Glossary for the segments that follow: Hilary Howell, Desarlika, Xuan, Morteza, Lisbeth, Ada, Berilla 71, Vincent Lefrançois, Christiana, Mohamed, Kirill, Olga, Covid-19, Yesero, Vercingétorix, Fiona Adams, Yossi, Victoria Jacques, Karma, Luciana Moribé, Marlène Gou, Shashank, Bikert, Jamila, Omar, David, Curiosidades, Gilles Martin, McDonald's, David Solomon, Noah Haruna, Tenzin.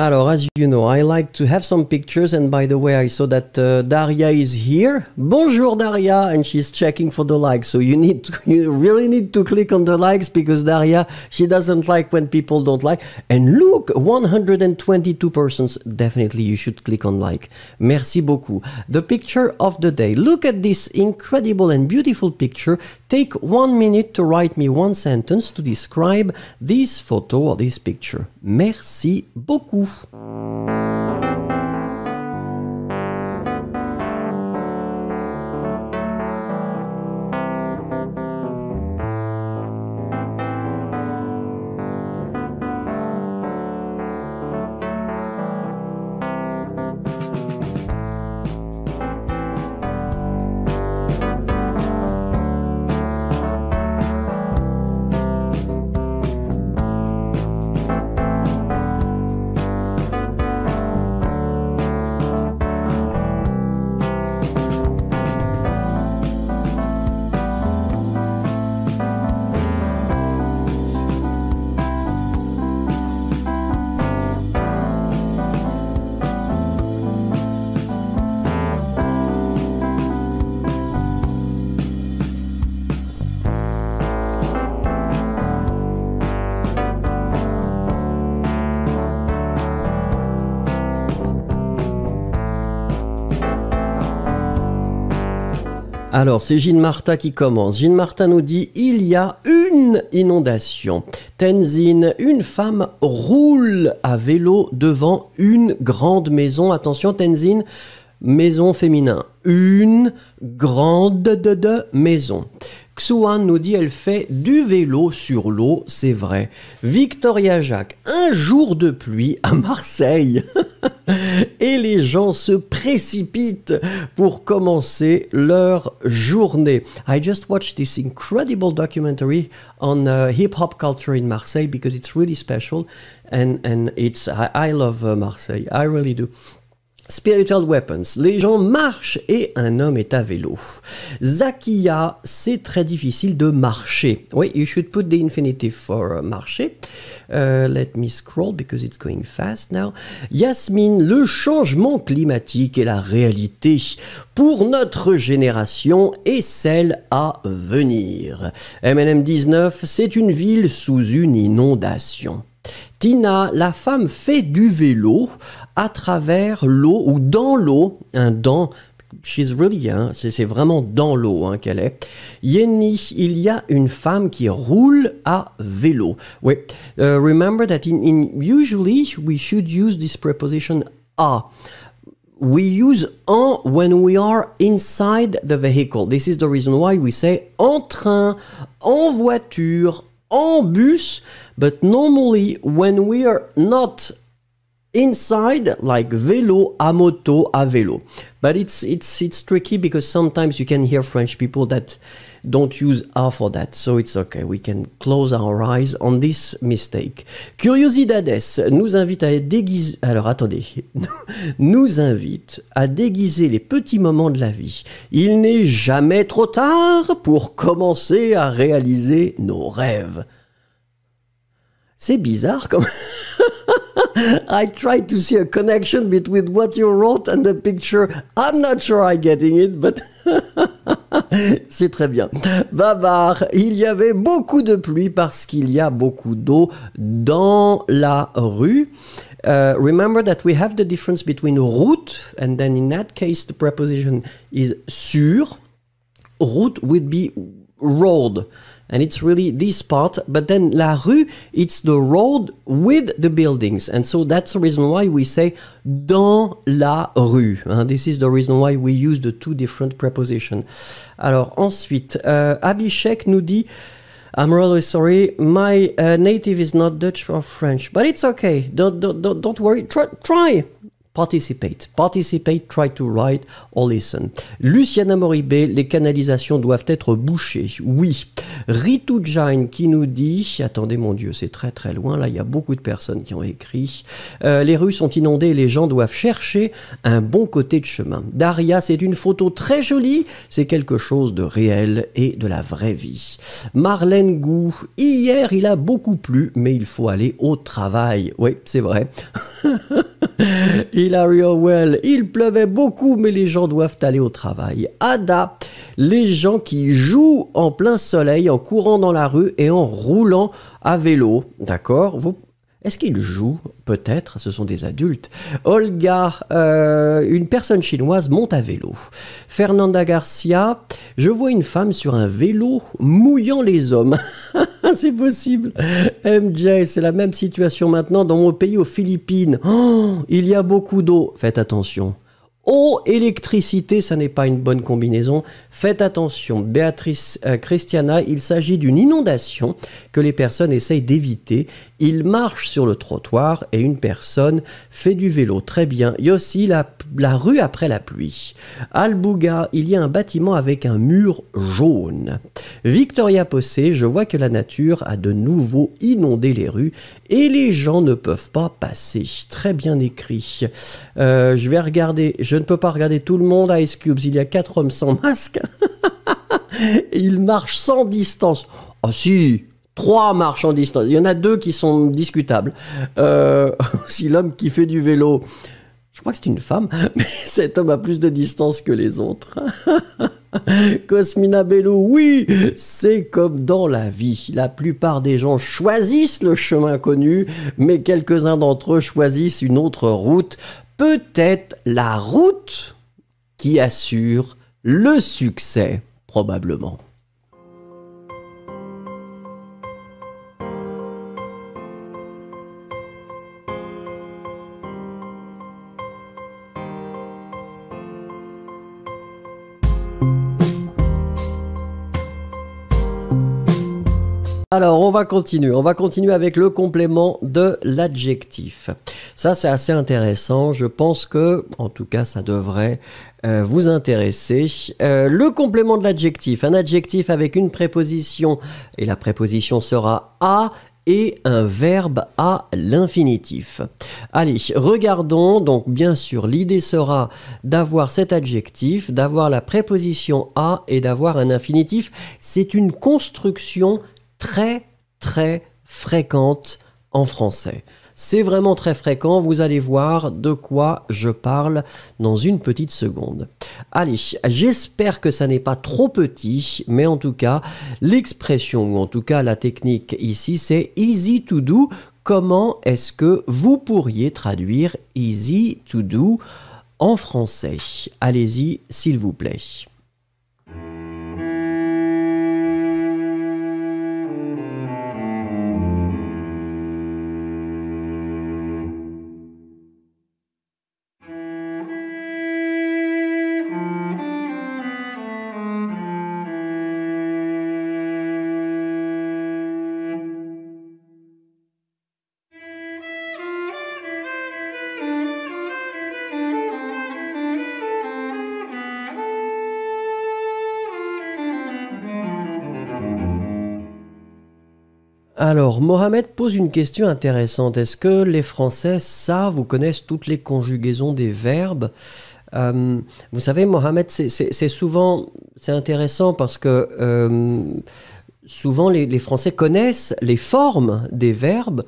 Alors, as you know, I like to have some pictures, and by the way, I saw that Daria is here. Bonjour Daria, and she's checking for the likes. So you need to, you really need to click on the likes, because Daria, she doesn't like when people don't like. And look, 122 persons. Definitely you should click on like. Merci beaucoup. The picture of the day. Look at this incredible and beautiful picture. Take 1 minute to write me one sentence to describe this photo or this picture. Merci beaucoup. Alors, c'est Gilles Martin qui commence. Gilles Martin nous dit « Il y a une inondation. Tenzin, une femme roule à vélo devant une grande maison. » Attention Tenzin, maison féminin. Une grande maison. Xuan nous dit « Elle fait du vélo sur l'eau, c'est vrai. » Victoria Jacques, un jour de pluie à Marseille. Et les gens se précipitent pour commencer leur journée. I just watched this incredible documentary on hip-hop culture in Marseille because it's really special and it's I love Marseille, I really do. Spiritual Weapons, les gens marchent et un homme est à vélo. Zakia, c'est très difficile de marcher. Oui, you should put the infinitive for marcher. Let me scroll because it's going fast now. Yasmine, le changement climatique est la réalité pour notre génération et celle à venir. M&M 19, c'est une ville sous une inondation. Tina, la femme fait du vélo à travers l'eau ou dans l'eau, hein, dans, she's really, hein, c'est vraiment dans l'eau hein, qu'elle est. Yenny, il y a une femme qui roule à vélo. Oui, remember that in usually we should use this preposition a. We use en when we are inside the vehicle. This is the reason why we say en train, en voiture, en bus, but normally when we are not inside, like vélo, à moto, à vélo. But it's tricky because sometimes you can hear French people that don't use R for that, so it's okay, we can close our eyes on this mistake. Curiosidades nous invite à déguiser... Alors, attendez. Nous invite à déguiser les petits moments de la vie. Il n'est jamais trop tard pour commencer à réaliser nos rêves. C'est bizarre comme... I tried to see a connection between what you wrote and the picture. I'm not sure I'm getting it, but... C'est très bien. Babar, il y avait beaucoup de pluie parce qu'il y a beaucoup d'eau dans la rue. Remember that we have the difference between route, and then in that case the preposition is sur. Route would be road. And it's really this part, but then la rue, it's the road with the buildings. And so that's the reason why we say dans la rue. This is the reason why we use the two different prepositions. Alors ensuite, Abhishek nous dit, I'm really sorry, my native is not Dutch or French, but it's okay. Don't worry, try. Participate. Participate, try to write or listen. Luciana Moribé, les canalisations doivent être bouchées. Oui. Ritu Jain qui nous dit, attendez mon Dieu, c'est très très loin, là il y a beaucoup de personnes qui ont écrit. Les rues sont inondées et les gens doivent chercher un bon côté de chemin. Daria, c'est une photo très jolie, c'est quelque chose de réel et de la vraie vie. Marlène Gou, hier il a beaucoup plu, mais il faut aller au travail. Oui, c'est vrai. Hilary Howell, il pleuvait beaucoup, mais les gens doivent aller au travail. Ada, les gens qui jouent en plein soleil, en courant dans la rue et en roulant à vélo. D'accord ? Est-ce qu'ils jouent ? Peut-être, ce sont des adultes. Olga, une personne chinoise monte à vélo. Fernanda Garcia, je vois une femme sur un vélo mouillant les hommes. C'est possible. MJ, c'est la même situation maintenant dans mon pays, aux Philippines. Oh, il y a beaucoup d'eau. Faites attention. Eau, électricité, ça n'est pas une bonne combinaison. Faites attention. Béatrice Christiana, il s'agit d'une inondation que les personnes essayent d'éviter. Ils marchent sur le trottoir et une personne fait du vélo. Très bien. Yossi, la rue après la pluie. Albouga, il y a un bâtiment avec un mur jaune. Victoria Possé, je vois que la nature a de nouveau inondé les rues et les gens ne peuvent pas passer. Très bien écrit. Je vais regarder... Je ne peux pas regarder tout le monde. Ice Cubes, il y a 4 hommes sans masque. Ils marchent sans distance. Ah oh, si, 3 marchent en distance. Il y en a 2 qui sont discutables. Si l'homme qui fait du vélo, je crois que c'est une femme, mais cet homme a plus de distance que les autres. Cosmina Bellou, oui, c'est comme dans la vie. La plupart des gens choisissent le chemin connu, mais quelques-uns d'entre eux choisissent une autre route. Peut-être la route qui assure le succès, probablement. Alors, on va continuer avec le complément de l'adjectif. Ça, c'est assez intéressant, je pense que, en tout cas, ça devrait vous intéresser. Le complément de l'adjectif, un adjectif avec une préposition, et la préposition sera « à », et un verbe à l'infinitif. Allez, regardons. Donc, bien sûr, l'idée sera d'avoir cet adjectif, d'avoir la préposition « à » et d'avoir un infinitif. C'est une construction très, très fréquente en français. C'est vraiment très fréquent, vous allez voir de quoi je parle dans une petite seconde. Allez, j'espère que ça n'est pas trop petit, mais en tout cas, l'expression, ou en tout cas la technique ici, c'est « easy to do ». Comment est-ce que vous pourriez traduire « easy to do » en français? Allez-y, s'il vous plaît. Alors, Mohamed pose une question intéressante. Est-ce que les Français savent ou connaissent toutes les conjugaisons des verbes? Vous savez, Mohamed, c'est souvent... C'est intéressant parce que... souvent, les Français connaissent les formes des verbes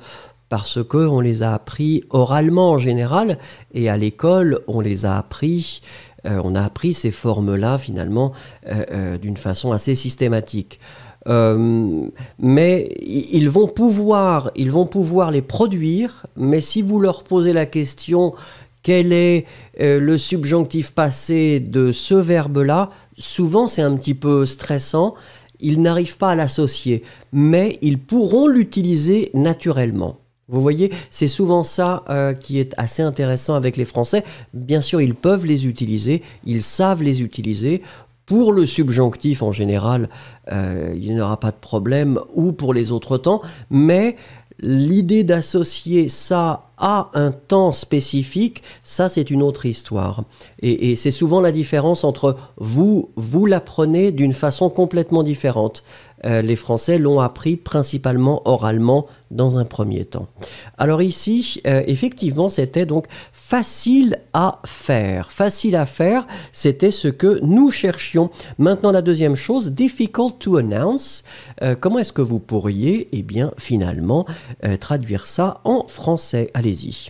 parce qu'on les a appris oralement en général, et à l'école, on les a appris... on a appris ces formes-là, finalement, d'une façon assez systématique. Mais ils vont pouvoir les produire, mais si vous leur posez la question quel est le subjonctif passé de ce verbe-là, souvent c'est un petit peu stressant, ils n'arrivent pas à l'associer, mais ils pourront l'utiliser naturellement. Vous voyez, c'est souvent ça qui est assez intéressant avec les Français. Bien sûr, ils peuvent les utiliser, ils savent les utiliser. Pour le subjonctif, en général, il n'y aura pas de problème, ou pour les autres temps, mais l'idée d'associer ça à un temps spécifique, ça c'est une autre histoire. Et c'est souvent la différence entre vous, vous l'apprenez d'une façon complètement différente. Les Français l'ont appris principalement oralement dans un premier temps. Alors ici, effectivement, c'était donc facile à faire. Facile à faire, c'était ce que nous cherchions. Maintenant, la deuxième chose, difficult to announce. Comment est-ce que vous pourriez, eh bien, finalement, traduire ça en français? Allez-y.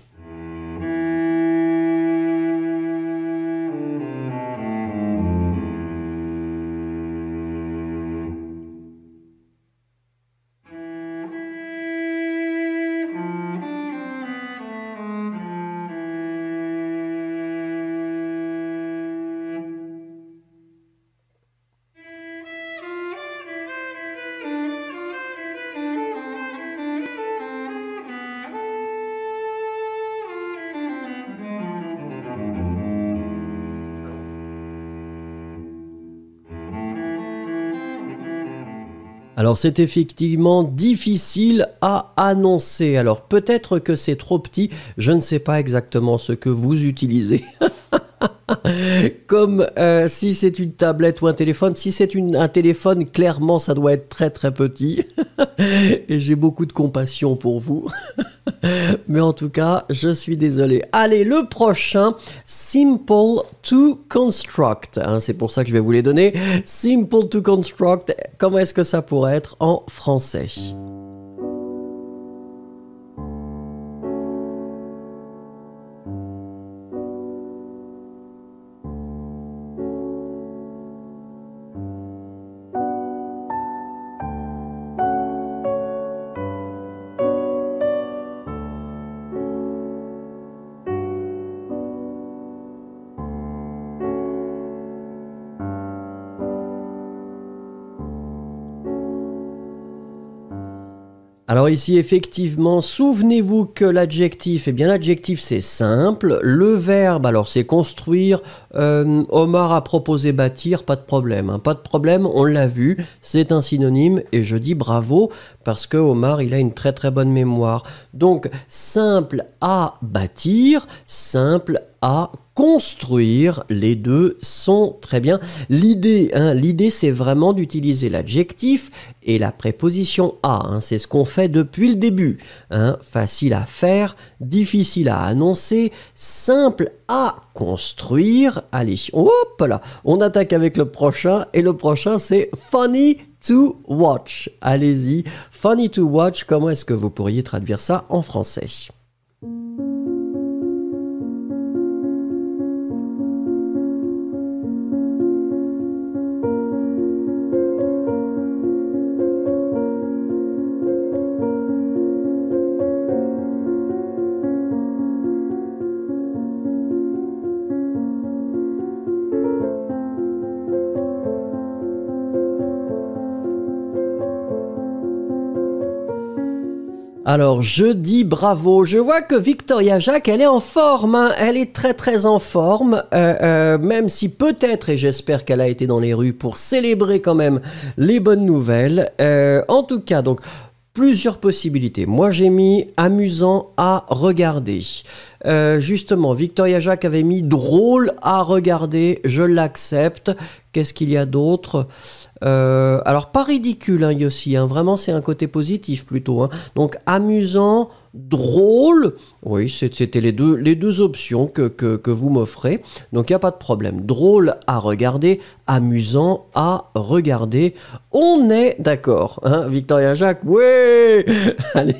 Alors c'est effectivement difficile à annoncer. Alors peut-être que c'est trop petit, je ne sais pas exactement ce que vous utilisez. Comme si c'est une tablette ou un téléphone. Si c'est un téléphone, clairement ça doit être très très petit. Et j'ai beaucoup de compassion pour vous. Mais en tout cas, je suis désolé. Allez, le prochain, simple to construct. Hein, c'est pour ça que je vais vous les donner. Simple to construct, comment est-ce que ça pourrait être en français ? Alors ici, effectivement, souvenez-vous que l'adjectif, eh bien l'adjectif c'est simple, le verbe, alors c'est construire, Omar a proposé bâtir, pas de problème, hein, pas de problème, on l'a vu, c'est un synonyme, et je dis bravo, parce que Omar, il a une très très bonne mémoire. Donc, simple à bâtir, simple à construire, les deux sont très bien. L'idée, hein, l'idée c'est vraiment d'utiliser l'adjectif et la préposition à, hein, c'est ce qu'on fait depuis le début. Hein, facile à faire, difficile à annoncer, simple à construire. Allez, hop là, on attaque avec le prochain et le prochain c'est funny to watch. Allez-y, funny to watch, comment est-ce que vous pourriez traduire ça en français ? Alors, je dis bravo. Je vois que Victoria Jacques, elle est en forme. Hein. Elle est très très en forme. Même si peut-être, et j'espère qu'elle a été dans les rues pour célébrer quand même les bonnes nouvelles. En tout cas, donc, plusieurs possibilités. Moi, j'ai mis amusant à regarder. Justement, Victoria Jacques avait mis drôle à regarder. Je l'accepte. Qu'est-ce qu'il y a d'autre ? Alors pas ridicule, hein, Yossi, hein, vraiment c'est un côté positif plutôt, hein. Donc amusant, drôle, oui c'était les deux options que vous m'offrez, donc il n'y a pas de problème, drôle à regarder, amusant à regarder, on est d'accord, hein, Victoria Jacques, ouais. Allez,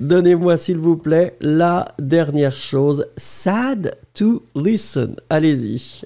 donnez-moi s'il vous plaît la dernière chose, sad to listen, allez-y.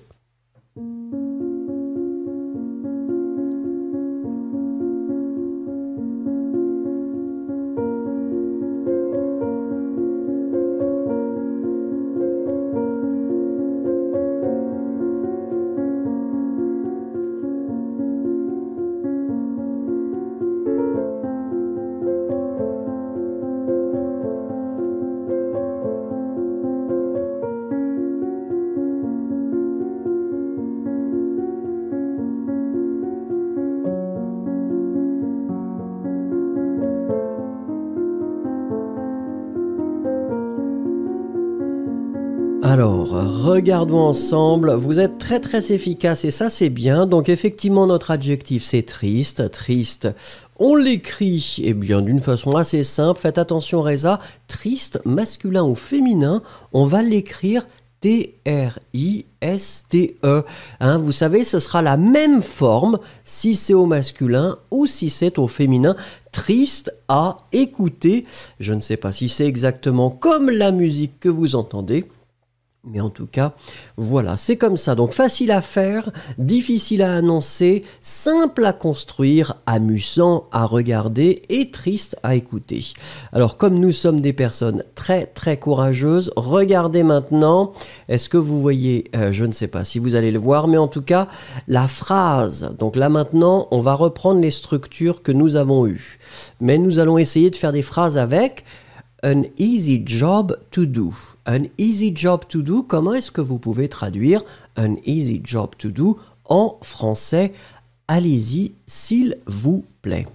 Alors, regardons ensemble, vous êtes très efficace et ça c'est bien, donc effectivement notre adjectif c'est triste. On l'écrit, eh bien d'une façon assez simple, faites attention Reza, triste, masculin ou féminin, on va l'écrire T-R-I-S-T-E. Hein, vous savez, ce sera la même forme si c'est au masculin ou si c'est au féminin. Triste à écouter, je ne sais pas si c'est exactement comme la musique que vous entendez. Mais en tout cas, voilà, c'est comme ça. Donc facile à faire, difficile à annoncer, simple à construire, amusant à regarder et triste à écouter. Alors comme nous sommes des personnes très courageuses, regardez maintenant. Est-ce que vous voyez, je ne sais pas si vous allez le voir, mais en tout cas, la phrase. Donc là maintenant, on va reprendre les structures que nous avons eues. Mais nous allons essayer de faire des phrases avec « an easy job to do ». An easy job to do, comment est-ce que vous pouvez traduire an easy job to do en français? Allez-y, s'il vous plaît.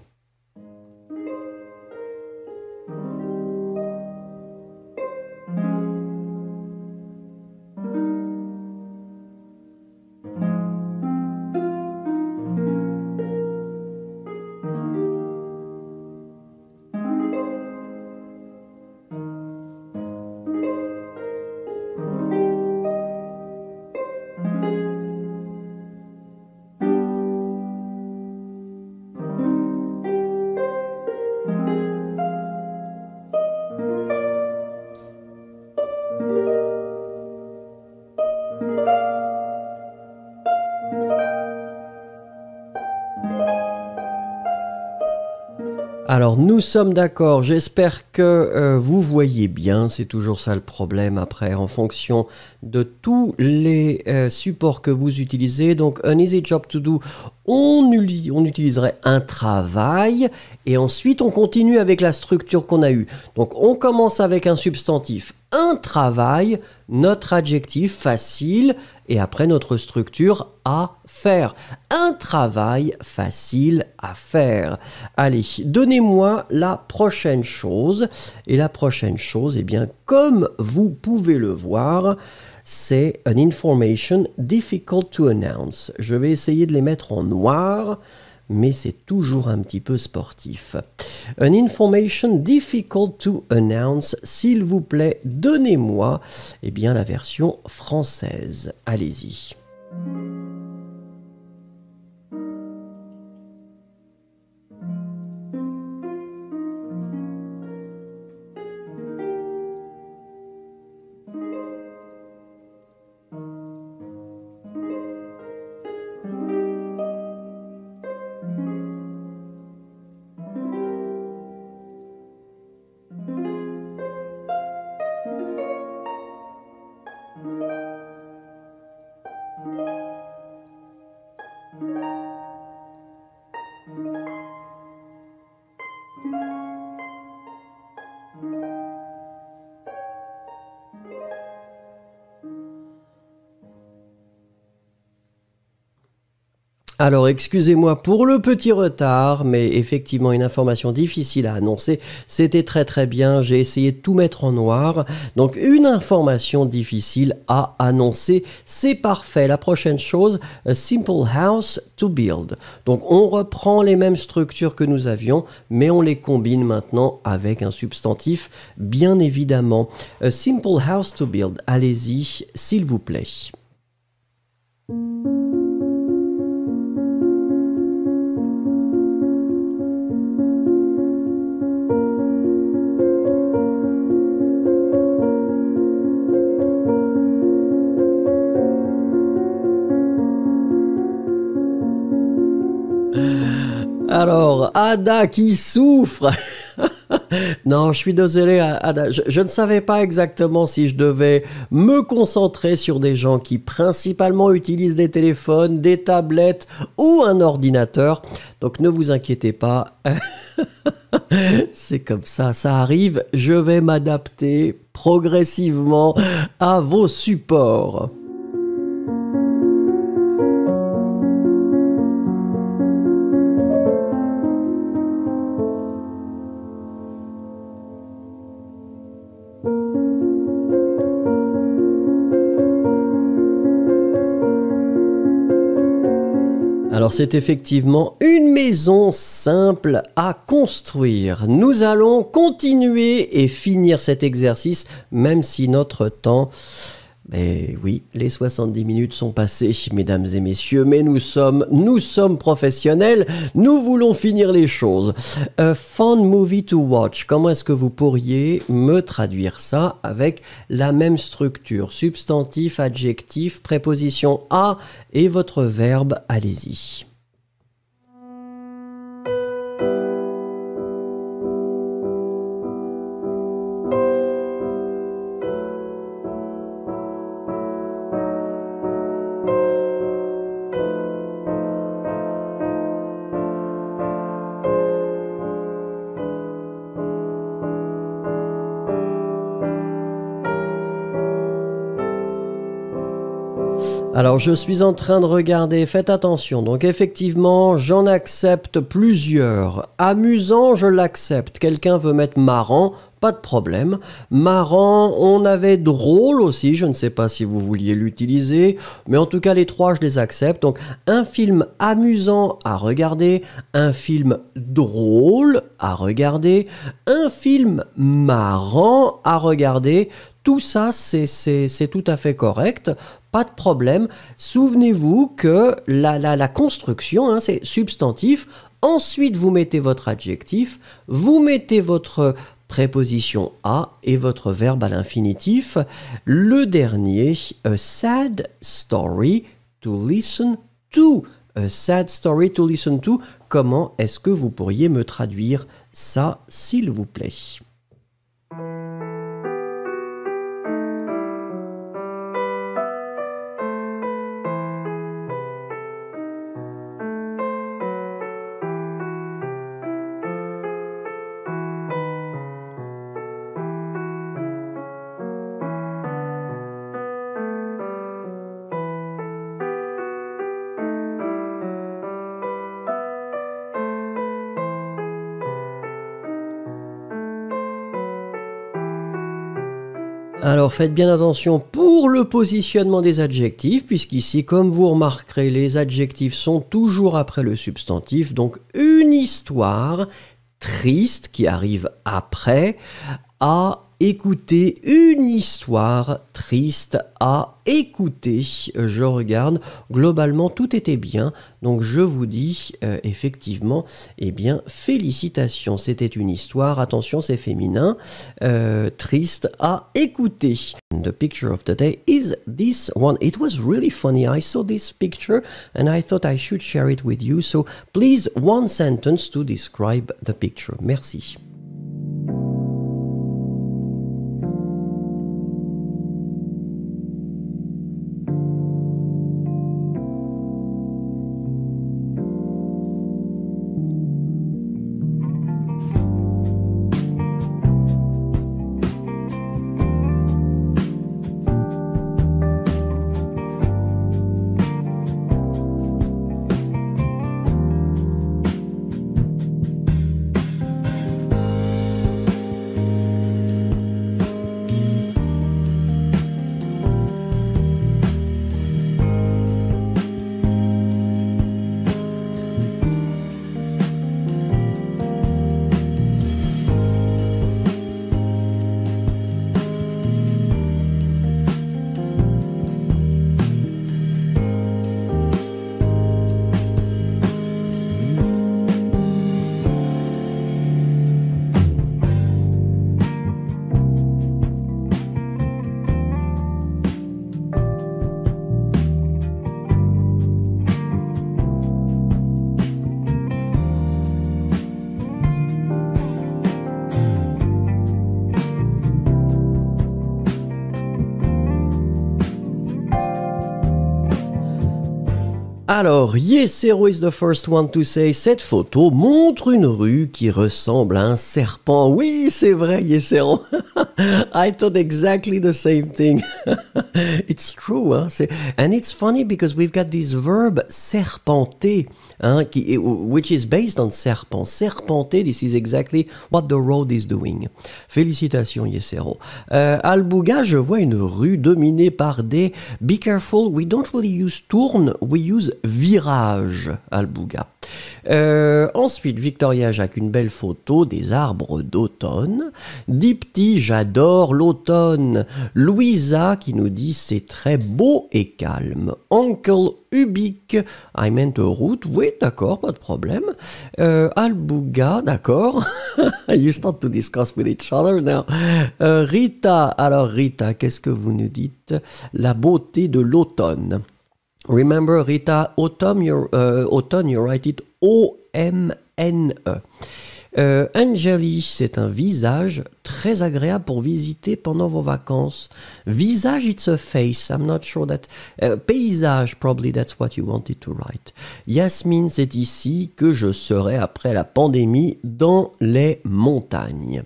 Alors nous sommes d'accord, j'espère que vous voyez bien, c'est toujours ça le problème après en fonction de tous les supports que vous utilisez. Donc un easy job to do, on utiliserait un travail et ensuite on continue avec la structure qu'on a eue. Donc on commence avec un substantif, un travail, notre adjectif facile et après notre structure à faire. Un travail facile à faire. Allez, donnez-moi la prochaine chose. Et la prochaine chose, eh bien, comme vous pouvez le voir, c'est an information difficult to announce. Je vais essayer de les mettre en noir, mais c'est toujours un petit peu sportif. An information difficult to announce. S'il vous plaît, donnez-moi, eh bien, la version française. Allez-y. Alors, excusez-moi pour le petit retard, mais effectivement, une information difficile à annoncer. C'était très bien, j'ai essayé de tout mettre en noir. Donc, une information difficile à annoncer, c'est parfait. La prochaine chose, a simple house to build. Donc, on reprend les mêmes structures que nous avions, mais on les combine maintenant avec un substantif, bien évidemment. A simple house to build. Allez-y, s'il vous plaît. Alors, Ada qui souffre. Non, je suis désolé, Ada. Je ne savais pas exactement si je devais me concentrer sur des gens qui principalement utilisent des téléphones, des tablettes ou un ordinateur. Donc, ne vous inquiétez pas. C'est comme ça, ça arrive. Je vais m'adapter progressivement à vos supports. Alors c'est effectivement une maison simple à construire. Nous allons continuer et finir cet exercice, même si notre temps... Eh oui, les 70 minutes sont passées, mesdames et messieurs, mais nous sommes professionnels, nous voulons finir les choses. A fun movie to watch, comment est-ce que vous pourriez me traduire ça avec la même structure? Substantif, adjectif, préposition à et votre verbe, allez-y. Alors je suis en train de regarder, faites attention, donc effectivement j'en accepte plusieurs. Amusant, je l'accepte, quelqu'un veut mettre marrant, pas de problème. Marrant, on avait drôle aussi, je ne sais pas si vous vouliez l'utiliser, mais en tout cas les trois je les accepte. Donc un film amusant à regarder, un film drôle à regarder, un film marrant à regarder, tout ça c'est tout à fait correct. Pas de problème. Souvenez-vous que la construction, hein, c'est substantif. Ensuite, vous mettez votre adjectif, vous mettez votre préposition à et votre verbe à l'infinitif. Le dernier, a sad story to listen to. A sad story to listen to. Comment est-ce que vous pourriez me traduire ça, s'il vous plaît ? Alors faites bien attention pour le positionnement des adjectifs, puisqu'ici, comme vous remarquerez, les adjectifs sont toujours après le substantif, donc une histoire triste qui arrive après, à écouter, une histoire triste à écouter. Je regarde, globalement tout était bien, donc je vous dis effectivement, eh bien félicitations, c'était une histoire, attention c'est féminin, triste à écouter. The picture of the day is this one. It was really funny, I saw this picture and I thought I should share it with you, so please one sentence to describe the picture. Merci. Alors, Yesero is the first one to say, cette photo montre une rue qui ressemble à un serpent. Oui, c'est vrai, Yesero. I thought exactly the same thing. It's true, hein? And it's funny because we've got this verb serpenter, hein, which is based on serpent. Serpenter, this is exactly what the road is doing. Félicitations, Yesero. Albouga, je vois une rue dominée par des... Be careful, we don't really use tourne, we use virage, Albouga. Ensuite, Victoria Jacques, une belle photo des arbres d'automne. Dipti, j'adore l'automne. Louisa qui nous dit c'est très beau et calme. Uncle Ubik, I meant a route. Oui, d'accord, pas de problème. Albouga, d'accord. You start to discuss with each other now. Rita, alors Rita, qu'est-ce que vous nous dites? La beauté de l'automne. Remember, Rita, autumn, you write it O-M-N-E. Angelie, c'est un visage très agréable pour visiter pendant vos vacances. Visage, it's a face. I'm not sure that... paysage, probably that's what you wanted to write. Yasmine, c'est ici que je serai après la pandémie dans les montagnes.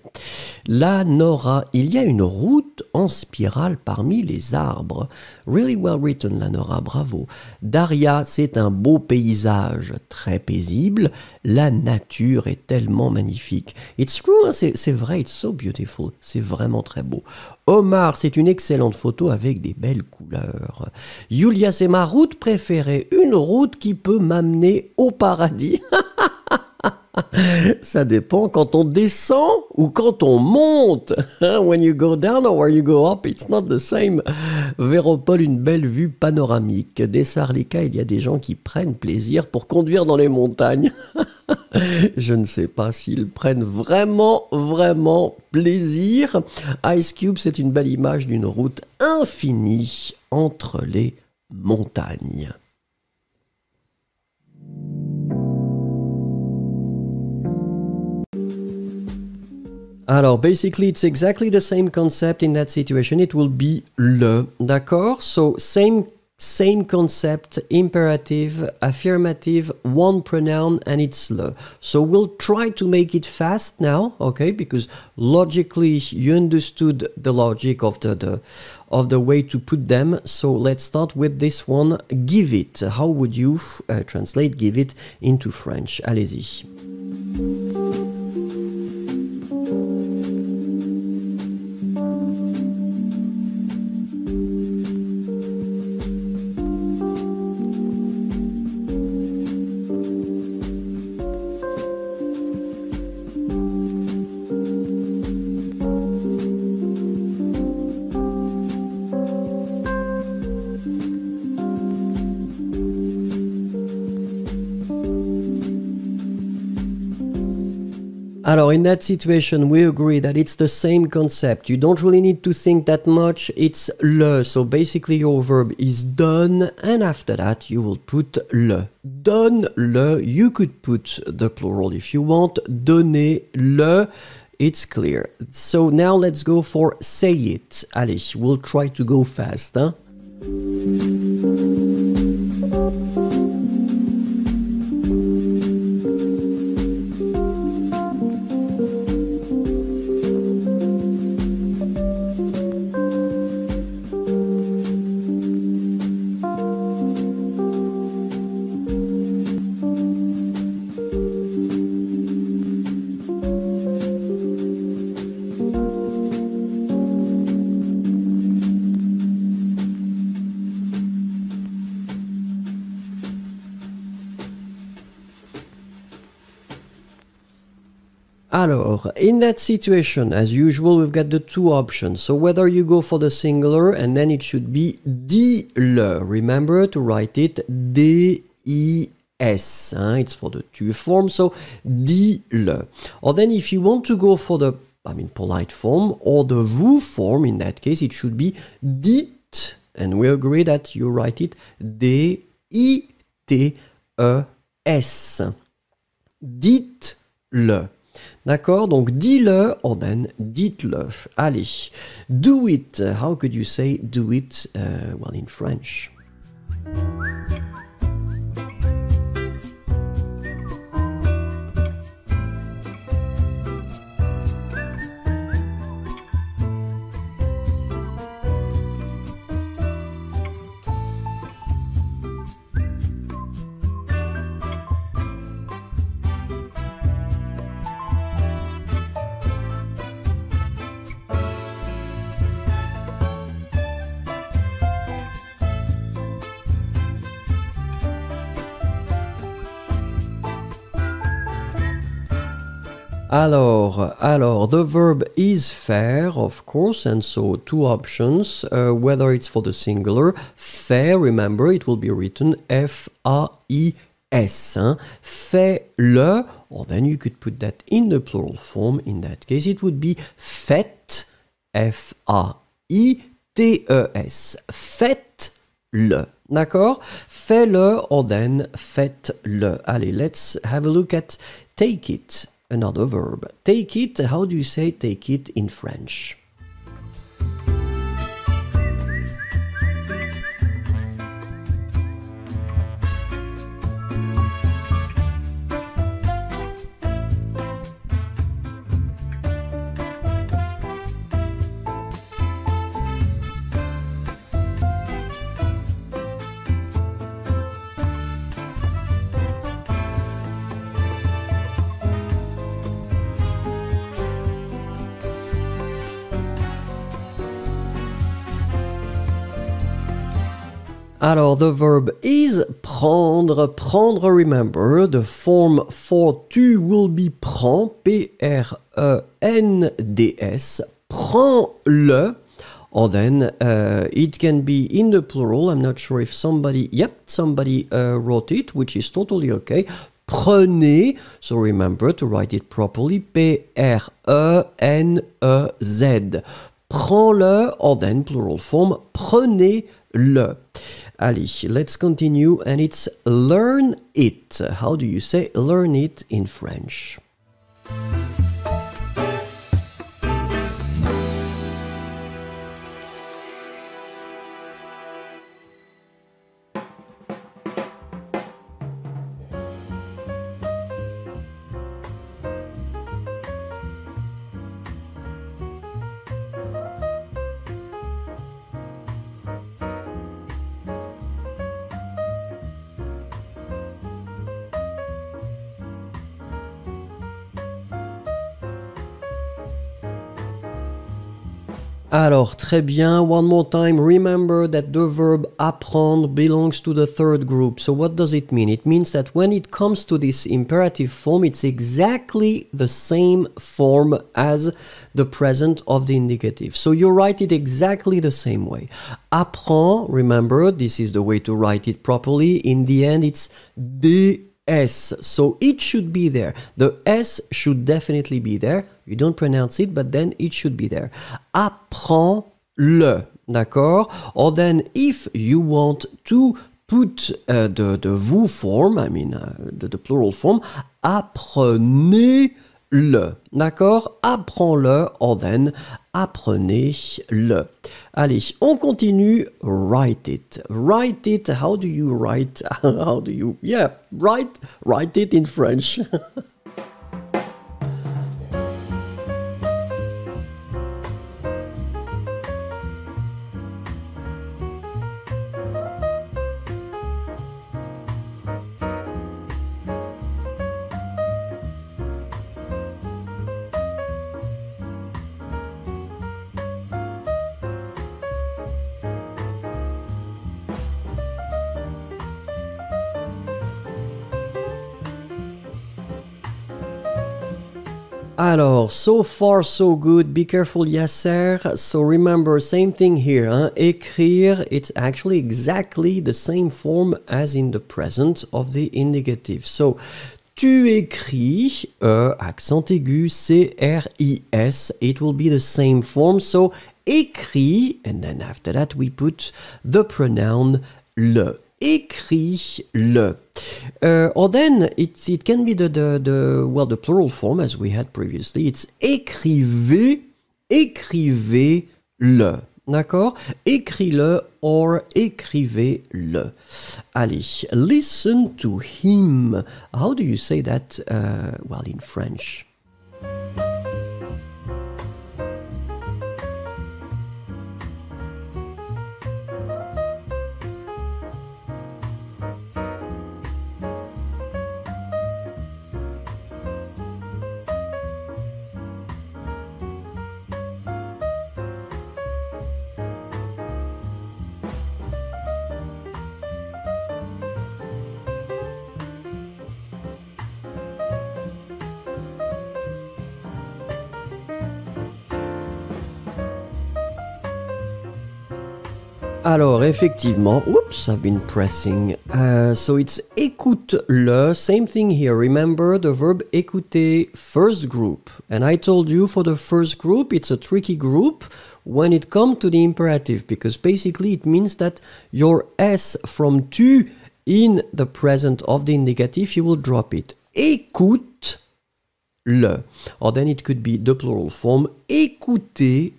La Nora, il y a une route en spirale parmi les arbres. Really well written, la Nora, bravo. Daria, c'est un beau paysage, très paisible. La nature est tellement magnifique. It's true, c'est vrai, it's so beautiful, c'est vraiment très beau. Omar, c'est une excellente photo avec des belles couleurs. Julia, c'est ma route préférée, une route qui peut m'amener au paradis. Ça dépend quand on descend ou quand on monte. When you go down or when you go up, it's not the same. Véropole, une belle vue panoramique. Desarlika, il y a des gens qui prennent plaisir pour conduire dans les montagnes. Je ne sais pas s'ils prennent vraiment, vraiment plaisir. Ice Cube, c'est une belle image d'une route infinie entre les montagnes. Alors, basically, it's exactly the same concept in that situation. It will be le, d'accord? So, same concept, imperative, affirmative, one pronoun, and it's le. So, we'll try to make it fast now, okay? Because logically, you understood the logic of the way to put them. So, let's start with this one. Give it. How would you translate give it into French? Allez-y. Alors, in that situation, we agree that it's the same concept. You don't really need to think that much. It's le. So basically, your verb is donne, and after that, you will put le. Donne-le. You could put the plural if you want. Donnez-le. It's clear. So now let's go for say it. Allez, we'll try to go fast, hein? Alors, in that situation, as usual, we've got the two options. So whether you go for the singular, and then it should be dis-le. Remember to write it D-I-S. Hein? It's for the two form, so dis-le. Or then if you want to go for the, I mean, polite form, or the vous form, in that case, it should be dites. And we agree that you write it D-I-T-E-S. Dites-le. D'accord, donc dis-le, or then dites-le. Allez, do it. How could you say do it, well, in French? Alors, the verb is faire, of course, and so two options, whether it's for the singular, faire, remember, it will be written F-A-I-S, hein? Fais-le, or then you could put that in the plural form, in that case it would be faites, F-A-I-T-E-S, faites-le. D'accord? Fais-le, or then faites-le. Allez, let's have a look at take it. Another verb. Take it, how do you say take it in French? Alors, the verb is, prendre, remember, the form for tu will be prends, P-R-E-N-D-S, prends-le, or then it can be in the plural, I'm not sure if somebody, yep, somebody wrote it, which is totally okay, prenez, so remember to write it properly, P-R-E-N-E-Z, prends-le, or then plural form, prenez-le. Allez, let's continue, and it's learn it. How do you say learn it in French? Alors, très bien, one more time, remember that the verb apprendre belongs to the third group. So what does it mean? It means that when it comes to this imperative form, it's exactly the same form as the present of the indicative. So you write it exactly the same way. Apprends, remember, this is the way to write it properly. In the end, it's DS. So it should be there. The S should definitely be there. You don't pronounce it, but then it should be there. Apprends-le, d'accord? Or then, if you want to put the vous form, I mean, the plural form, apprenez-le, d'accord? Apprends-le, or then, apprenez-le. Allez, on continue, write it. Write it, how do you write? How do you, yeah, write it in French. Alors, so far so good, be careful Yasser, so remember, same thing here, hein? Écrire, it's actually exactly the same form as in the present of the indicative, so tu écris, accent aigu, C-R-I-S, it will be the same form, so écris, and then after that we put the pronoun le. Écris-le. Or then it can be the plural form as we had previously. It's écrivez-le. D'accord? Écris-le or écrivez-le. Allez, listen to him. How do you say that well in French? Alors effectivement, oops, I've been pressing. So it's écoute-le, same thing here. Remember the verb écouter, first group. And I told you for the first group, it's a tricky group when it comes to the imperative, because basically it means that your S from tu in the present of the indicative, you will drop it. Écoute-le. Or then it could be the plural form, écoutez-le.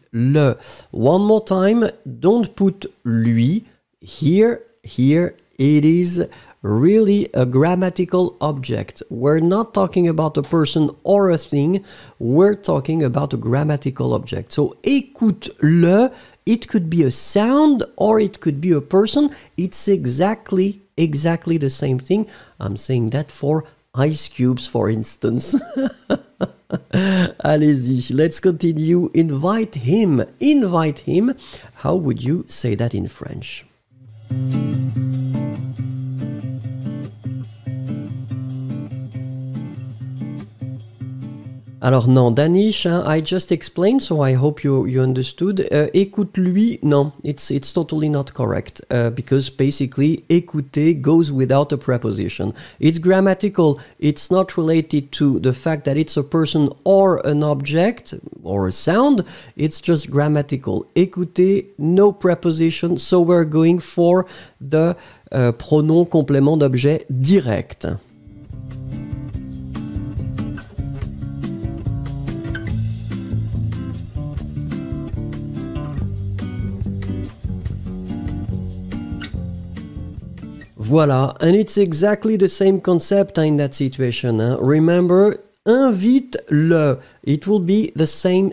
One more time, don't put lui here. Here it is really a grammatical object. We're not talking about a person or a thing, we're talking about a grammatical object. So écoute-le, it could be a sound or it could be a person. It's exactly the same thing. I'm saying that for Ice Cubes, for instance. Allez-y, let's continue. Invite him. Invite him. How would you say that in French? Alors non, Danish, I just explained, so I hope you understood. Écoute-lui, non, it's totally not correct, because basically écouter goes without a preposition. It's grammatical, it's not related to the fact that it's a person or an object, or a sound, it's just grammatical. Écouter, no preposition, so we're going for the pronom complément d'objet direct. Voilà, and it's exactly the same concept in that situation. Remember, invite-le. It will be the same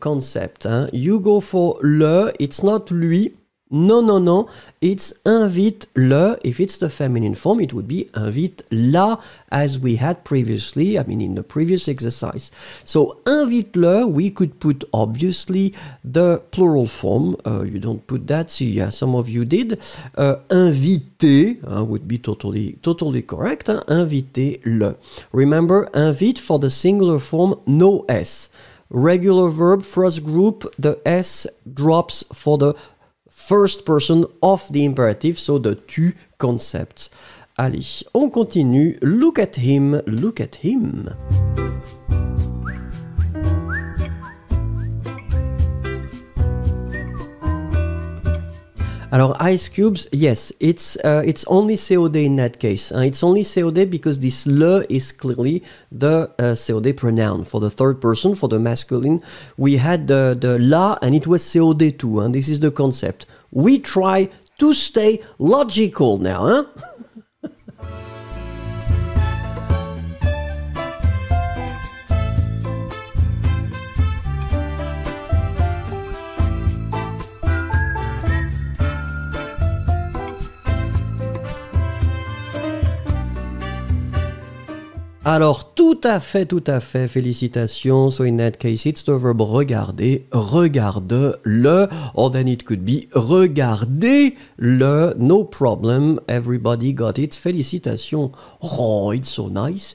concept. You go for le, it's not lui. No, no, no, it's invite-le. If it's the feminine form, it would be invite-la, as we had previously, I mean in the previous exercise. So, invite-le, we could put, obviously, the plural form. You don't put that, so yeah, some of you did. Inviter would be totally correct. Invitez-le. Remember, invite for the singular form, no S. Regular verb, first group, the S drops for the first person of the imperative, so the tu concept. Allez, on continue. Look at him, look at him. Alors, Ice Cubes, yes, it's only COD in that case. It's only COD because this le is clearly the COD pronoun for the third person, for the masculine. We had the la and it was COD too, and this is the concept. We try to stay logical now, huh? Alors, tout à fait, félicitations. So in that case, it's the verb regarder, regarde-le, or then it could be regardez-le, no problem, everybody got it, félicitations. Oh, it's so nice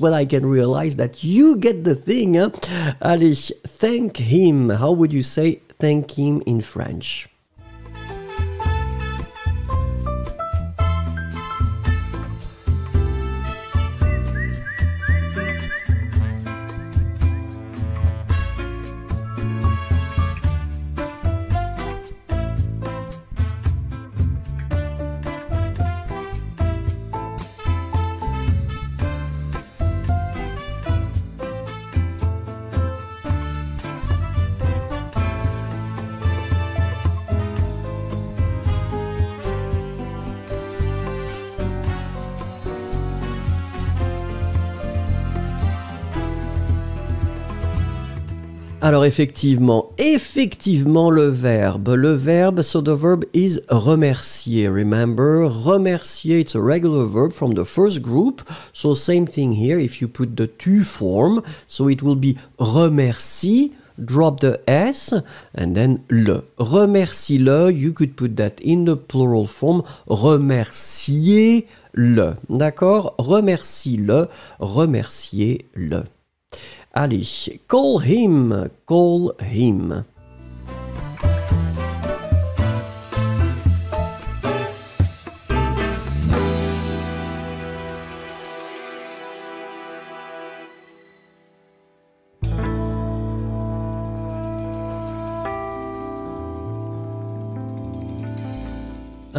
when I can realize that you get the thing. Hein? Allez, thank him, how would you say thank him in French? Alors effectivement le verbe, so the verb is remercier, remember, remercier, it's a regular verb from the first group, so same thing here, if you put the tu form, so it will be remercie, drop the S, and then le. Remercie-le, you could put that in the plural form, remerciez-le, d'accord? Remercie-le, remerciez-le. Allez, call him, call him.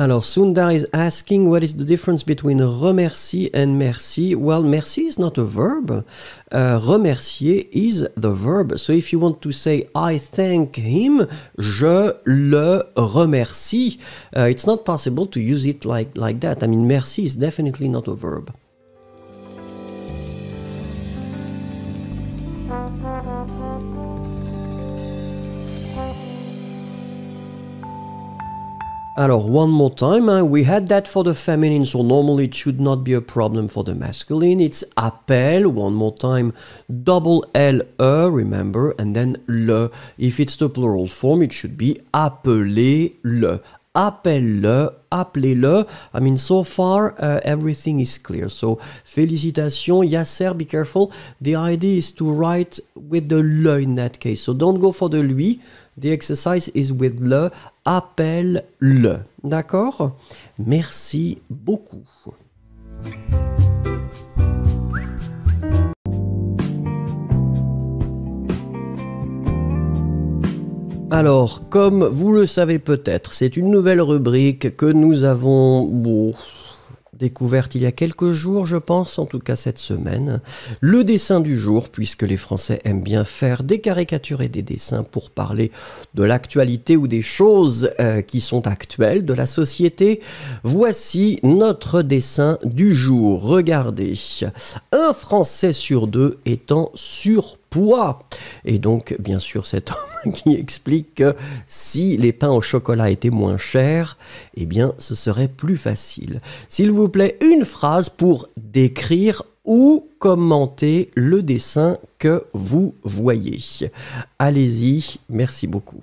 Alors, Sundar is asking what is the difference between remercier and merci. Well, merci is not a verb. Remercier is the verb. So if you want to say I thank him, je le remercie. It's not possible to use it like that. I mean, merci is definitely not a verb. Alors, one more time, we had that for the feminine, so normally it should not be a problem for the masculine. It's appel, one more time, double L-E, remember, and then le. If it's the plural form, it should be appelez-le. Appelle-le, appelez-le. I mean, so far, everything is clear. So, félicitations, Yasser, be careful. The idea is to write with the le in that case. So, don't go for the lui. The exercise is with le, appelle-le. D'accord? Merci beaucoup. Alors, comme vous le savez peut-être, c'est une nouvelle rubrique que nous avons découverte il y a quelques jours, je pense, en tout cas cette semaine. Le dessin du jour, puisque les Français aiment bien faire des caricatures et des dessins pour parler de l'actualité ou des choses qui sont actuelles de la société. Voici notre dessin du jour. Regardez, un Français sur deux étant surpris. Poids. Et donc, bien sûr, cet homme qui explique que si les pains au chocolat étaient moins chers, eh bien, ce serait plus facile. S'il vous plaît, une phrase pour décrire ou commenter le dessin que vous voyez. Allez-y, merci beaucoup.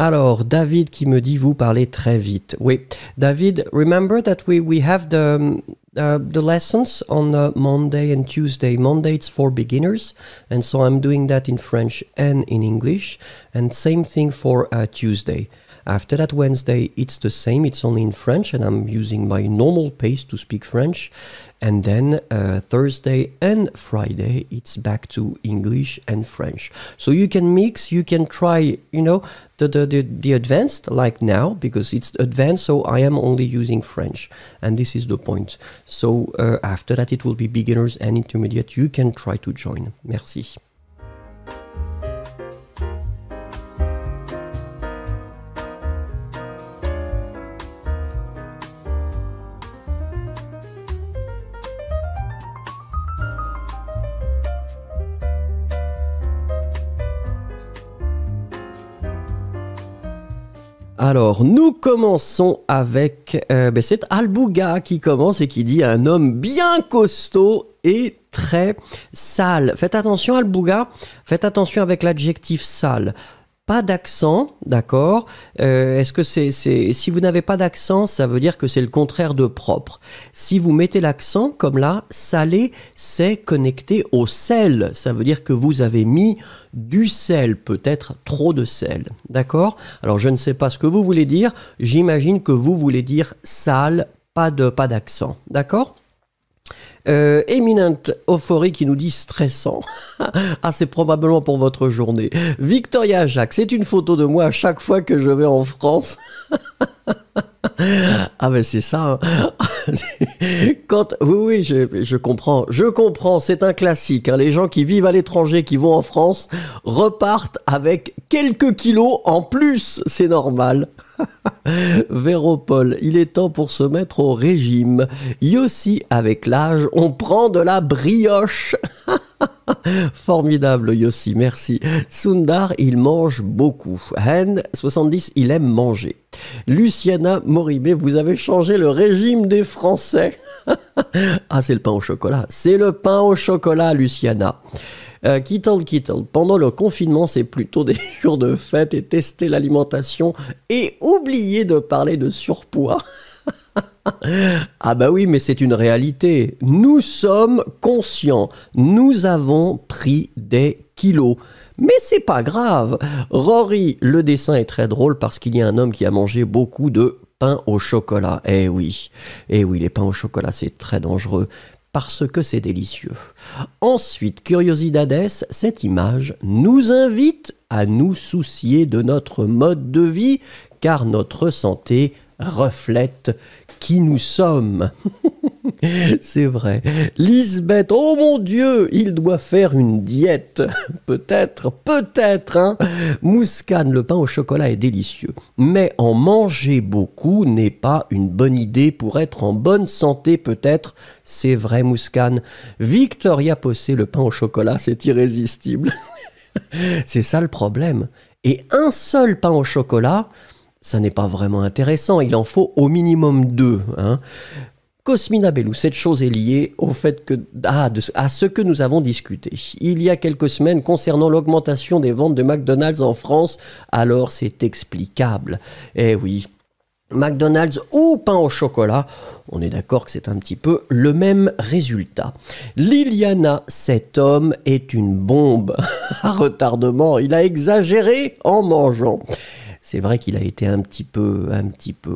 Alors, David qui me dit, vous parlez très vite. Oui, David, remember that we have the lessons on Monday and Tuesday. Monday, it's for beginners. And so I'm doing that in French and in English. And same thing for Tuesday. After that, Wednesday, it's the same. It's only in French. And I'm using my normal pace to speak French. And then Thursday and Friday, it's back to English and French. So you can mix, you can try, you know, the advanced like now, because it's advanced, so I am only using French. And this is the point. So after that, it will be beginners and intermediate. You can try to join. Merci. Alors, nous commençons avec... c'est Albouga qui commence et qui dit un homme bien costaud et très sale. Faites attention Albouga, faites attention avec l'adjectif sale. Pas d'accent, d'accord? Est-ce que si vous n'avez pas d'accent, ça veut dire que c'est le contraire de propre. Si vous mettez l'accent, comme là, salé, c'est connecté au sel. Ça veut dire que vous avez mis... du sel, peut-être trop de sel, d'accord? Alors, je ne sais pas ce que vous voulez dire, j'imagine que vous voulez dire sale, pas d'accent, d'accord? Éminente Euphorie qui nous dit stressant. Ah, c'est probablement pour votre journée. Victoria Jacques, c'est une photo de moi à chaque fois que je vais en France. Ah ben c'est ça. Hein. Quand oui je comprends, c'est un classique. Hein. Les gens qui vivent à l'étranger, qui vont en France, repartent avec quelques kilos en plus, c'est normal. Véropole, il est temps pour se mettre au régime. Yossi, avec l'âge, on prend de la brioche. Formidable Yossi, merci. Sundar, il mange beaucoup. Hen, 70, il aime manger. Luciana Moribé, vous avez changé le régime des Français. Ah, c'est le pain au chocolat. C'est le pain au chocolat, Luciana. Kittle, pendant le confinement, c'est plutôt des jours de fête et tester l'alimentation et oublier de parler de surpoids. Ah bah oui, mais c'est une réalité. Nous sommes conscients. Nous avons pris des kilos. Mais c'est pas grave. Rory, le dessin est très drôle parce qu'il y a un homme qui a mangé beaucoup de pain au chocolat. Eh oui, les pains au chocolat, c'est très dangereux parce que c'est délicieux. Ensuite, Curiosidades, cette image nous invite à nous soucier de notre mode de vie car notre santé reflète qui nous sommes. C'est vrai. Lisbeth, oh mon Dieu, il doit faire une diète. Peut-être, peut-être, hein. Mouskan, le pain au chocolat est délicieux. Mais en manger beaucoup n'est pas une bonne idée pour être en bonne santé, peut-être. C'est vrai, Mouskan. Victoria Possé, le pain au chocolat, c'est irrésistible. C'est ça le problème. Et un seul pain au chocolat, ça n'est pas vraiment intéressant. Il en faut au minimum deux, hein. Cosmina Bellou, cette chose est liée au fait que, à ce que nous avons discuté il y a quelques semaines concernant l'augmentation des ventes de McDonald's en France, alors c'est explicable. Eh oui, McDonald's ou pain au chocolat, on est d'accord que c'est un petit peu le même résultat. Liliana, cet homme est une bombe à retardement, il a exagéré en mangeant. C'est vrai qu'il a été un petit peu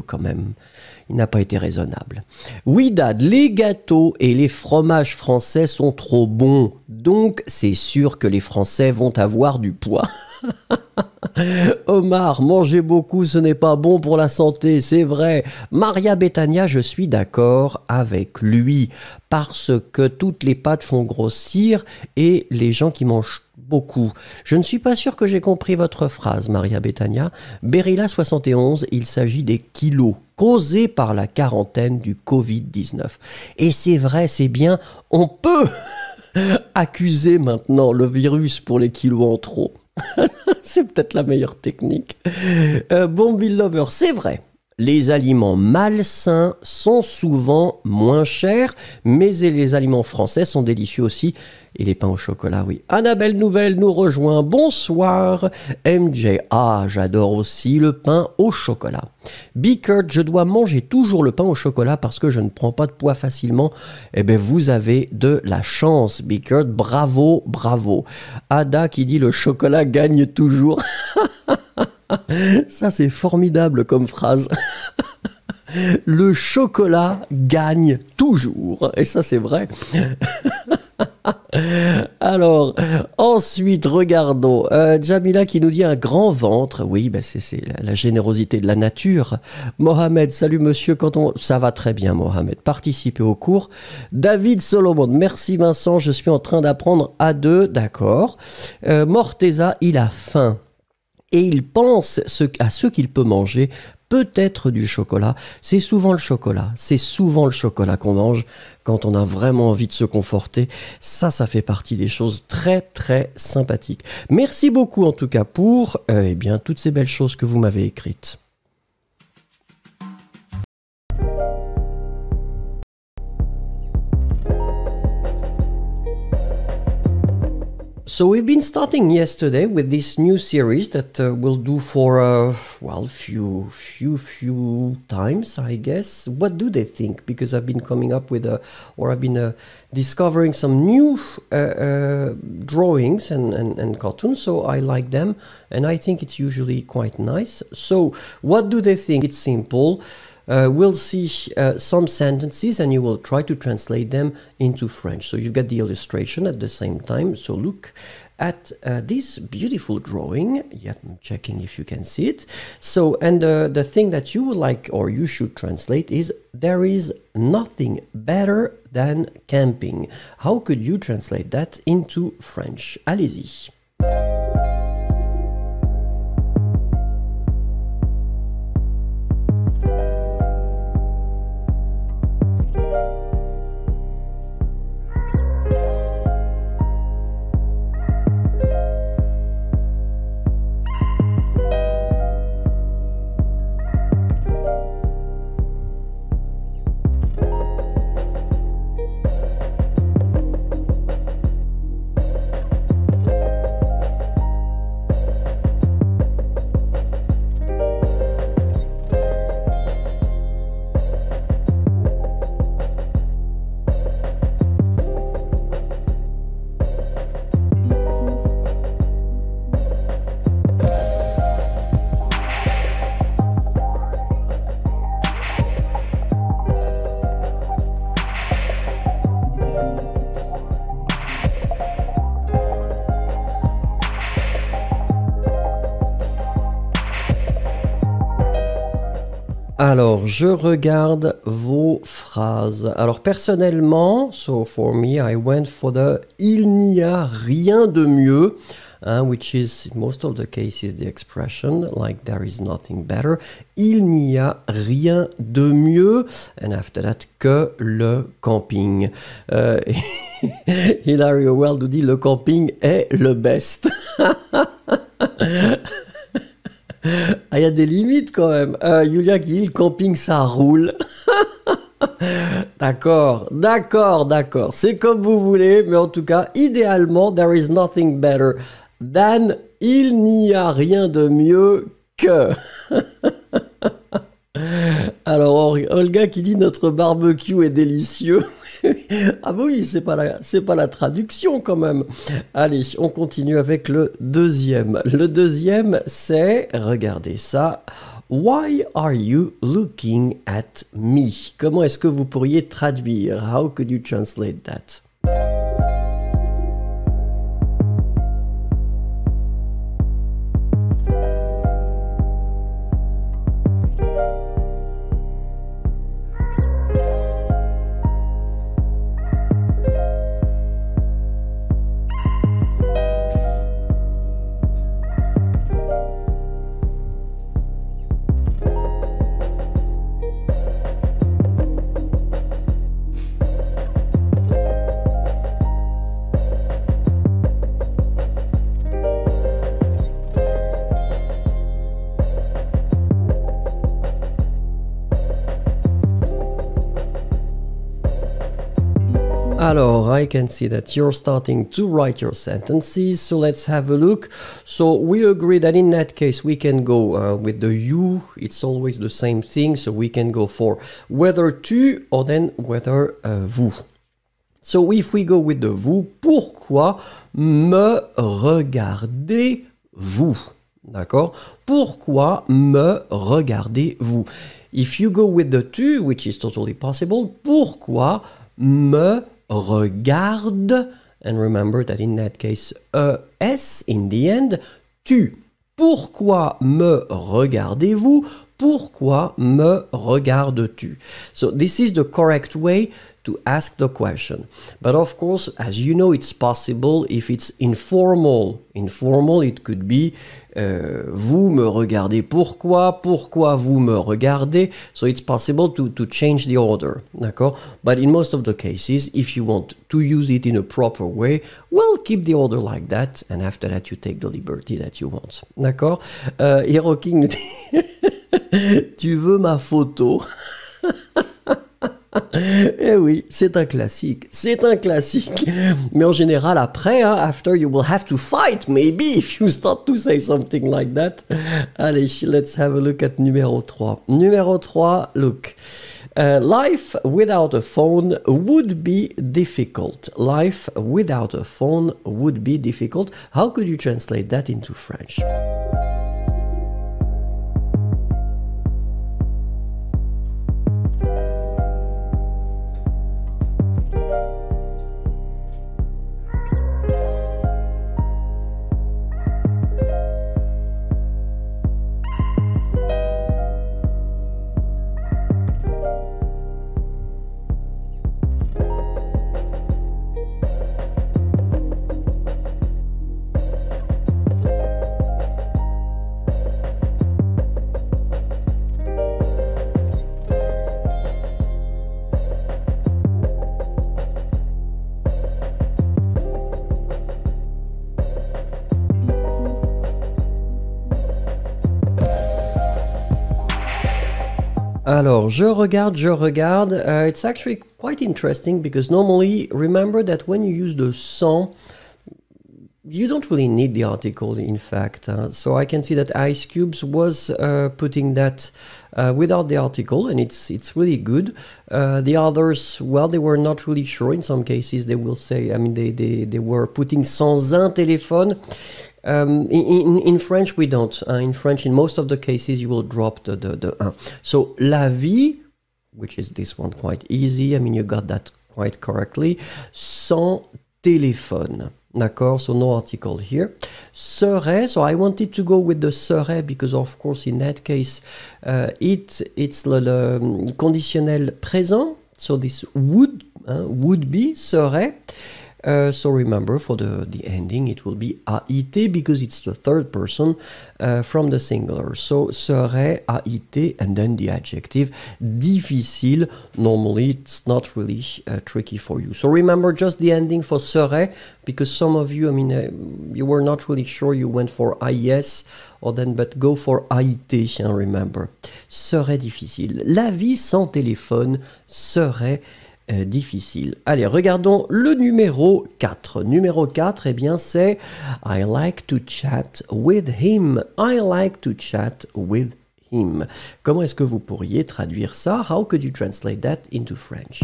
quand même. Il n'a pas été raisonnable. Widad, les gâteaux et les fromages français sont trop bons. Donc, c'est sûr que les Français vont avoir du poids. Omar, manger beaucoup, ce n'est pas bon pour la santé, c'est vrai. Maria Betania, je suis d'accord avec lui. Parce que toutes les pâtes font grossir et les gens qui mangent beaucoup. Je ne suis pas sûr que j'ai compris votre phrase, Maria Betania. Berilla 71, il s'agit des kilos causés par la quarantaine du Covid-19. Et c'est vrai, c'est bien, on peut accuser maintenant le virus pour les kilos en trop. C'est peut-être la meilleure technique. Bombil Lover, c'est vrai. Les aliments malsains sont souvent moins chers, mais les aliments français sont délicieux aussi. Et les pains au chocolat, oui. Annabelle Nouvelle nous rejoint. Bonsoir. MJ, ah, j'adore aussi le pain au chocolat. Bikert, je dois manger toujours le pain au chocolat parce que je ne prends pas de poids facilement. Eh bien, vous avez de la chance, Bikert. Bravo, bravo. Ada qui dit le chocolat gagne toujours. Ça, c'est formidable comme phrase. Le chocolat gagne toujours. Et ça, c'est vrai. Alors, ensuite, regardons. Jamila qui nous dit un grand ventre. Oui, ben c'est la générosité de la nature. Mohamed, salut monsieur. Ça va très bien, Mohamed. Participez au cours. David Solomon, merci Vincent. Je suis en train d'apprendre A2. D'accord. Morteza, il a faim. Et il pense à ce qu'il peut manger, peut-être du chocolat. C'est souvent le chocolat. C'est souvent le chocolat qu'on mange quand on a vraiment envie de se conforter. Ça fait partie des choses très, très sympathiques. Merci beaucoup en tout cas pour eh bien, toutes ces belles choses que vous m'avez écrites. So we've been starting yesterday with this new series that we'll do for well, few times, I guess. What do they think? Because I've been coming up with discovering some new drawings and cartoons, so I like them and I think it's usually quite nice. So what do they think? It's simple. We'll see some sentences and you will try to translate them into French. So you've got the illustration at the same time. So look at this beautiful drawing. Yep, I'm checking if you can see it. So, and the thing that you would like or you should translate is there is nothing better than camping. How could you translate that into French? Allez-y. Alors, je regarde vos phrases. Alors, personnellement, so for me, I went for the il n'y a rien de mieux, which is in most of the cases the expression like there is nothing better. Il n'y a rien de mieux, and after that, que le camping. Hilary Howell nous dit le camping est le best. Ah, il y a des limites quand même. Julia qui dit le camping ça roule. D'accord, d'accord, d'accord. C'est comme vous voulez, mais en tout cas, idéalement, there is nothing better than il n'y a rien de mieux que. Alors, Olga qui dit notre barbecue est délicieux. Ah oui, c'est pas la traduction quand même. Allez, on continue avec le deuxième. Le deuxième, c'est, regardez ça, Why are you looking at me? Comment est-ce que vous pourriez traduire? How could you translate that? Alors, I can see that you're starting to write your sentences, so let's have a look. So we agree that in that case we can go with the you, it's always the same thing, so we can go for whether tu or then whether vous. So if we go with the vous, pourquoi me regardez-vous? D'accord? Pourquoi me regardez-vous? If you go with the tu, which is totally possible, pourquoi me regarde, and remember that in that case, S in the end, tu. Pourquoi me regardez-vous? Pourquoi me regardes-tu? So this is the correct way to ask the question. But of course, as you know, it's possible if it's informal. Informal, it could be vous me regardez pourquoi? Pourquoi vous me regardez? So it's possible to change the order, d'accord? But in most of the cases, if you want to use it in a proper way, well, keep the order like that, and after that, you take the liberty that you want, d'accord? Hero King nous dit tu veux ma photo? Eh oui, c'est un classique, c'est un classique. Mais en général, après, hein, after you will have to fight, maybe, if you start to say something like that. Allez, let's have a look at numéro 3. Numéro 3, look. Life without a phone would be difficult. Life without a phone would be difficult. How could you translate that into French? Alors, je regarde. It's actually quite interesting because normally, remember that when you use the sans, you don't really need the article, in fact. So I can see that Ice Cubes was putting that without the article, and it's really good. The others, well, they were not really sure. In some cases, they will say, I mean, they were putting sans un téléphone. In French, we don't. In French, in most of the cases, you will drop the un. So, la vie, which is this one quite easy. I mean, you got that quite correctly. Sans téléphone. D'accord, so no article here. Serait, so I wanted to go with the serait because of course in that case it's le conditionnel présent. So this would, would be, serait. So remember for the ending it will be AIT because it's the third person from the singular. So serait AIT and then the adjective difficile. Normally it's not really tricky for you. So remember just the ending for serait because some of you, I mean, you were not really sure, you went for AIS or then, but go for AIT and remember. Serait difficile. La vie sans téléphone serait difficile. Allez, regardons le numéro 4. Numéro 4, eh bien, c'est I like to chat with him. I like to chat with him. Comment est-ce que vous pourriez traduire ça? How could you translate that into French?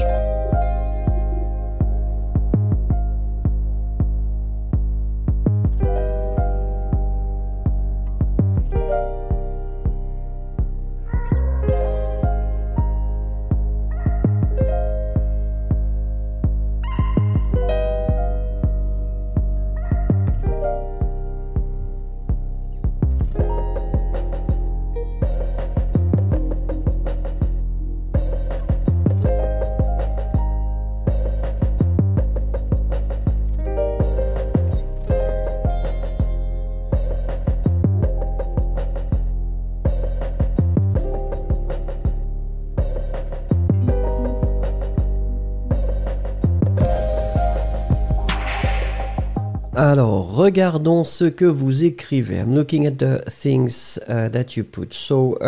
Alors, regardons ce que vous écrivez. I'm looking at the things that you put. So,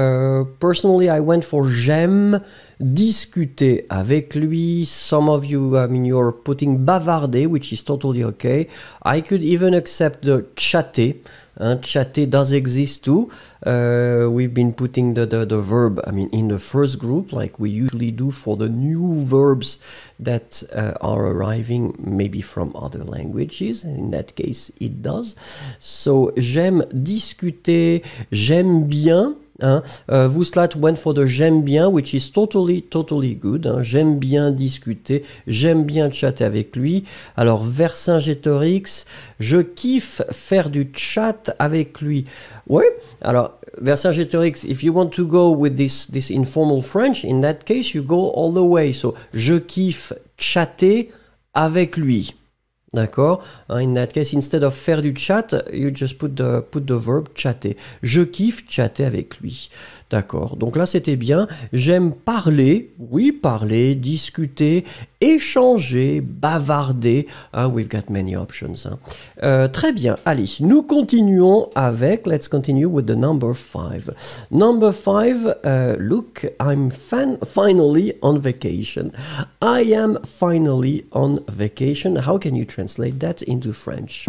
personally, I went for j'aime discuter avec lui. Some of you, I mean, you're putting bavarder, which is totally okay. I could even accept the chatter. Chatter does exist too. We've been putting the verb, I mean, in the first group, like we usually do for the new verbs that are arriving maybe from other languages. In that case, it does. So, j'aime discuter, j'aime bien. Hein, vous slat went for the j'aime bien, which is totally good. Hein, j'aime bien discuter, j'aime bien chatter avec lui. Alors, Vercingétorix, je kiffe faire du chat avec lui. Oui, alors, Vercingétorix, if you want to go with this informal French, in that case, you go all the way. So, je kiffe chatter avec lui. D'accord? In that case, instead of faire du chat, you just put the verb chatter. Je kiffe chatter avec lui. D'accord? Donc là, c'était bien. J'aime parler. Oui, parler, discuter, échanger, bavarder. We've got many options. Hein. Très bien. Allez, nous continuons avec... Let's continue with the number 5. Number 5, look, I'm finally on vacation. I am finally on vacation. How can you translate that into French?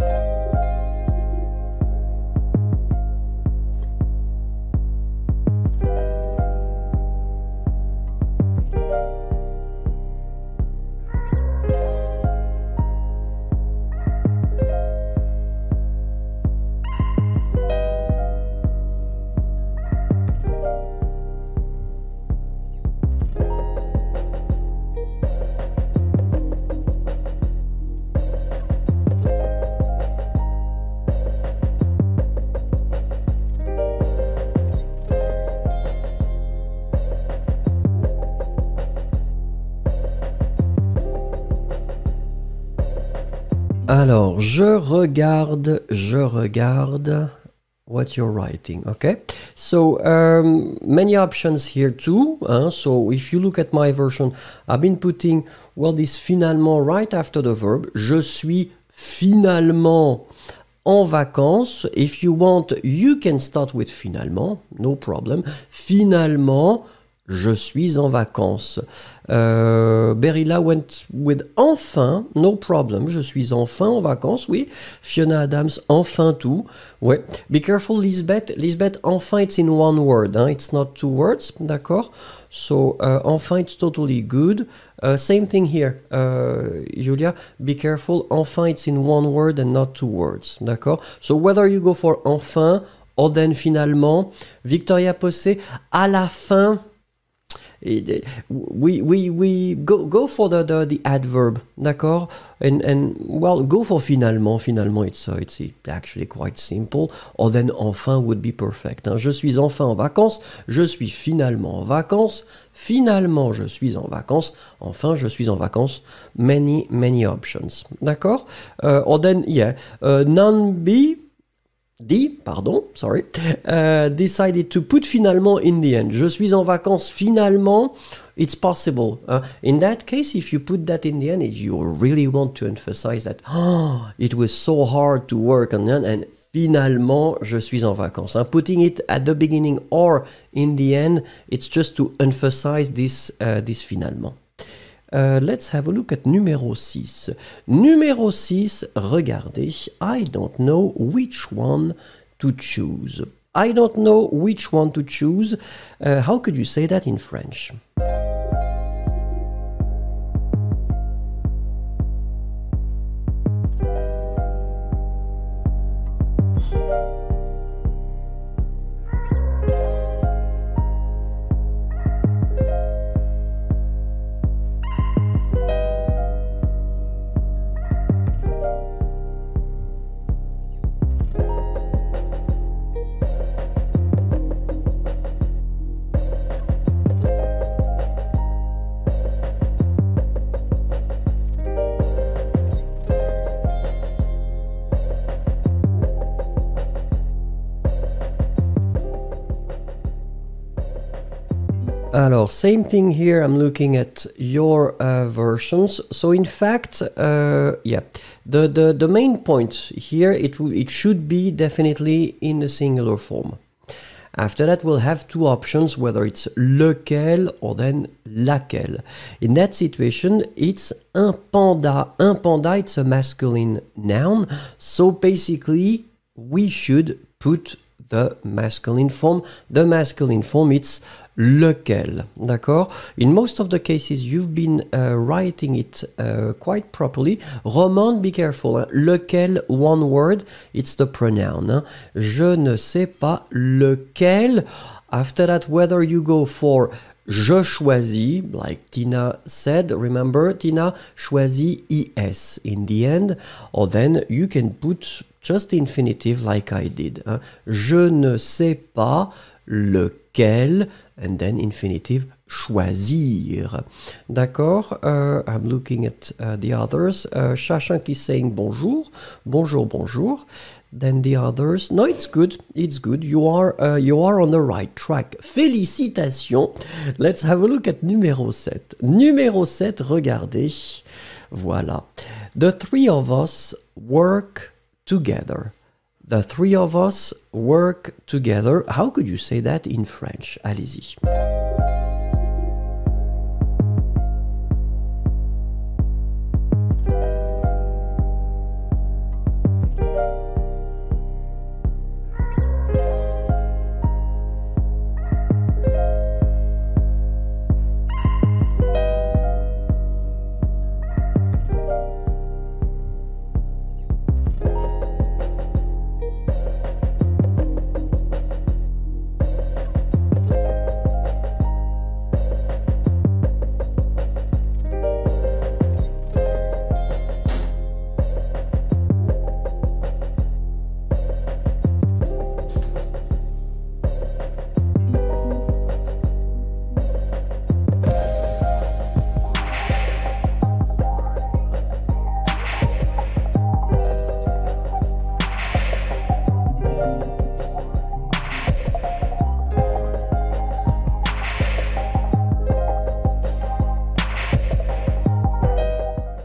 Alors, je regarde what you're writing, okay? So, many options here too. So, if you look at my version, I've been putting, well, this finalement right after the verb. Je suis finalement en vacances. If you want, you can start with finalement, no problem. Finalement, je suis en vacances. Berilla went with enfin, no problem. Je suis enfin en vacances, oui. Fiona Adams, enfin tout. Ouais. Be careful, Lisbeth. Lisbeth, enfin, it's in one word. Hein. It's not two words, d'accord? So, enfin, it's totally good. Same thing here, Julia. Be careful, enfin, it's in one word and not two words, d'accord? So, whether you go for enfin, or then finalement, Victoria Possé, à la fin... we go for the adverb, d'accord, and well, go for finalement. It's actually quite simple. Or then enfin would be perfect. Hein. Je suis enfin en vacances. Je suis finalement en vacances. Finalement, je suis en vacances. Enfin, je suis en vacances. Many options, d'accord. Or then yeah, decided to put finalement in the end. Je suis en vacances finalement. It's possible. In that case, if you put that in the end, you really want to emphasize that it was so hard to work on that, and finalement, je suis en vacances. Putting it at the beginning or in the end, it's just to emphasize this, this finalement. Let's have a look at numéro 6. Numéro 6, regardez, I don't know which one to choose. I don't know which one to choose. How could you say that in French? Alors, same thing here, I'm looking at your versions. So in fact, yeah, the main point here, it should be definitely in the singular form. After that, we'll have two options, whether it's lequel or then laquelle. In that situation, it's un panda. Un panda, it's a masculine noun. So basically, we should put the masculine form. The masculine form, it's lequel, d'accord? In most of the cases, you've been writing it quite properly. Roman, be careful. Hein? Lequel, one word, it's the pronoun. Hein? Je ne sais pas lequel. After that, whether you go for je choisis, like Tina said, remember, Tina, choisis ES in the end, or then you can put just the infinitive like I did. Hein? Je ne sais pas lequel, and then infinitive choisir. D'accord, I'm looking at the others. Shashank is saying bonjour, bonjour, bonjour. Then the others. No, it's good. It's good. You are on the right track. Félicitations. Let's have a look at numéro 7. Numéro 7, regardez. Voilà. The three of us work together. The three of us work together. How could you say that in French? Allez-y.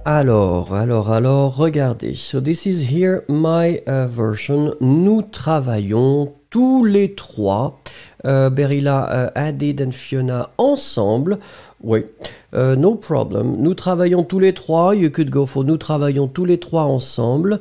Alors, regardez. So this is here my version. Nous travaillons tous les trois. Berilla, Adid and Fiona ensemble. Oui, no problem. Nous travaillons tous les trois. You could go for nous travaillons tous les trois ensemble.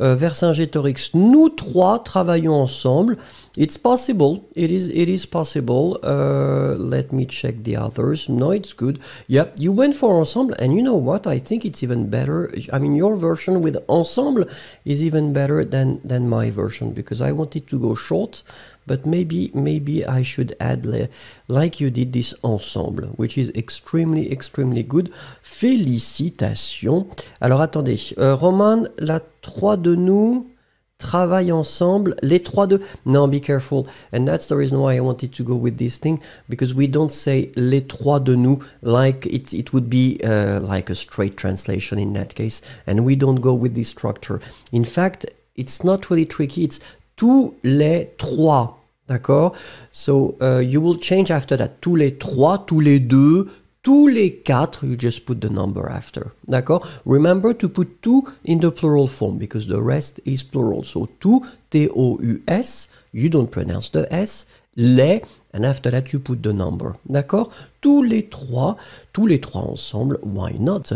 Vercingétorix, nous trois travaillons ensemble. It's possible. It is possible. Let me check the others. No, it's good. Yep, you went for ensemble, and you know what? I think it's even better. I mean, your version with ensemble is even better than my version because I wanted to go short, but maybe I should add like you did this ensemble, which is extremely good. Félicitations. Alors attendez, Roman, la 3 de nous travaille ensemble, les 3 de... Non, be careful, and that's the reason why I wanted to go with this thing, because we don't say les 3 de nous, like it would be like a straight translation in that case, and we don't go with this structure. In fact, it's not really tricky, it's tous les 3, d'accord? So, you will change after that, tous les 3, tous les 2, tous les 4, you just put the number after, d'accord? Remember to put two in the plural form, because the rest is plural. So, tous, T-O-U-S, you don't pronounce the S, les, and after that you put the number, d'accord? Tous les trois ensemble, why not?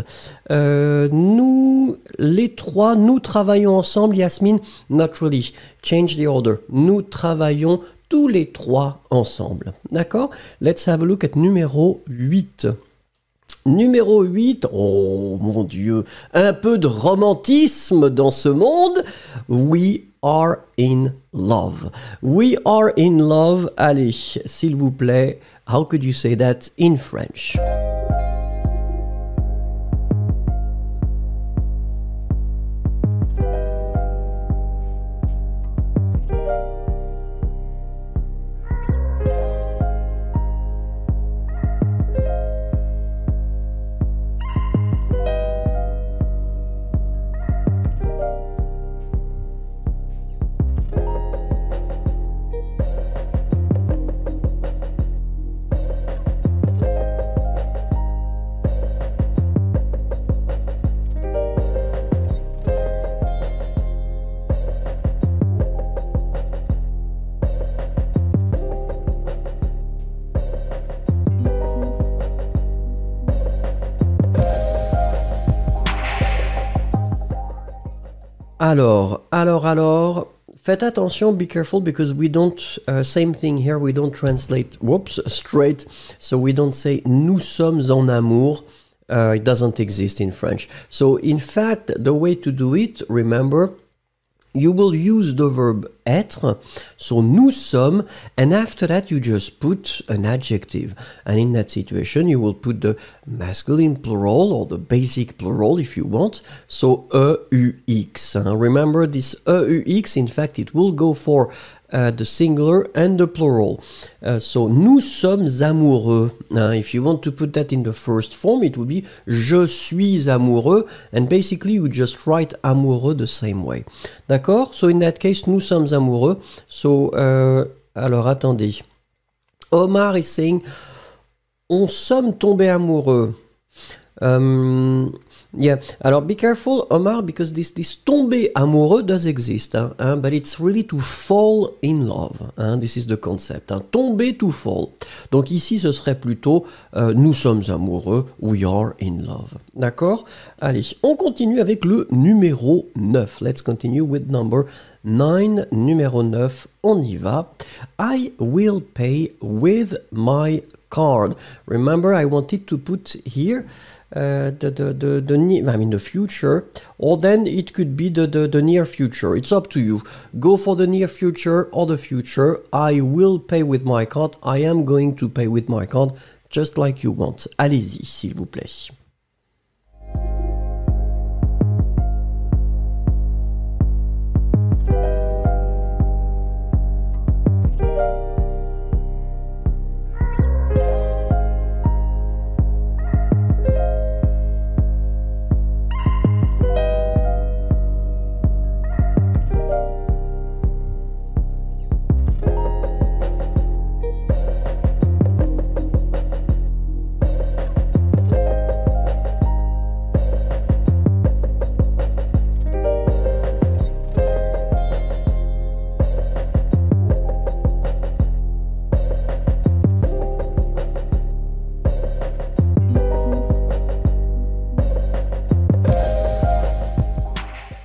Nous, les trois, nous travaillons ensemble, Yasmine, not really, change the order, nous travaillons tous les trois ensemble. D'accord? Let's have a look at numéro 8. Numéro 8, oh mon Dieu, un peu de romantisme dans ce monde. We are in love. We are in love. Allez, s'il vous plaît, how could you say that in French? Alors, faites attention, be careful, because we don't, same thing here, we don't translate, whoops, straight, so we don't say nous sommes en amour, it doesn't exist in French. So, in fact, the way to do it, remember, you will use the verb être, so nous sommes, and after that you just put an adjective. And in that situation you will put the masculine plural or the basic plural if you want, so EUX. Remember this EUX, in fact it will go for the singular and the plural. So nous sommes amoureux. If you want to put that in the first form, it would be je suis amoureux, and basically you just write amoureux the same way. D'accord? So in that case, nous sommes amoureux. So, alors attendez. Omar is saying, on sommes tombés amoureux. Yeah, alors be careful, Omar, because this tomber amoureux does exist, hein, but it's really to fall in love, hein, this is the concept, hein, tomber to fall. Donc ici, ce serait plutôt nous sommes amoureux, we are in love, d'accord? Allez, on continue avec le numéro 9, let's continue with number 9, numéro 9, on y va. I will pay with my card. Remember, I wanted to put here... the future, or then it could be the near future. It's up to you. Go for the near future or the future. I will pay with my card. I am going to pay with my card, just like you want. Allez-y, s'il vous plaît.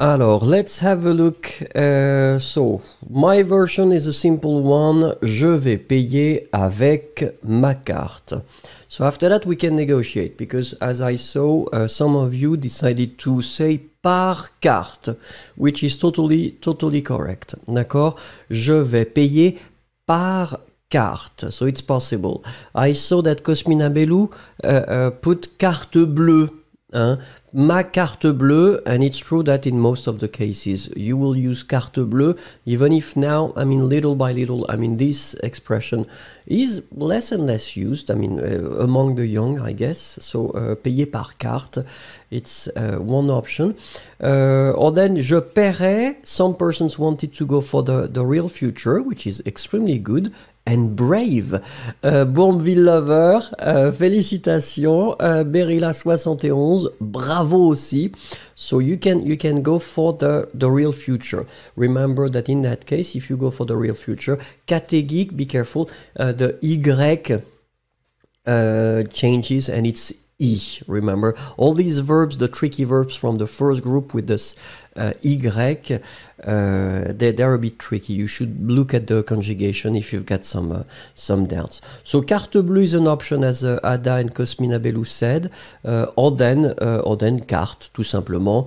Alors, let's have a look. So, my version is a simple one. Je vais payer avec ma carte. So, after that, we can negotiate because, as I saw, some of you decided to say par carte, which is totally correct. D'accord? Je vais payer par carte. So it's possible. I saw that Cosmina Bellou put carte bleue. Hein? Ma carte bleue, and it's true that in most of the cases you will use carte bleue, even if now, I mean, little by little, I mean, this expression is less and less used, I mean, among the young, I guess, so payer par carte, it's one option. Or then, je paierai, some persons wanted to go for the real future, which is extremely good, and brave. Bourneville Lover, félicitations. Berilla 71, bravo aussi. So you can go for the real future. Remember that in that case, if you go for the real future, catégique, be careful, the Y changes and it's E. Remember, all these verbs, the tricky verbs from the first group with this Y, they're a bit tricky. You should look at the conjugation if you've got some doubts. So carte bleue is an option, as Ada and Cosmina Bellou said, or then carte, tout simplement,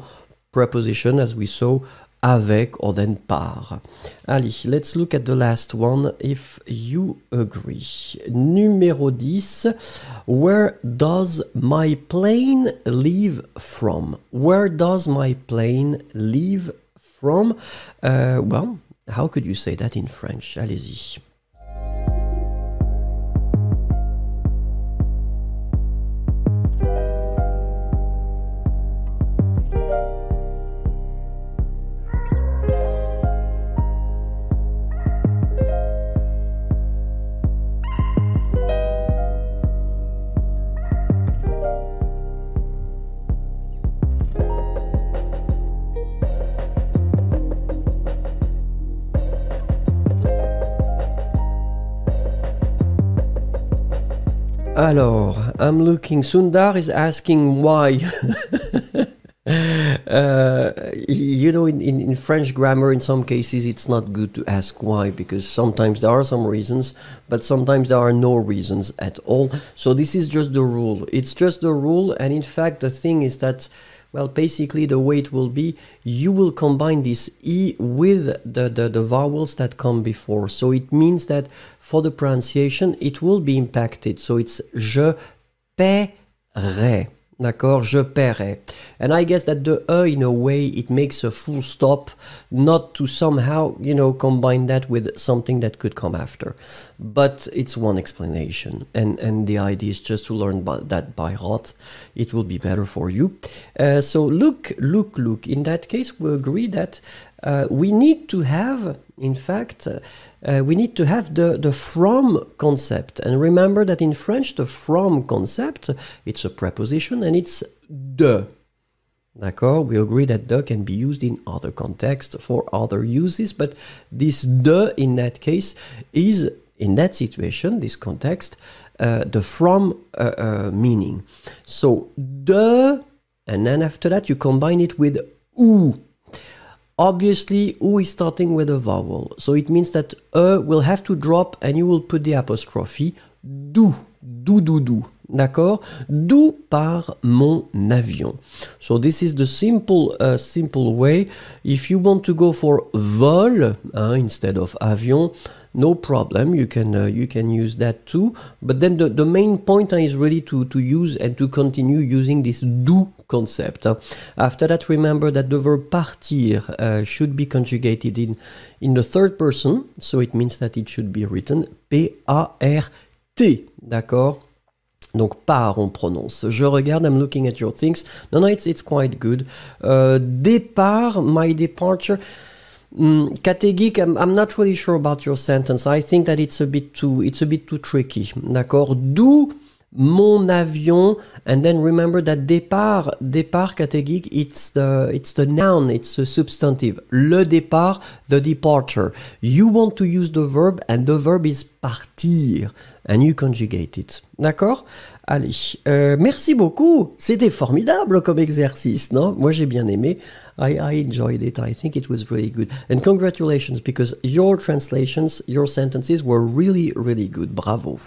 preposition as we saw, avec, or then par. Allez, let's look at the last one, if you agree. Numéro 10, where does my plane leave from? Where does my plane leave from? Well, how could you say that in French? Allez-y. Alors, I'm looking. Sundar is asking why. You know, in French grammar, in some cases, it's not good to ask why, because sometimes there are some reasons, but sometimes there are no reasons at all. So this is just the rule. It's just the rule. And in fact, the thing is that, well, basically the way it will be, you will combine this E with the vowels that come before. So it means that for the pronunciation, it will be impacted. So it's je paierai. D'accord, je paierai. And I guess that the E, in a way, it makes a full stop, not to somehow, you know, combine that with something that could come after. But it's one explanation. And the idea is just to learn that by heart. It will be better for you. So look. In that case, we agree that we need to have, in fact, we need to have the from concept. And remember that in French, the from concept, it's a preposition and it's de. D'accord? We agree that de can be used in other contexts for other uses, but this de in that case is, in that situation, this context, the from meaning. So de, and then after that you combine it with ou. Obviously, U is starting with a vowel, so it means that E will have to drop and you will put the apostrophe, d'où, d'accord? D'où part mon avion. So this is the simple way. If you want to go for vol instead of avion, no problem, you can use that too. But then the main point is really to use and to continue using this do concept. After that, remember that the verb partir should be conjugated in the third person. So it means that it should be written P-A-R-T, d'accord? Donc par, on prononce. Je regarde, I'm looking at your things. No, it's quite good. Départ, my departure. Catégique, I'm not really sure about your sentence. I think that it's a bit too tricky. D'accord? D'où mon avion, and then remember that départ catégique, it's the noun, it's a substantive. Le départ, the departure. You want to use the verb, and the verb is partir, and you conjugate it. D'accord? Allez, merci beaucoup. C'était formidable comme exercice, non? Moi, j'ai bien aimé. I enjoyed it. I think it was really good. And congratulations, because your translations, your sentences were really, really good. Bravo.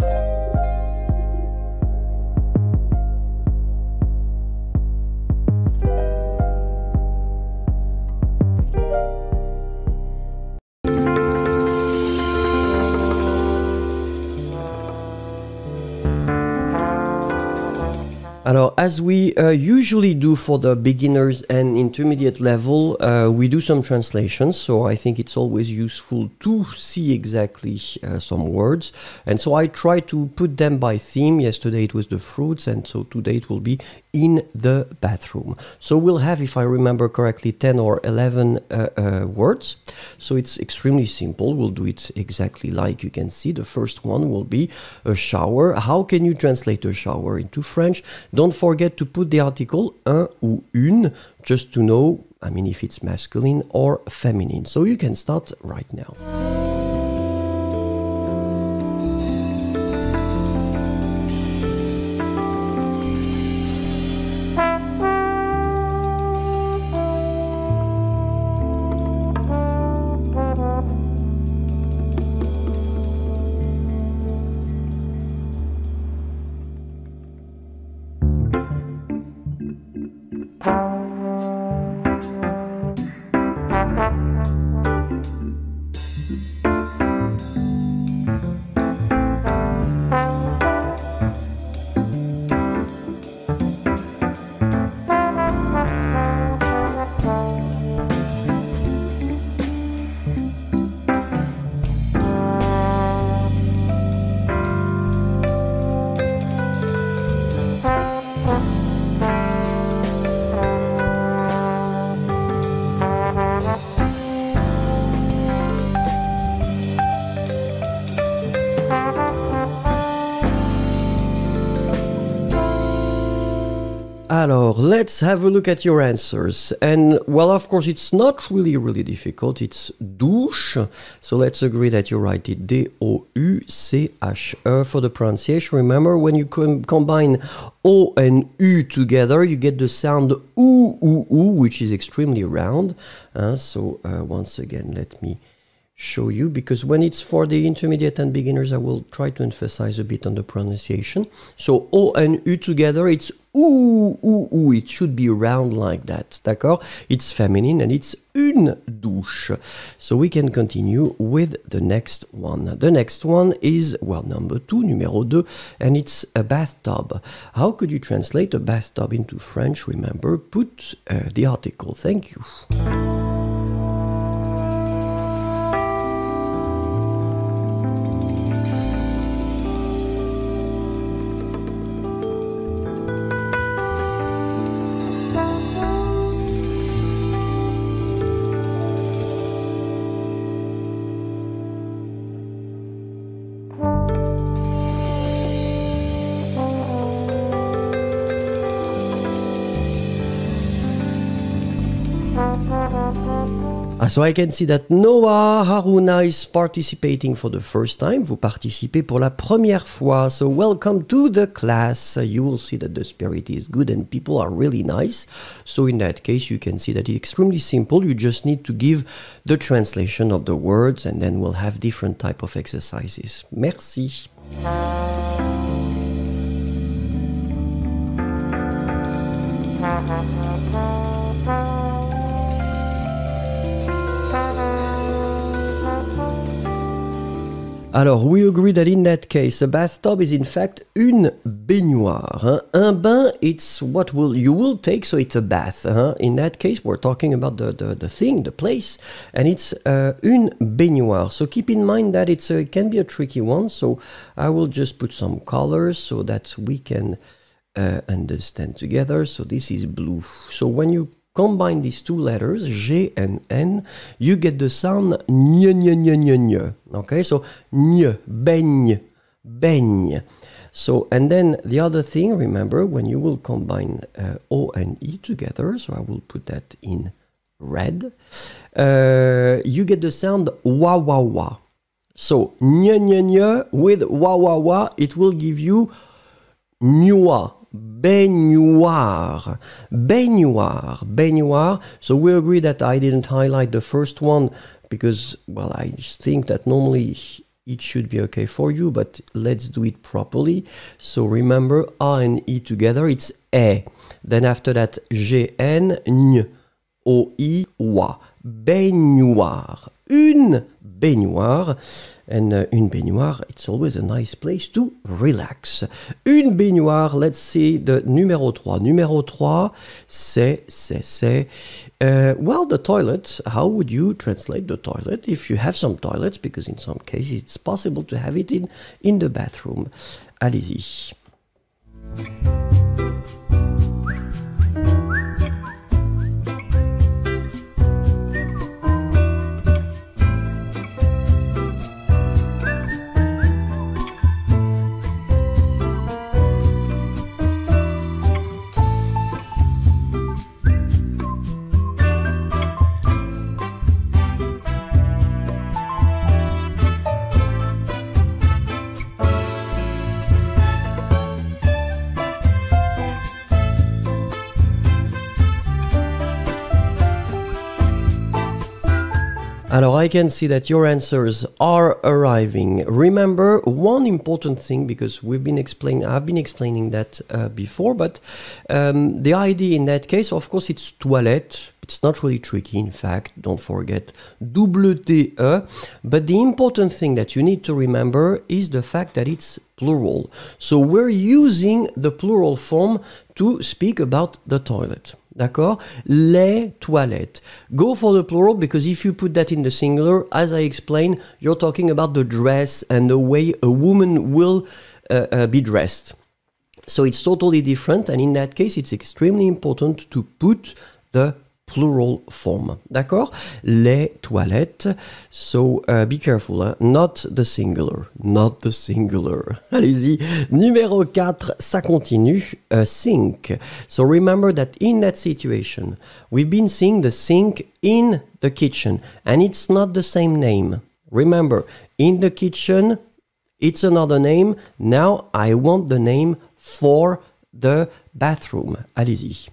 Alors, as we usually do for the beginners and intermediate level, we do some translations. So I think it's always useful to see exactly some words. And so I try to put them by theme. Yesterday it was the fruits, and so today it will be in the bathroom. So we'll have, if I remember correctly, 10 or 11 words. So it's extremely simple. We'll do it exactly like you can see. The first one will be a shower. How can you translate a shower into French? Don't forget to put the article un ou une, just to know, I mean, if it's masculine or feminine. So you can start right now. Alors, let's have a look at your answers. And, well, of course, it's not really difficult. It's douche. So let's agree that you write it D-O-U-C-H-E for the pronunciation. Remember, when you combine O and U together, you get the sound OU, which is extremely round. So once again, let me show you, because when it's for the intermediate and beginners, I will try to emphasize a bit on the pronunciation. So O and U together, it's ou, ou, ou. It should be round like that, d'accord? It's feminine and it's une douche. So we can continue with the next one. The next one is, well, number two, numéro 2, and it's a bathtub. How could you translate a bathtub into French? Remember, put the article. Thank you. So I can see that Noah Haruna is participating for the first time. Vous participez pour la première fois. So welcome to the class. You will see that the spirit is good and people are really nice. So in that case, you can see that it's extremely simple. You just need to give the translation of the words and then we'll have different type of exercises. Merci. Alors, we agree that in that case, a bathtub is in fact une baignoire. Hein? Un bain, it's what will you will take, so it's a bath. Hein? In that case, we're talking about the thing, the place, and it's une baignoire. So keep in mind that it's it can be a tricky one, so I will just put some colors so that we can understand together. So this is blue. So when you combine these two letters, G and N, you get the sound nye, nye, nye, nye, nye. Okay, so nye, baigne, baigne. So, and then the other thing, remember, when you will combine O and E together, so I will put that in red, you get the sound wa, wa, wa. So, nye, nye, nye, with wa, wa, wa, it will give you nua. Baignoire, baignoire, baignoire. So we agree that I didn't highlight the first one because, well, I think that normally it should be okay for you, but let's do it properly. So remember, A and E together, it's E. Then after that, G, N, N, O, I, Wa. Baignoire. Une baignoire. And une baignoire, it's always a nice place to relax. Une baignoire, let's see, the numéro 3. Numéro 3, well, the toilet, how would you translate the toilet if you have some toilets? Because in some cases it's possible to have it in the bathroom. Allez-y. Alors, I can see that your answers are arriving. Remember one important thing, because I've been explaining that before, but the idea in that case, of course, it's toilette. It's not really tricky, in fact, don't forget WTE. But the important thing that you need to remember is the fact that it's plural. So we're using the plural form to speak about the toilet. D'accord? Les toilettes. Go for the plural, because if you put that in the singular, as I explained, you're talking about the dress and the way a woman will be dressed. So it's totally different, and in that case, it's extremely important to put the plural form. D'accord? Les toilettes. So be careful, hein? Not the singular. Not the singular. Allez-y. Numéro 4, ça continue. Sink. So remember that in that situation, we've been seeing the sink in the kitchen, and it's not the same name. Remember, in the kitchen, it's another name. Now I want the name for the bathroom. Allez-y.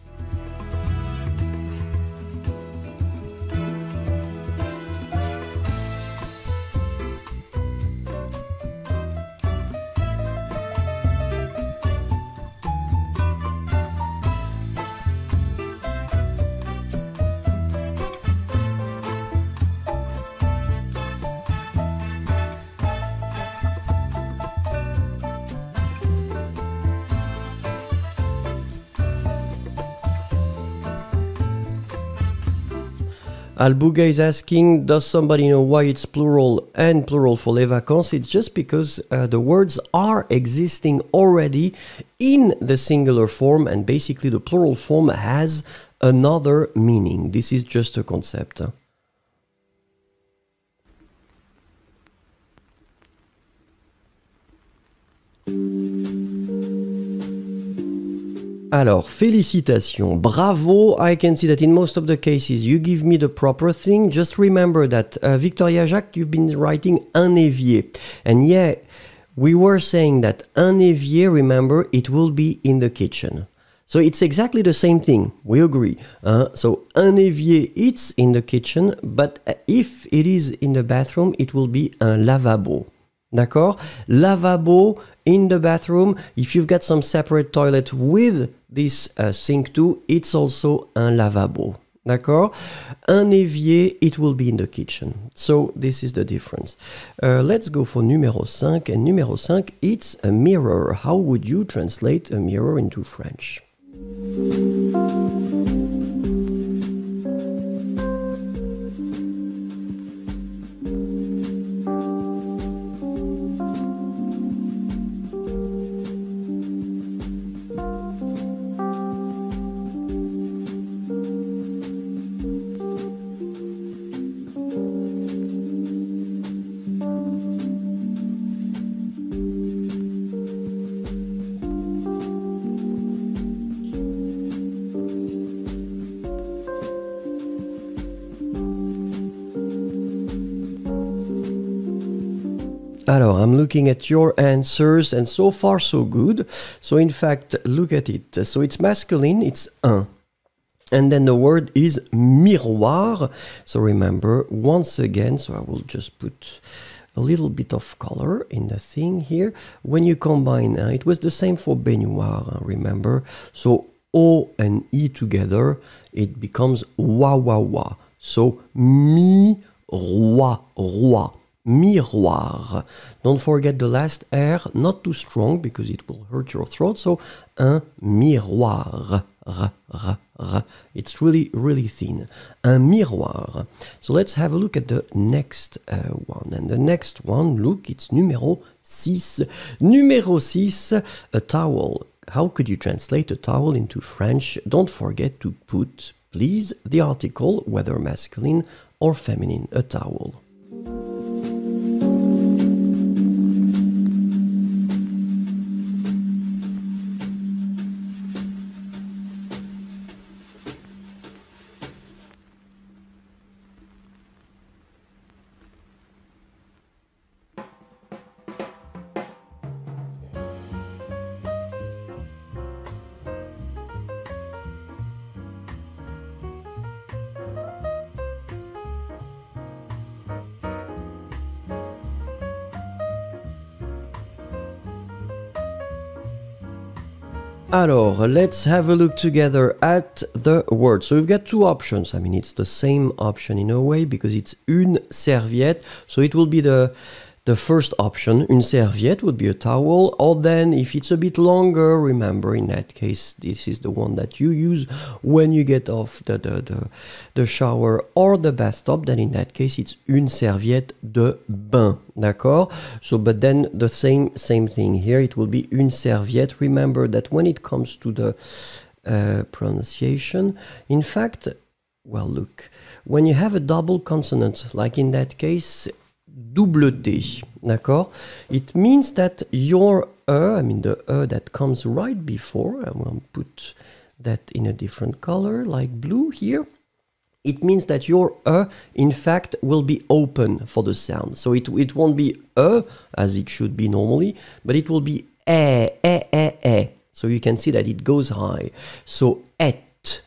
Albouga is asking, does somebody know why it's plural and plural for les vacances? It's just because the words are existing already in the singular form, and basically the plural form has another meaning. This is just a concept. Alors, félicitations, bravo, I can see that in most of the cases you give me the proper thing. Just remember that, Victoria Jacques, you've been writing un évier. And yeah, we were saying that un évier, remember, it will be in the kitchen. So it's exactly the same thing, we agree. So un évier, it's in the kitchen, but if it is in the bathroom, it will be un lavabo. D'accord? Lavabo in the bathroom. If you've got some separate toilet with this sink too, it's also un lavabo. D'accord? Un évier, it will be in the kitchen. So this is the difference. Let's go for numéro 5. And numéro 5, it's a mirror. How would you translate a mirror into French? Alors, I'm looking at your answers, and so far so good. So in fact, look at it. So it's masculine, it's un. And then the word is miroir. So remember, once again, so I will just put a little bit of color in the thing here. When you combine, it was the same for baignoire, remember? So O and E together, it becomes wa wa wa. So mi roi, miroir. Don't forget the last R, not too strong because it will hurt your throat. So, un miroir. It's really, really thin. Un miroir. So let's have a look at the next one. And the next one, look, it's numéro 6. Numéro 6, a towel. How could you translate a towel into French? Don't forget to put, please, the article, whether masculine or feminine, a towel. Alors, let's have a look together at the word. So you've got two options. I mean, it's the same option in a way because it's une serviette. So it will be the first option. Une serviette would be a towel. Or then, if it's a bit longer, remember, in that case, this is the one that you use when you get off the shower or the bathtub. Then in that case, it's une serviette de bain. D'accord? So, but then the same thing here. It will be une serviette. Remember that when it comes to the pronunciation, in fact, well, look, when you have a double consonant, like in that case, double T, d'accord? It means that your I mean the that comes right before, I'm going to put that in a different color, like blue here. It means that your in fact, will be open for the sound. So it won't be as it should be normally, but it will be eh. So you can see that it goes high. So, et,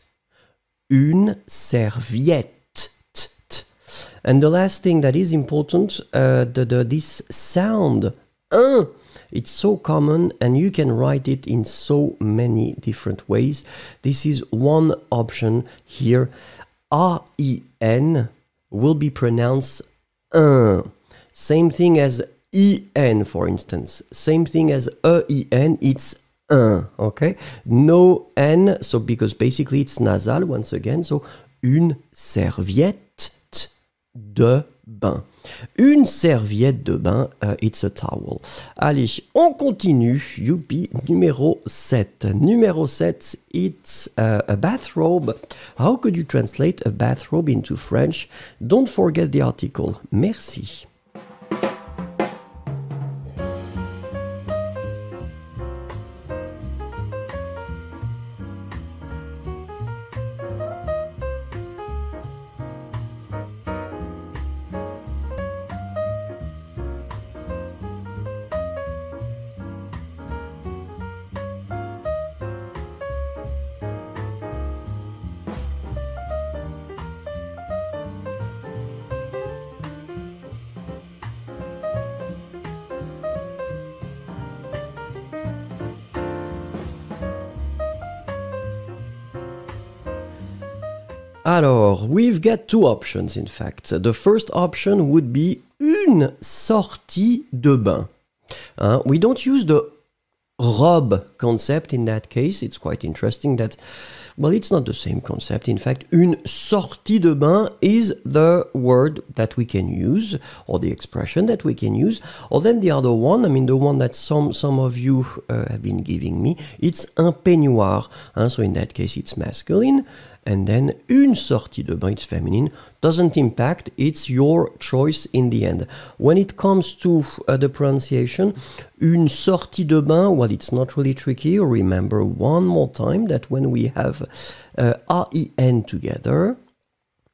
une serviette. And the last thing that is important, this sound, it's so common and you can write it in so many different ways. This is one option here. A-I-N will be pronounced same thing as I-N, for instance. Same thing as E-I-N, it's okay? No N, so because basically it's nasal once again. So, une serviette de bain. Une serviette de bain, it's a towel. Allez, on continue. Youpi, numéro 7. Numéro 7, it's a bathrobe. How could you translate a bathrobe into French? Don't forget the article. Merci. Alors, we've got two options, in fact. The first option would be une sortie de bain. We don't use the robe concept in that case. It's quite interesting that, well, it's not the same concept. In fact, une sortie de bain is the word that we can use, or the expression that we can use. Or then the other one, I mean, the one that some of you have been giving me, it's un peignoir. So in that case, it's masculine. And then une sortie de bain, it's feminine, doesn't impact, it's your choice in the end. When it comes to the pronunciation, une sortie de bain, well, it's not really tricky. Remember one more time that when we have A-I-N together,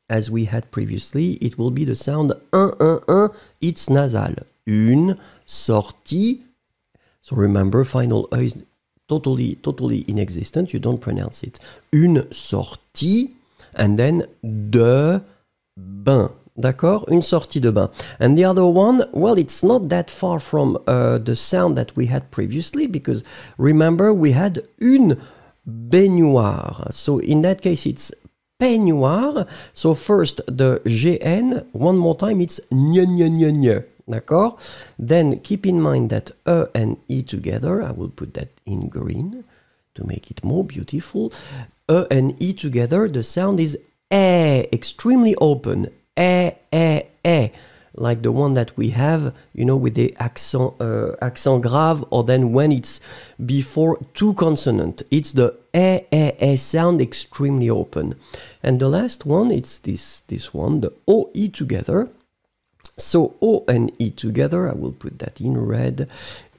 as we had previously, it will be the sound un, it's nasal. Une sortie, so remember final A is totally inexistent, you don't pronounce it. Une sortie, and then de bain. D'accord? Une sortie de bain. And the other one, well, it's not that far from the sound that we had previously, because remember, we had une baignoire. So in that case, it's peignoir. So first the GN, one more time it's nye nye nye nye. D'accord? Then keep in mind that E and E together, I will put that in green to make it more beautiful. E and E together, the sound is E, extremely open. E, E, E. Like the one that we have, you know, with the accent, accent grave, or then when it's before two consonant, it's the e, e, e sound, extremely open. And the last one, it's this one, the o, e together. So o and e together, I will put that in red.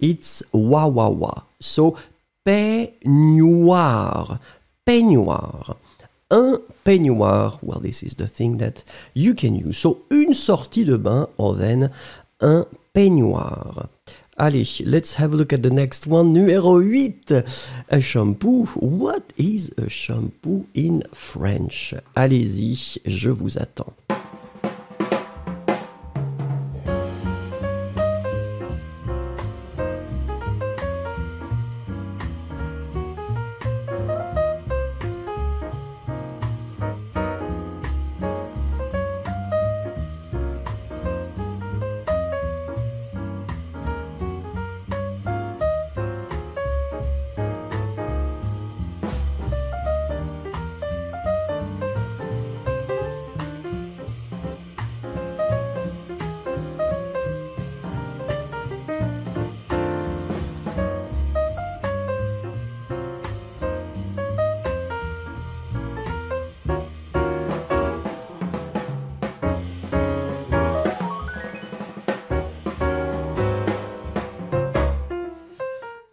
It's wa, wa, wa. So peignoir, peignoir. Un peignoir, well this is the thing that you can use. So, une sortie de bain, or then un peignoir. Allez, let's have a look at the next one. Numéro 8, a shampoo. What is a shampoo in French? Allez-y, je vous attends.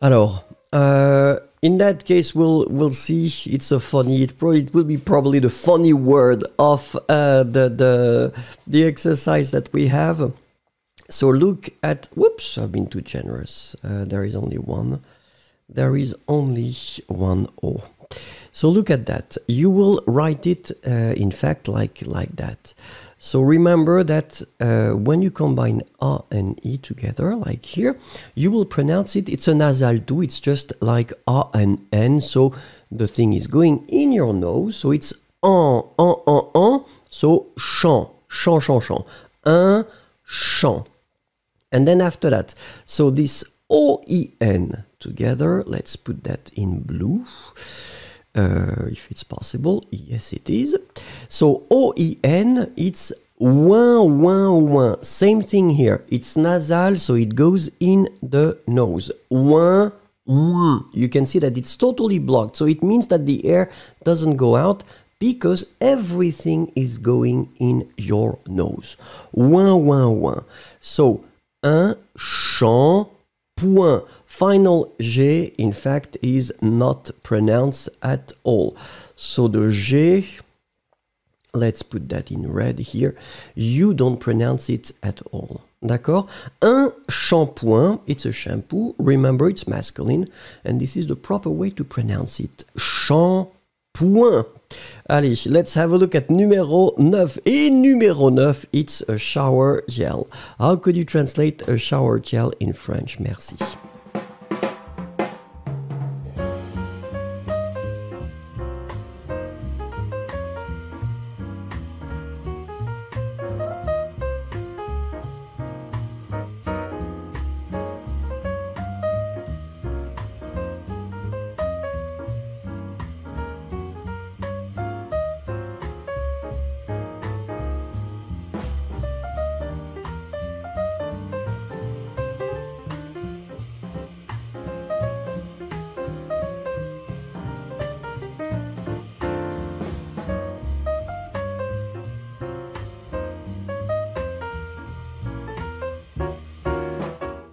Alors, in that case, we'll see. It's a funny. It will be probably the funny word of the exercise that we have. So look at. Whoops! I've been too generous. There is only one. There is only one O. So look at that. You will write it. In fact, like that. So remember that when you combine A and E together, like here, you will pronounce it, it's a nasal too, it's just like A and N, so the thing is going in your nose, so it's en, en, en, en, so chant, chant, chant, chant, un, chant. And then after that, so this O-E-N together, let's put that in blue. If it's possible, yes it is. So O-E-N, it's ouin, ouin, ouin. Same thing here, it's nasal, so it goes in the nose. Ouin, ouin. You can see that it's totally blocked, so it means that the air doesn't go out because everything is going in your nose. Ouin, ouin, ouin. So, un chant, point. Final G, in fact, is not pronounced at all. So the G, let's put that in red here, you don't pronounce it at all. D'accord? Un shampoing, it's a shampoo. Remember, it's masculine. And this is the proper way to pronounce it. Shampoing. Allez, let's have a look at numéro 9. Et numéro 9, it's a shower gel. How could you translate a shower gel in French? Merci.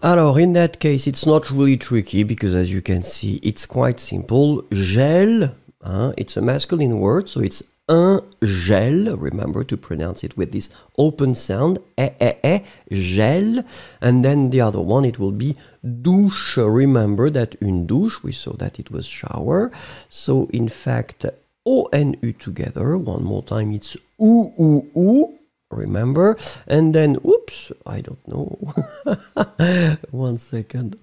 Alors, in that case, it's not really tricky because, as you can see, it's quite simple. Gel, it's a masculine word, so it's un gel. Remember to pronounce it with this open sound, e, e, e, gel. And then the other one, it will be douche. Remember that une douche, we saw that it was shower. So, in fact, O and U together, one more time, it's ou, ou, ou. Remember, and then, oops, I don't know, one second,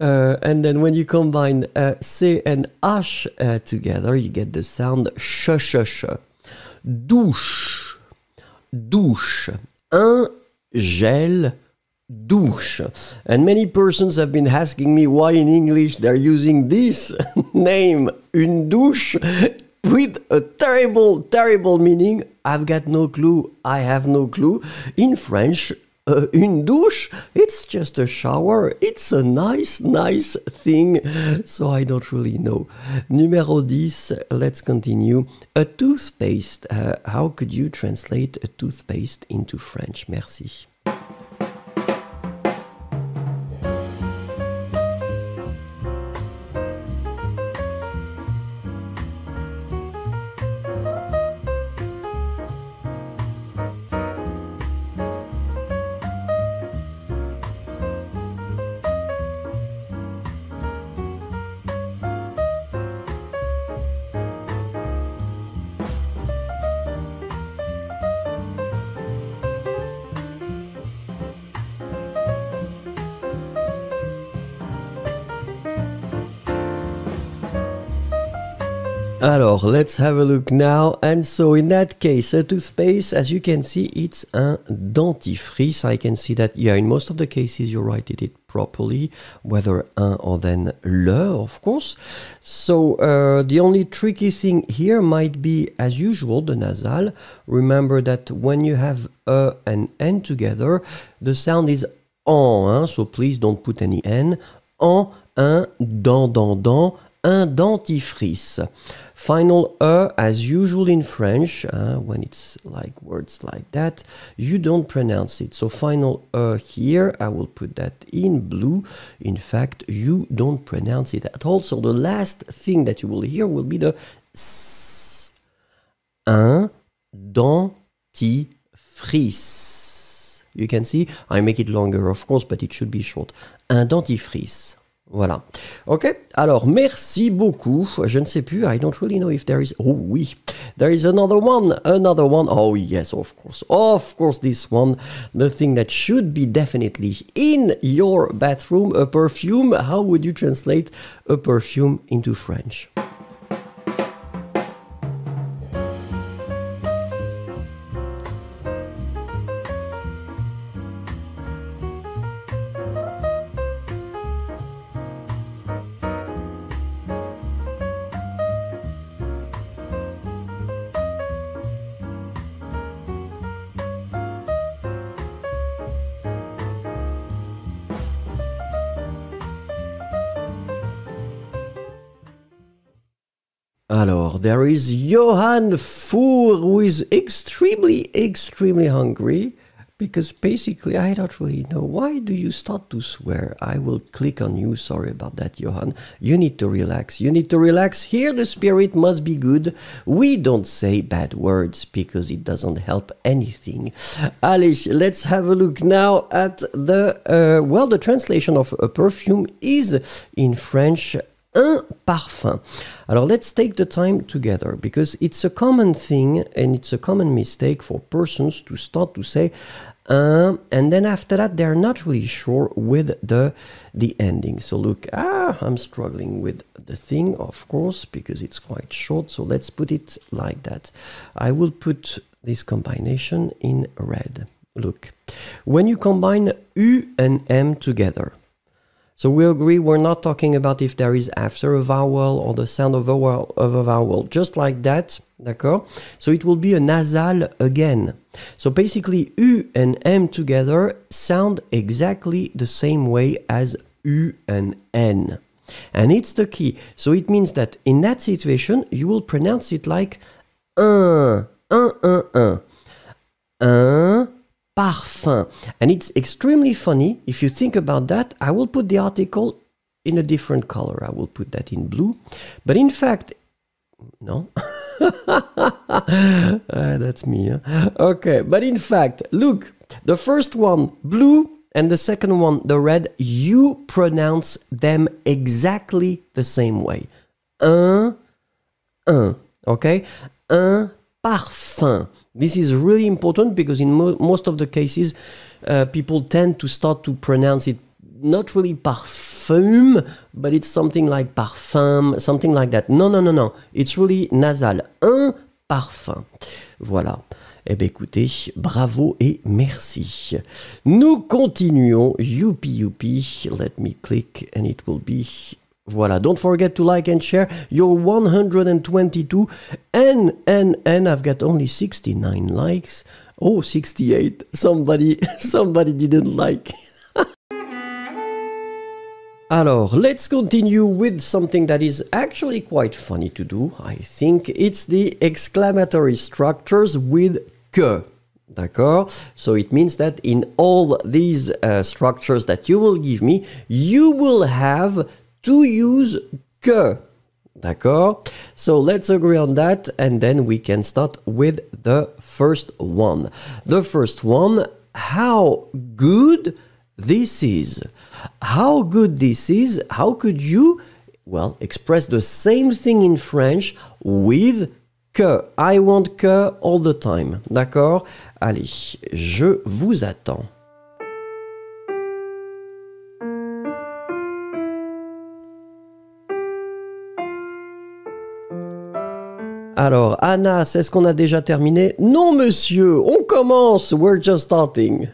And then when you combine C and H together, you get the sound sh, sh, sh. Douche, douche, un gel, douche. And many persons have been asking me why in English they're using this name, une douche, with a terrible, terrible meaning. I've got no clue. I have no clue. In French, une douche, it's just a shower. It's a nice, nice thing. So I don't really know. Numéro 10, let's continue. A toothpaste. How could you translate a toothpaste into French? Merci. Alors, let's have a look now. And so in that case, a toothpaste, as you can see, it's un dentifrice. I can see that, yeah, in most of the cases, you're right, it did properly, whether un or then le, of course. So the only tricky thing here might be, as usual, the nasal. Remember that when you have a and n together, the sound is en, hein? So please don't put any n. En, un, dans, dans, dans. Un dentifrice. Final E, as usual in French, when it's like words like that, you don't pronounce it. So final E here, I will put that in blue. In fact, you don't pronounce it at all. So the last thing that you will hear will be the S. Un dentifrice. You can see, I make it longer, of course, but it should be short. Un dentifrice. Voilà. Ok, alors merci beaucoup. Je ne sais plus. I don't really know if there is... Oh oui. There is another one. Another one. Oh yes, of course. Of course, this one. The thing that should be definitely in your bathroom. A perfume. How would you translate a perfume into French? Alors, there is Johann Four, who is extremely, extremely hungry, because basically, I don't really know. Why do you start to swear? I will click on you. Sorry about that, Johann. You need to relax. You need to relax. Here, the spirit must be good. We don't say bad words because it doesn't help anything. Allez, let's have a look now at the, well, the translation of a perfume is in French, un parfum. Alors, let's take the time together, because it's a common thing and it's a common mistake for persons to start to say and then after that they're not really sure with the ending. So look, I'm struggling with the thing, of course, because it's quite short. So let's put it like that. I will put this combination in red. Look, when you combine U and M together, so we agree, we're not talking about if there is after a vowel or the sound of a vowel, just like that, d'accord? So it will be a nasal again. So basically, U and M together sound exactly the same way as U and N. And it's the key. So it means that in that situation, you will pronounce it like un, un, un, un, un. Parfum. And it's extremely funny. If you think about that, I will put the article in a different color. I will put that in blue. But in fact, no. That's me. Huh? Okay. But in fact, look, the first one, blue, and the second one, the red, you pronounce them exactly the same way. Un, un. Okay? Un parfum. This is really important because in most of the cases, people tend to start to pronounce it not really parfum, but it's something like parfum, something like that. Non, non, non, non, it's really nasal. Un parfum. Voilà. Eh bien, écoutez, bravo et merci. Nous continuons. Youpi, youpi. Let me click and it will be... Voilà. Don't forget to like and share. You're 122 and I've got only 69 likes. Oh, 68. Somebody didn't like. Alors, let's continue with something that is actually quite funny to do, I think. It's the exclamatory structures with que. D'accord? So it means that in all these structures that you will give me, you will have to use que. D'accord? So let's agree on that, and then we can start with the first one. The first one, how good this is. How good this is, how could you, well, express the same thing in French with que. I want que all the time. D'accord? Allez, je vous attends. Alors, Anna, est-ce qu'on a déjà terminé? Non, monsieur, on commence. We're just starting.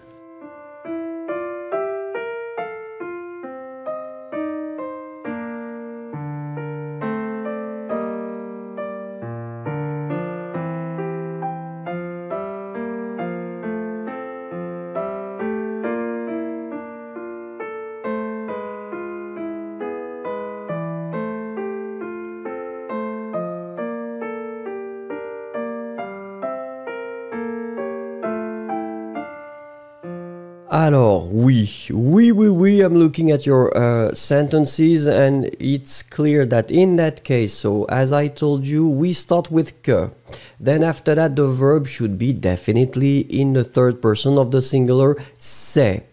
Alors, oui, I'm looking at your sentences and it's clear that in that case, so as I told you, we start with que. Then after that, the verb should be definitely in the third person of the singular, c'est.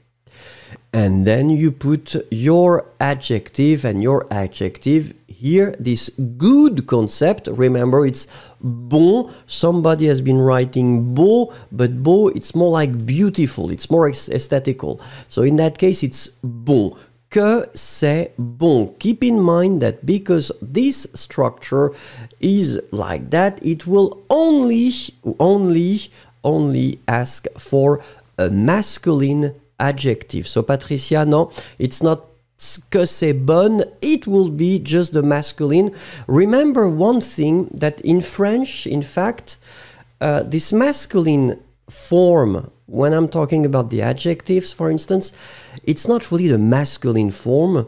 And then you put your adjective, and your adjective here, this good concept, remember it's bon, somebody has been writing beau, but beau, it's more like beautiful, it's more aesthetical. So in that case, it's bon, que c'est bon. Keep in mind that because this structure is like that, it will only ask for a masculine adjective. So Patricia, no, it's not que c'est bonne, it will be just the masculine. Remember one thing, that in French, in fact, this masculine form, when I'm talking about the adjectives, for instance, it's not really the masculine form,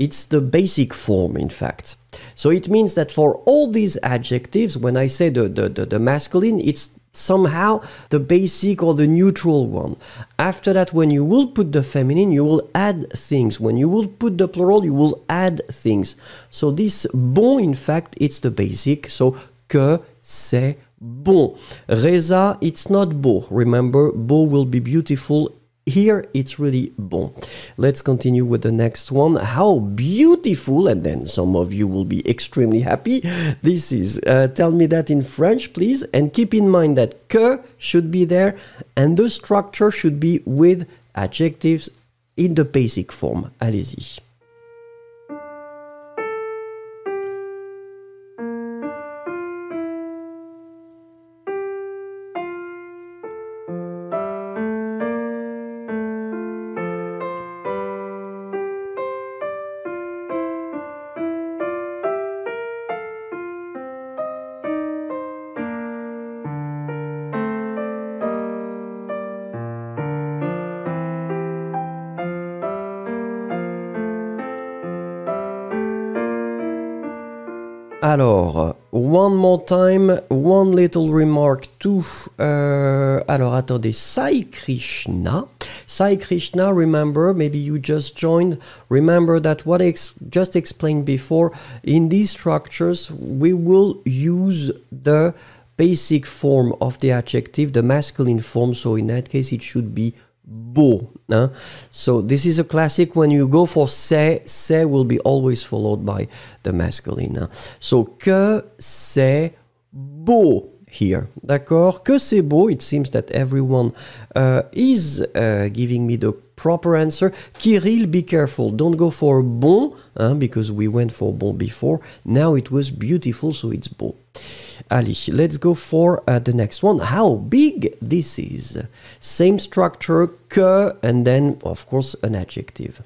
it's the basic form, in fact. So it means that for all these adjectives, when I say the masculine, it's somehow the basic or the neutral one. After that, when you will put the feminine, you will add things. When you will put the plural, you will add things. So this bon, in fact, it's the basic. So que c'est bon. Reza, it's not beau. Remember, beau will be beautiful. Here, it's really bon. Let's continue with the next one. How beautiful, and then some of you will be extremely happy. This is, tell me that in French, please. And keep in mind that que should be there, and the structure should be with adjectives in the basic form. Allez-y. Alors, one more time, one little remark to... alors, attendez, Sai Krishna. Sai Krishna, remember, maybe you just joined. Remember that what I just explained before, in these structures, we will use the basic form of the adjective, the masculine form. So in that case, it should be beau. Huh? So this is a classic. When you go for c'est will be always followed by the masculine. Huh? So que c'est beau. here. D'accord? Que c'est beau. It seems that everyone is giving me the proper answer. Kirill, be careful. Don't go for bon, hein, because we went for bon before. Now it was beautiful, so it's beau. Allez, let's go for the next one. How big this is. Same structure, que, and then, of course, an adjective.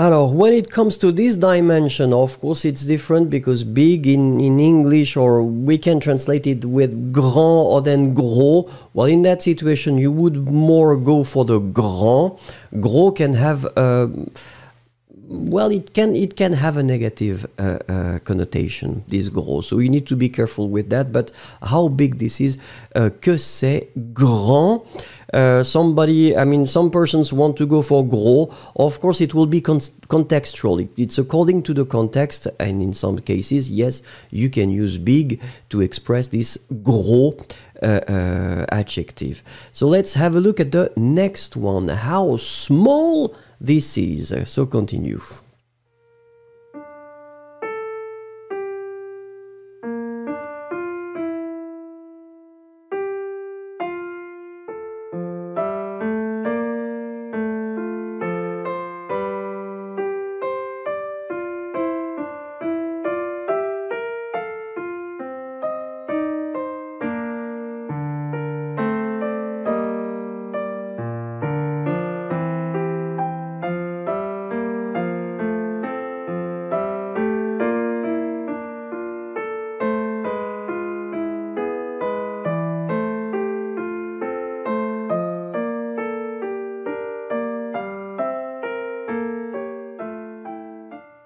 Alors, when it comes to this dimension, of course, it's different because big in English, or we can translate it with grand or then gros. Well, in that situation, you would more go for the grand. Gros can have, well, it can have a negative connotation, this gros. So you need to be careful with that. But how big this is, que c'est grand. Some persons want to go for gros. Of course, it will be contextual. It's according to the context, and in some cases, yes, you can use big to express this gros adjective. So let's have a look at the next one. How small this is. So continue.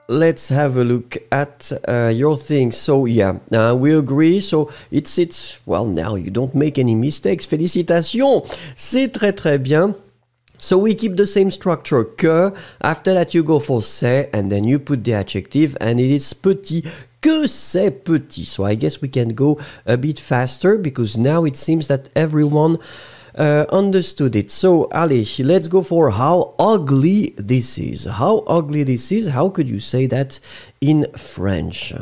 Let's have a look at your things. So yeah, we agree. So it's well, now you don't make any mistakes. Félicitations, c'est très très bien. So we keep the same structure, que. After that you go for c'est, and then you put the adjective, and it is petit. Que c'est petit. So I guess we can go a bit faster because now it seems that everyone understood it. So, allez, let's go for how ugly this is. How ugly this is, how could you say that in French?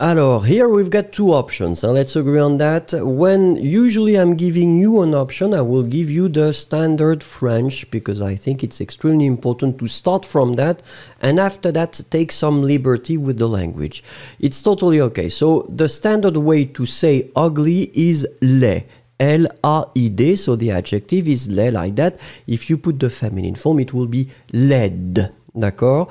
Alors, here we've got two options, and let's agree on that. When usually I'm giving you an option, I will give you the standard French, because I think it's extremely important to start from that, and after that take some liberty with the language. It's totally okay. So the standard way to say ugly is laid. L-A-I-D, so the adjective is laid like that. If you put the feminine form, it will be laid. D'accord?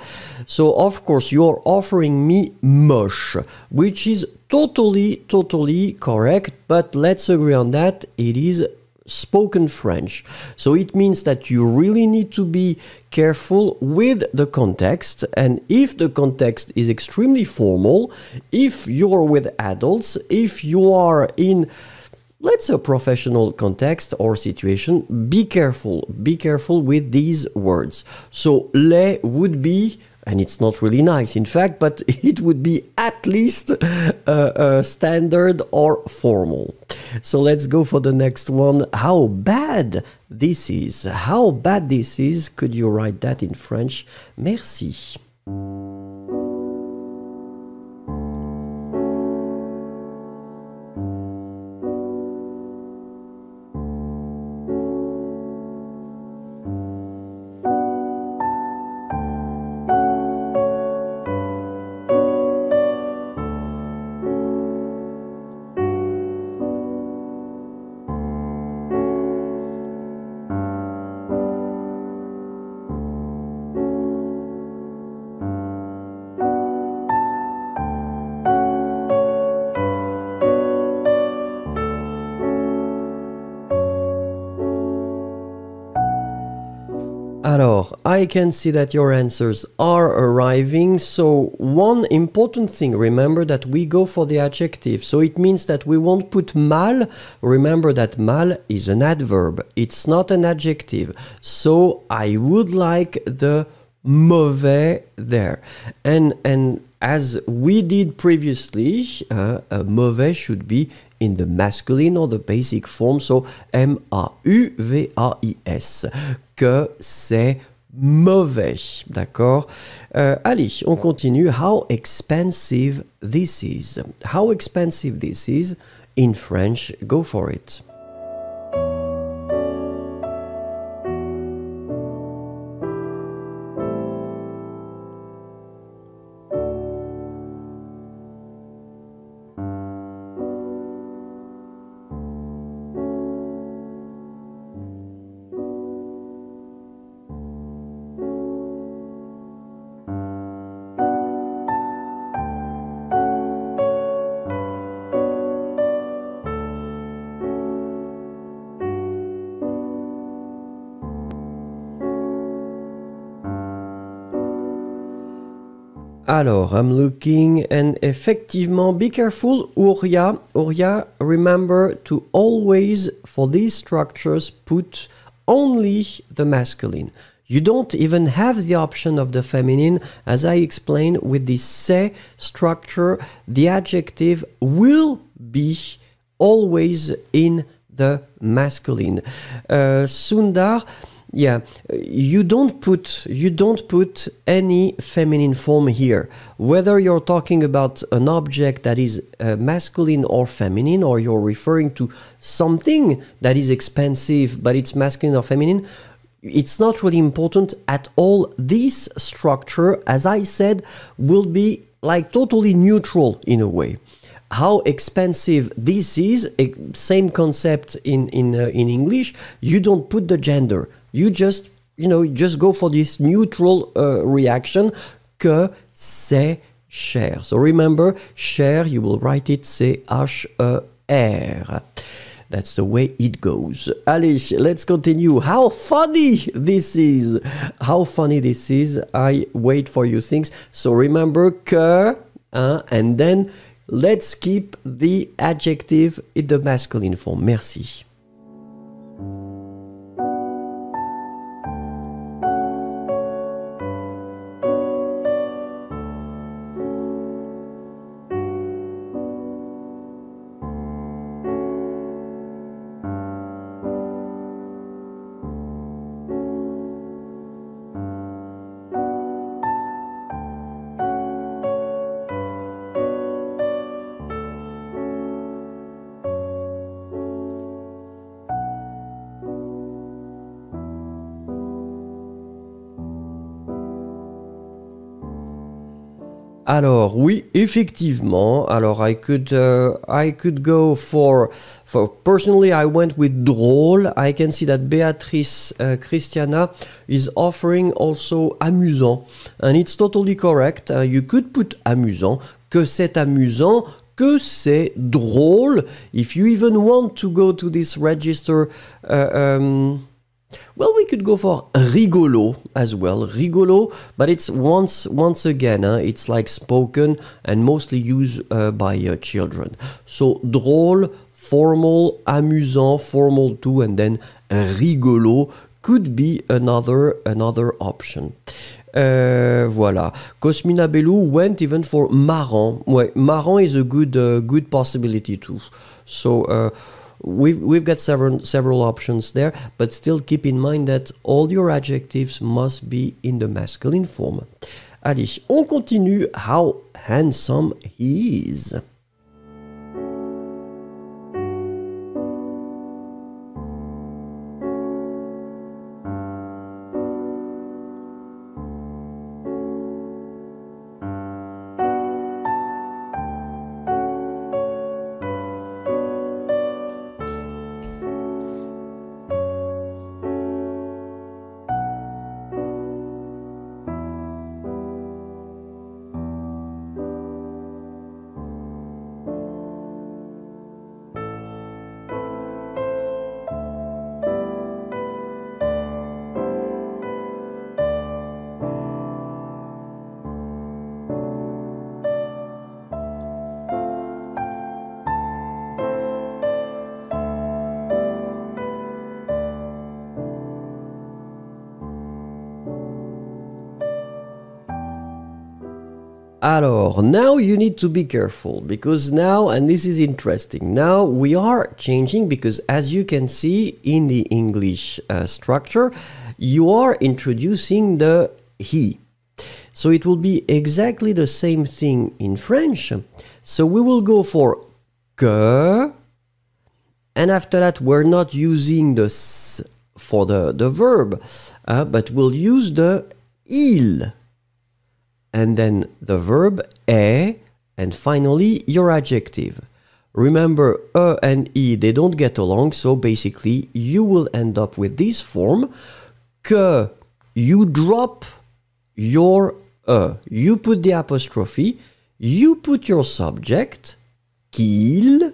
So, of course, you're offering me moche, which is totally, totally correct, but let's agree on that. It is spoken French. So it means that you really need to be careful with the context. And if the context is extremely formal, if you're with adults, if you are in, let's say, a professional context or situation, be careful with these words. So, les would be, and it's not really nice in fact, but it would be at least standard or formal. So let's go for the next one. How bad this is. How bad this is. Could you write that in French? Merci. I can see that your answers are arriving. So one important thing, remember that we go for the adjective. So it means that we won't put mal. Remember that mal is an adverb. It's not an adjective. So I would like the mauvais there. And as we did previously, mauvais should be in the masculine or the basic form, so M-A-U-V-A-I-S, que c'est mauvais, d'accord? Allez, on continue. How expensive this is. How expensive this is in French, go for it. Alors, I'm looking and effectivement, be careful, Ouria. Ouria, remember to always, for these structures, put only the masculine. You don't even have the option of the feminine. As I explained, with the se structure, the adjective will be always in the masculine. Sundar. Yeah, you don't put any feminine form here. Whether you're talking about an object that is masculine or feminine, or you're referring to something that is expensive but it's masculine or feminine, it's not really important at all. This structure, as I said, will be like totally neutral in a way. How expensive this is, same concept in English. You don't put the gender. You just, you know, just go for this neutral reaction, que c'est cher. So remember, cher, you will write it C-H-E-R. That's the way it goes. Allez, let's continue. How funny this is. How funny this is. I wait for you things. So remember, que, and then let's keep the adjective in the masculine form. Merci. Alors oui, effectivement. Alors I could go for personally I went with drôle. I can see that Beatrice Christiana is offering also amusant, and it's totally correct. You could put amusant, que c'est amusant, que c'est drôle. If you even want to go to this register. Well, we could go for rigolo as well, rigolo, but it's once again, it's like spoken and mostly used by children. So drôle, formal, amusant, formal too, and then rigolo could be another option. Voilà. Cosmina Bellou went even for marrant. Ouais, marrant is a good possibility too. So. We've got several options there, but still keep in mind that all your adjectives must be in the masculine form. Allez, on continue. How handsome he is. Alors, now you need to be careful, because now, and this is interesting, now we are changing, because as you can see in the English structure, you are introducing the he. So it will be exactly the same thing in French. So we will go for que, and after that we're not using the s for the verb, but we'll use the il, and then the verb est, and finally your adjective. Remember, e and i, they don't get along, so basically you will end up with this form, que, you drop your you put the apostrophe, you put your subject, qu'il,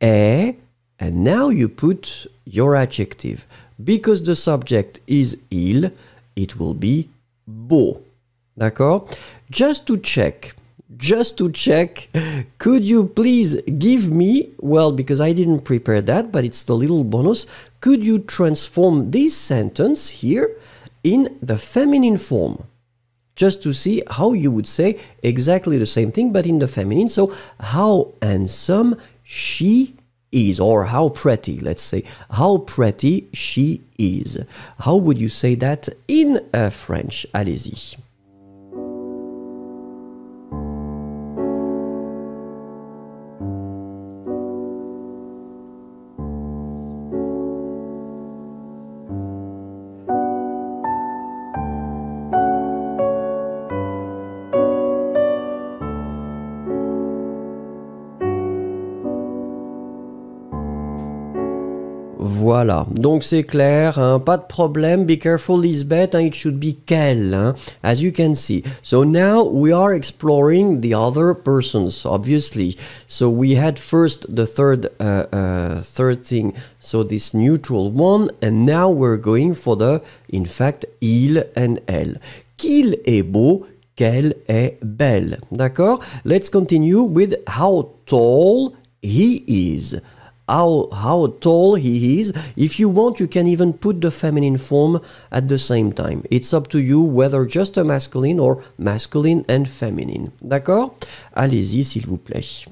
est, and now you put your adjective. Because the subject is il, it will be beau. D'accord? Just to check, could you please give me, well, because I didn't prepare that, but it's the little bonus, could you transform this sentence here in the feminine form, just to see how you would say exactly the same thing but in the feminine? So how handsome she is, or how pretty, let's say, how pretty she is. How would you say that in French? Allez-y. Voilà, donc c'est clair, hein? Pas de problème, be careful Lisbeth, hein? It should be qu'elle, hein? As you can see. So now we are exploring the other persons, obviously. So we had first the third thing, so this neutral one, and now we're going for the, in fact, il and elle. Qu'il est beau, qu'elle est belle, d'accord? Let's continue with how tall he is. How tall he is. If you want, you can even put the feminine form at the same time. It's up to you whether just a masculine or masculine and feminine. D'accord? Allez-y, s'il vous plaît.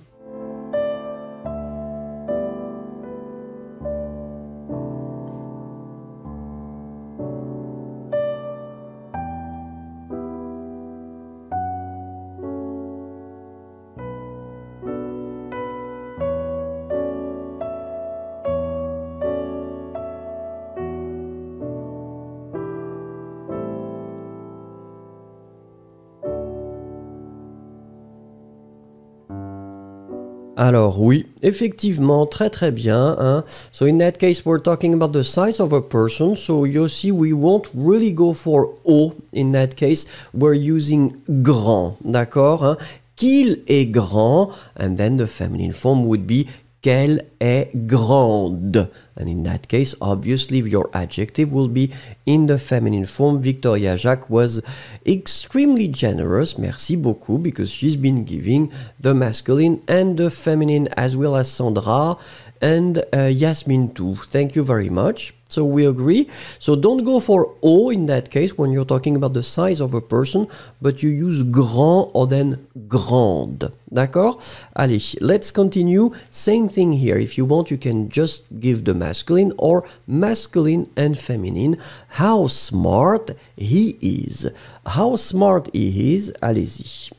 Alors oui, effectivement, très très bien. Hein? So in that case, we're talking about the size of a person. So Yossi, we won't really go for haut. In that case, we're using grand, d'accord? Hein? Qu'il est grand, and then the feminine form would be qu'elle est grande. And in that case, obviously, your adjective will be in the feminine form. Victoria Jacques was extremely generous, merci beaucoup, because she's been giving the masculine and the feminine, as well as Sandra and Yasmine too. Thank you very much. So we agree. So don't go for haut in that case when you're talking about the size of a person, but you use grand or then grande. D'accord? Allez, let's continue. Same thing here. If you want, you can just give the masculine or masculine and feminine. How smart he is. How smart he is. Allez-y.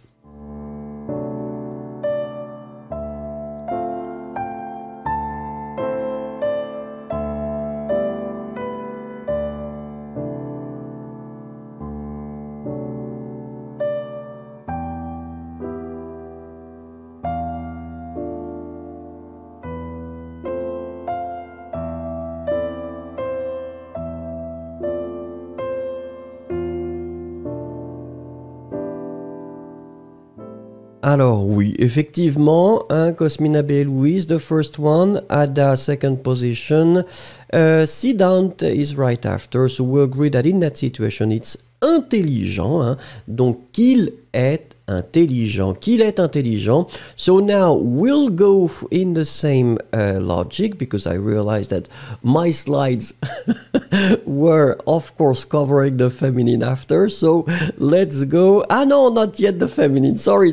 Alors oui, effectivement, hein, Cosmina Bellou is the first one, Ada second position, Sidant is right after, so we agree that in that situation it's intelligent, hein, donc qu'il est intelligent, qu'il est intelligent. So now we'll go in the same logic because I realized that my slides were of course covering the feminine after. So let's go. Ah no, not yet the feminine. Sorry.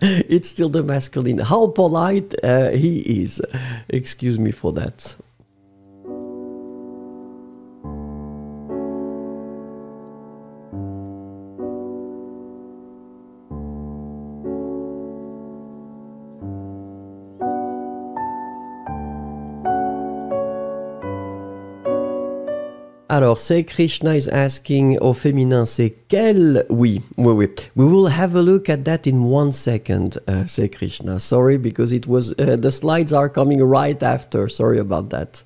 It's still the masculine. How polite he is. Excuse me for that. Alors, c'est Krishna is asking au féminin, c'est quel... Oui. We will have a look at that in 1 second, c'est Krishna. Sorry, because it was... the slides are coming right after. Sorry about that.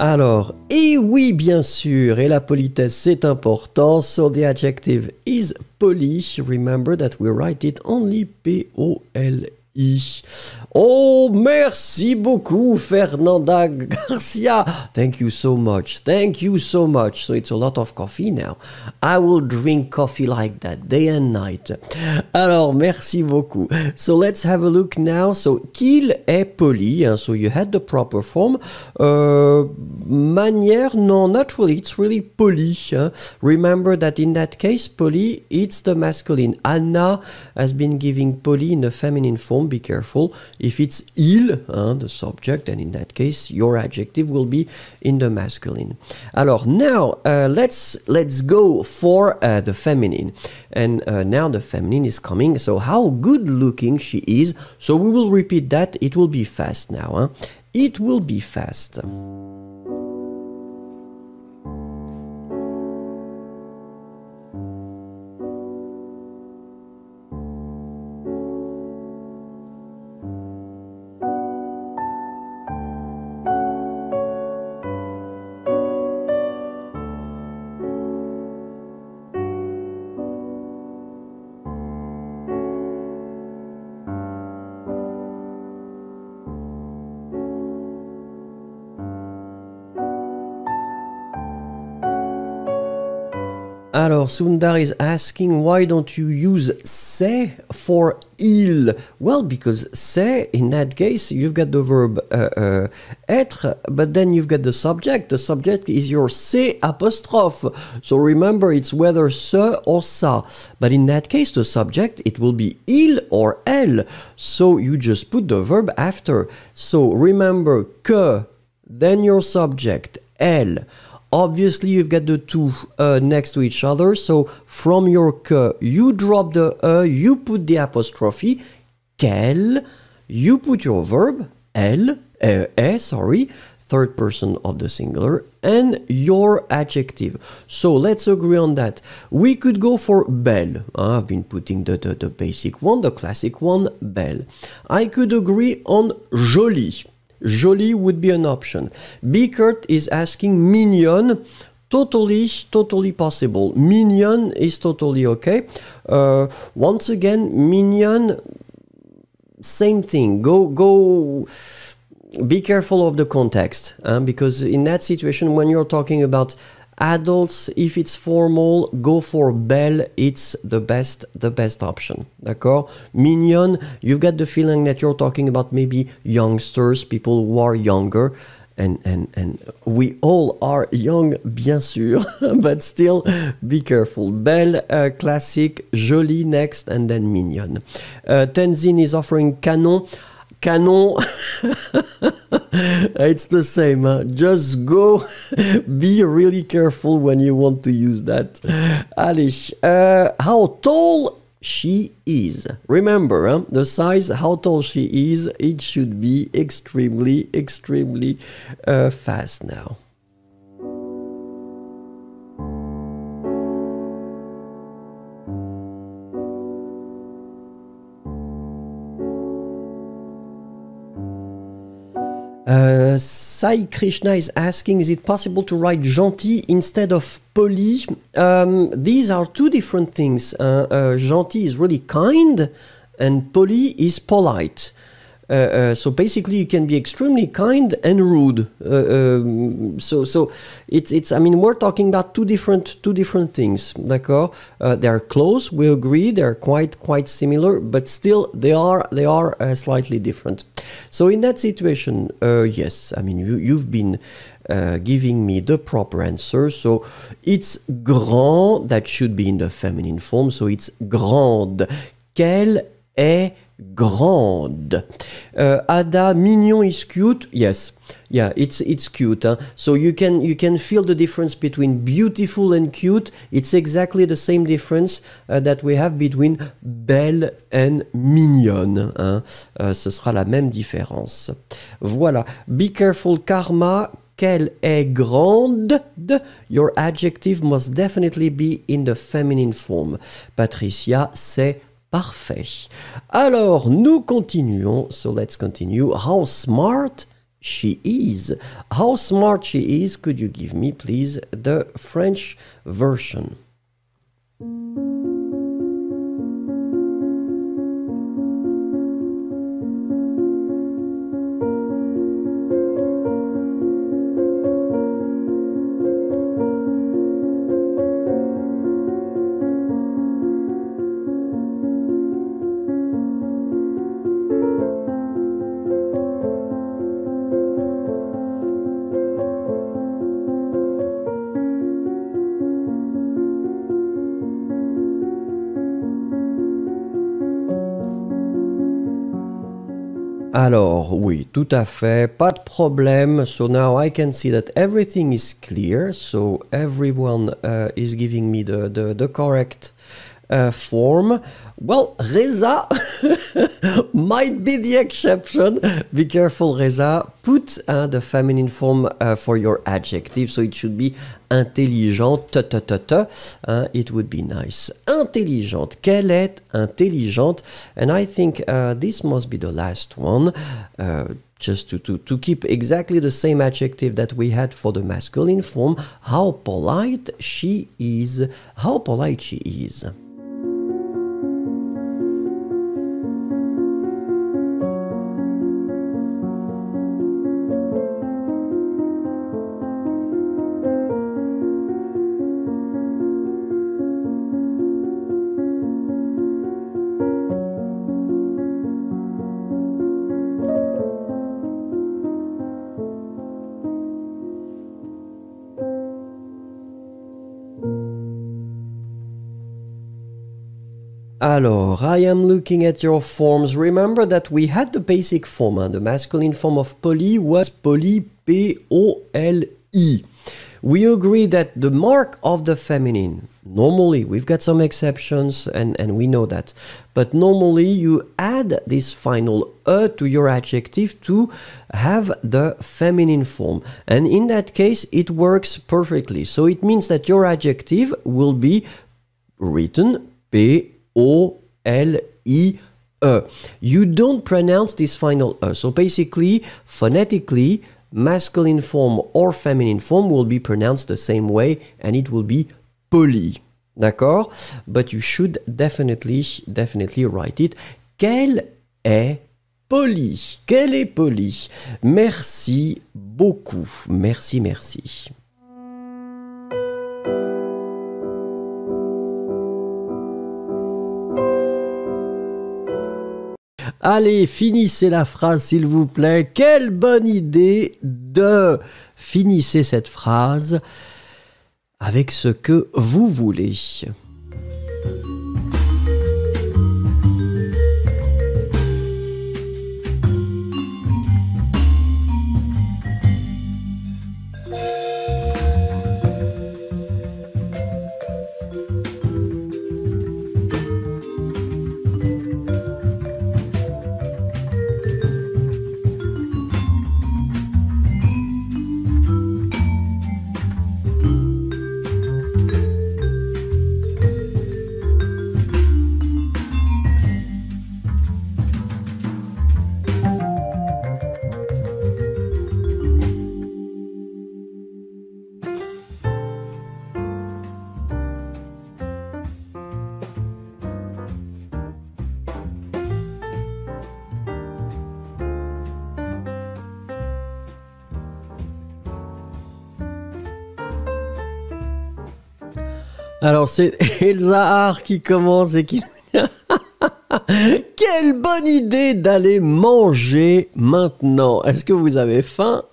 Alors, et oui, bien sûr, et la politesse, c'est important. So the adjective is polish. Remember that we write it only P-O-L-I. Oh, merci beaucoup, Fernanda Garcia. Thank you so much. So it's a lot of coffee now. I will drink coffee like that day and night. Alors, merci beaucoup. So let's have a look now. So, qu'il est poli. So you had the proper form. Manière, no, not really. It's really poli. Remember that in that case, poli, it's the masculine. Anna has been giving poli in the feminine form. Be careful. If it's il, the subject, and in that case, your adjective will be in the masculine. Alors, now, let's go for the feminine. And now the feminine is coming. So, how good looking she is. So, we will repeat that. It will be fast now. It will be fast. Alors, Sundar is asking, why don't you use c'est for il? Well, because c'est, in that case, you've got the verb être, but then you've got the subject. The subject is your c'est apostrophe. So remember, it's whether ce or ça. But in that case, the subject, it will be il or elle. So you just put the verb after. So remember, que, then your subject, elle. Obviously, you've got the two next to each other. So, from your que, you drop the you put the apostrophe, qu'elle, you put your verb, elle, third person of the singular, and your adjective. So, let's agree on that. We could go for belle. I've been putting the basic one, the classic one, belle. I could agree on jolie. Jolie would be an option. Bikert is asking mignonne. Totally possible. Mignonne is totally okay. Once again, mignonne, same thing. Go. Be careful of the context, because in that situation, when you're talking about adults, if it's formal, go for belle. It's the best option. D'accord? Mignonne, you've got the feeling that you're talking about maybe youngsters, people who are younger. And we all are young, bien sûr, but still be careful. Belle, classic, jolie next, and then mignonne. Tenzin is offering canon. Canon, it's the same. Just go, be really careful when you want to use that. Alish, how tall she is. Remember, the size, how tall she is, it should be extremely fast now. Sai Krishna is asking, is it possible to write gentil instead of poli? These are two different things. Gentil is really kind and poli is polite. So basically, you can be extremely kind and rude. So it's. I mean, we're talking about two different things, d'accord? They are close. We agree. They are quite similar, but still they are slightly different. So in that situation, yes. I mean, you've been giving me the proper answer. So it's grand. That should be in the feminine form. So it's grande. Quelle est grande? Ada, mignon is cute. Yes, yeah, it's cute. Huh? So you can feel the difference between beautiful and cute. It's exactly the same difference that we have between belle and mignonne. Hein? Ce sera la même différence. Voilà. Be careful, karma. Quelle est grande? Your adjective must definitely be in the feminine form. Patricia, c'est parfait. Alors, nous continuons. So let's continue. How smart she is. How smart she is. Could you give me, please, the French version? Alors, oui, tout à fait, pas de problème. So now I can see that everything is clear. So everyone is giving me the correct form. Well, Reza might be the exception. Be careful, Reza. Put the feminine form for your adjective. So it should be intelligent. It would be nice. Intelligente. Quelle est intelligente? And I think this must be the last one. Just to keep exactly the same adjective that we had for the masculine form. How polite she is. How polite she is. Alors, I am looking at your forms. Remember that we had the basic form. Hein? The masculine form of poli was poli, P-O-L-I. We agree that the mark of the feminine, normally, we've got some exceptions and we know that, but normally you add this final E to your adjective to have the feminine form. And in that case, it works perfectly. So it means that your adjective will be written P-O-L-I. O-L-I-E. You don't pronounce this final E. So basically, phonetically, masculine form or feminine form will be pronounced the same way and it will be poli. D'accord? But you should definitely write it. Quelle est poli? Quelle est poli? Merci beaucoup. Merci, merci. Allez, finissez la phrase, s'il vous plaît. Quelle bonne idée de... Finissez cette phrase avec ce que vous voulez. Alors c'est Elzahar qui commence et qui... Quelle bonne idée d'aller manger maintenant. Est-ce que vous avez faim?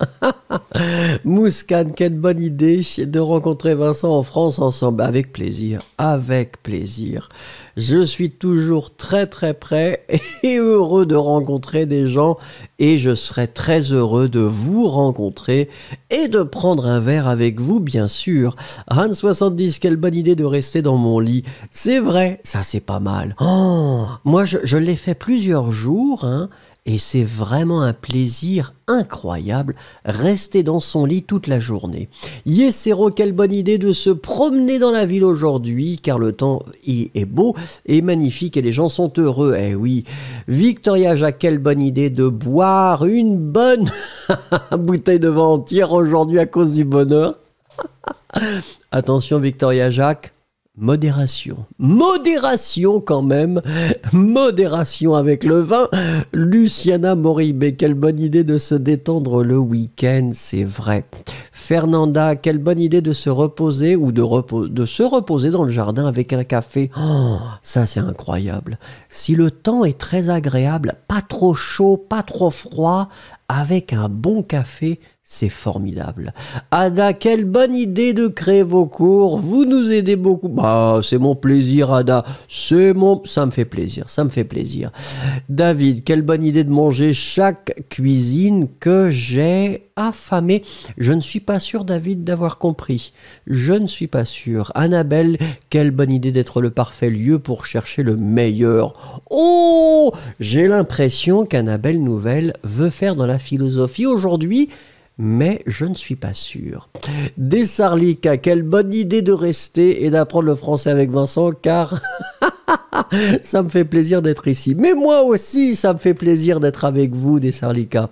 Mouskan, quelle bonne idée de rencontrer Vincent en France ensemble. Avec plaisir, avec plaisir. Je suis toujours très très prêt et heureux de rencontrer des gens et je serai très heureux de vous rencontrer et de prendre un verre avec vous, bien sûr. Han70, quelle bonne idée de rester dans mon lit. C'est vrai, ça c'est pas mal. Oh, moi je l'ai fait plusieurs jours hein, et c'est vraiment un plaisir incroyable, rester dans son lit toute la journée. Yesero, quelle bonne idée de se promener dans la ville aujourd'hui, car le temps y est beau et magnifique et les gens sont heureux, eh oui. Victoria Jacques, quelle bonne idée de boire une bonne bouteille de vin entière aujourd'hui à cause du bonheur. Attention Victoria Jacques. Modération. Modération quand même. Modération avec le vin. Luciana Moribé, quelle bonne idée de se détendre le week-end, c'est vrai. Fernanda, quelle bonne idée de se reposer ou de se reposer dans le jardin avec un café. Oh, ça c'est incroyable. Si le temps est très agréable, pas trop chaud, pas trop froid, avec un bon café, c'est formidable. Ada, quelle bonne idée de créer vos cours. Vous nous aidez beaucoup. Bah, c'est mon plaisir, Ada. C'est mon... Ça me fait plaisir, ça me fait plaisir. David, quelle bonne idée de manger chaque cuisine que j'ai affamée. Je ne suis pas sûr, David, d'avoir compris. Je ne suis pas sûr. Annabelle, quelle bonne idée d'être le parfait lieu pour chercher le meilleur. Oh! J'ai l'impression qu'Annabelle Nouvelle veut faire dans la philosophie aujourd'hui, mais je ne suis pas sûr. Desarlika, quelle bonne idée de rester et d'apprendre le français avec Vincent, car ça me fait plaisir d'être ici. Mais moi aussi, ça me fait plaisir d'être avec vous, Desarlika.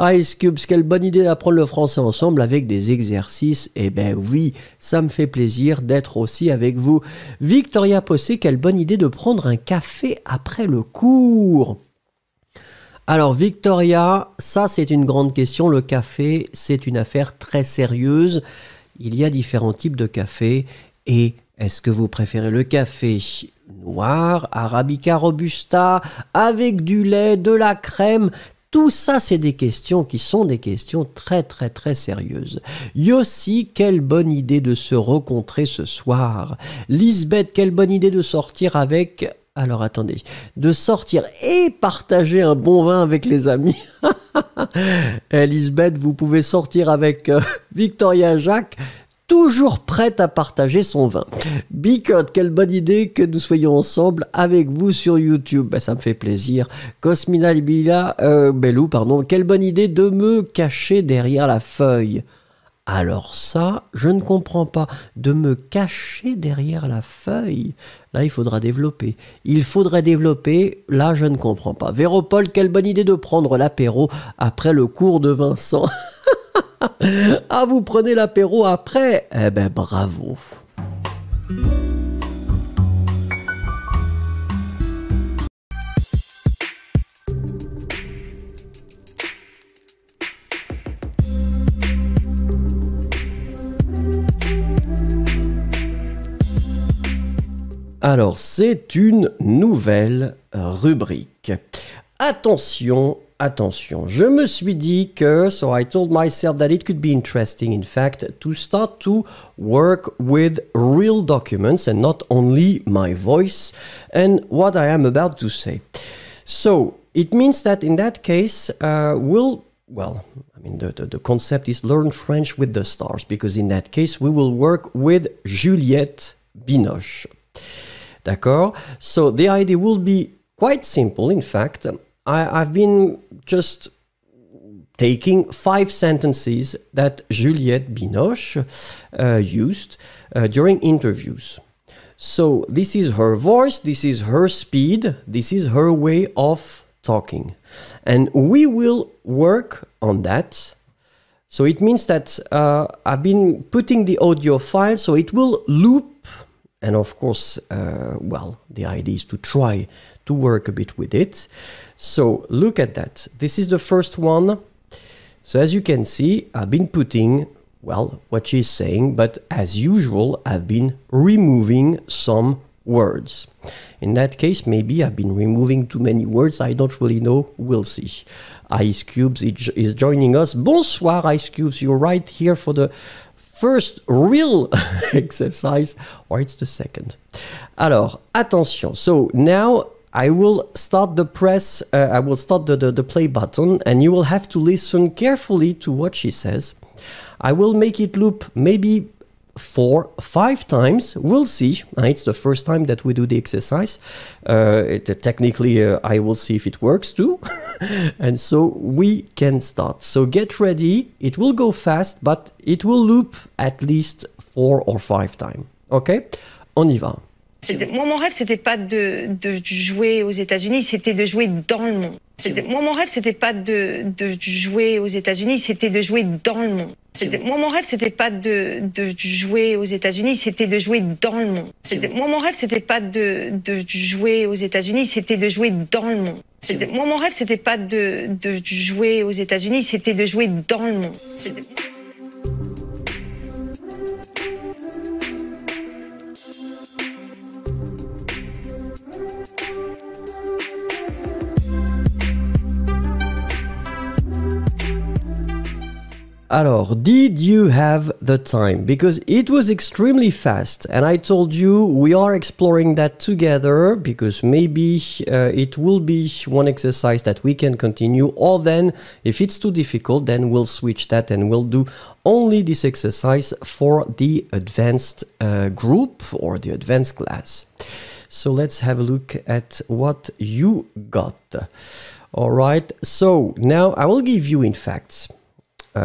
Ice Cubes, quelle bonne idée d'apprendre le français ensemble avec des exercices. Eh ben oui, ça me fait plaisir d'être aussi avec vous. Victoria Possé, quelle bonne idée de prendre un café après le cours. Alors Victoria, ça c'est une grande question, le café c'est une affaire très sérieuse, il y a différents types de café et est-ce que vous préférez le café noir, arabica, robusta, avec du lait, de la crème? Tout ça, c'est des questions qui sont des questions très, très, très sérieuses. Yossi, quelle bonne idée de se rencontrer ce soir. Lisbeth, quelle bonne idée de sortir avec... Alors attendez, de sortir et partager un bon vin avec les amis. Lisbeth, vous pouvez sortir avec Victoria Jacques, toujours prête à partager son vin. Bikert, quelle bonne idée que nous soyons ensemble avec vous sur YouTube. Ben, ça me fait plaisir. Cosmina Bellou, pardon, quelle bonne idée de me cacher derrière la feuille. Alors ça, je ne comprends pas. De me cacher derrière la feuille. Là, il faudra développer. Il faudrait développer. Là, je ne comprends pas. Véropole, quelle bonne idée de prendre l'apéro après le cours de Vincent. Ah, vous prenez l'apéro après? Eh ben, bravo. Alors, c'est une nouvelle rubrique. Attention, attention. Je me suis dit que, so I told myself that it could be interesting, in fact, to start to work with real documents and not only my voice and what I am about to say. So, it means that in that case, well, I mean, the concept is learn French with the stars, because in that case, we will work with Juliette Binoche. D'accord? So the idea will be quite simple, in fact. I've been just taking 5 sentences that Juliette Binoche used during interviews. So this is her voice, this is her speed, this is her way of talking. And we will work on that. So it means that I've been putting the audio file, so it will loop. And of course, well, the idea is to try to work a bit with it. So look at that. This is the first one. So as you can see, I've been putting well, what she's saying, but as usual, I've been removing some words. In that case, maybe I've been removing too many words. I don't really know. We'll see. Ice Cubes is joining us. Bonsoir, Ice Cubes. You're right here for the first real exercise, or it's the second. Alors, attention. So now I will start the press. I will start the play button, and you will have to listen carefully to what she says. I will make it loop maybe 4, 5 times. We'll see. It's the first time that we do the exercise. Technically, I will see if it works too. And so we can start. So get ready. It will go fast, but it will loop at least 4 or 5 times. OK? On y va. Moi, mon rêve, c'était pas de jouer aux États-Unis, c'était de jouer dans le monde. Moi, mon rêve, c'était pas de jouer aux États-Unis, c'était de jouer dans le monde. Moi, mon rêve, c'était pas de jouer aux États-Unis, c'était de jouer dans le monde. Moi, mon rêve, c'était pas de jouer aux États-Unis, c'était de jouer dans le monde. Moi, mon rêve, c'était pas de jouer aux États-Unis, c'était de jouer dans le monde. Alors, did you have the time? Because it was extremely fast, and I told you we are exploring that together, because maybe it will be one exercise that we can continue, or then, if it's too difficult, then we'll switch that and we'll do only this exercise for the advanced group or the advanced class. So let's have a look at what you got. All right, so now I will give you, in fact,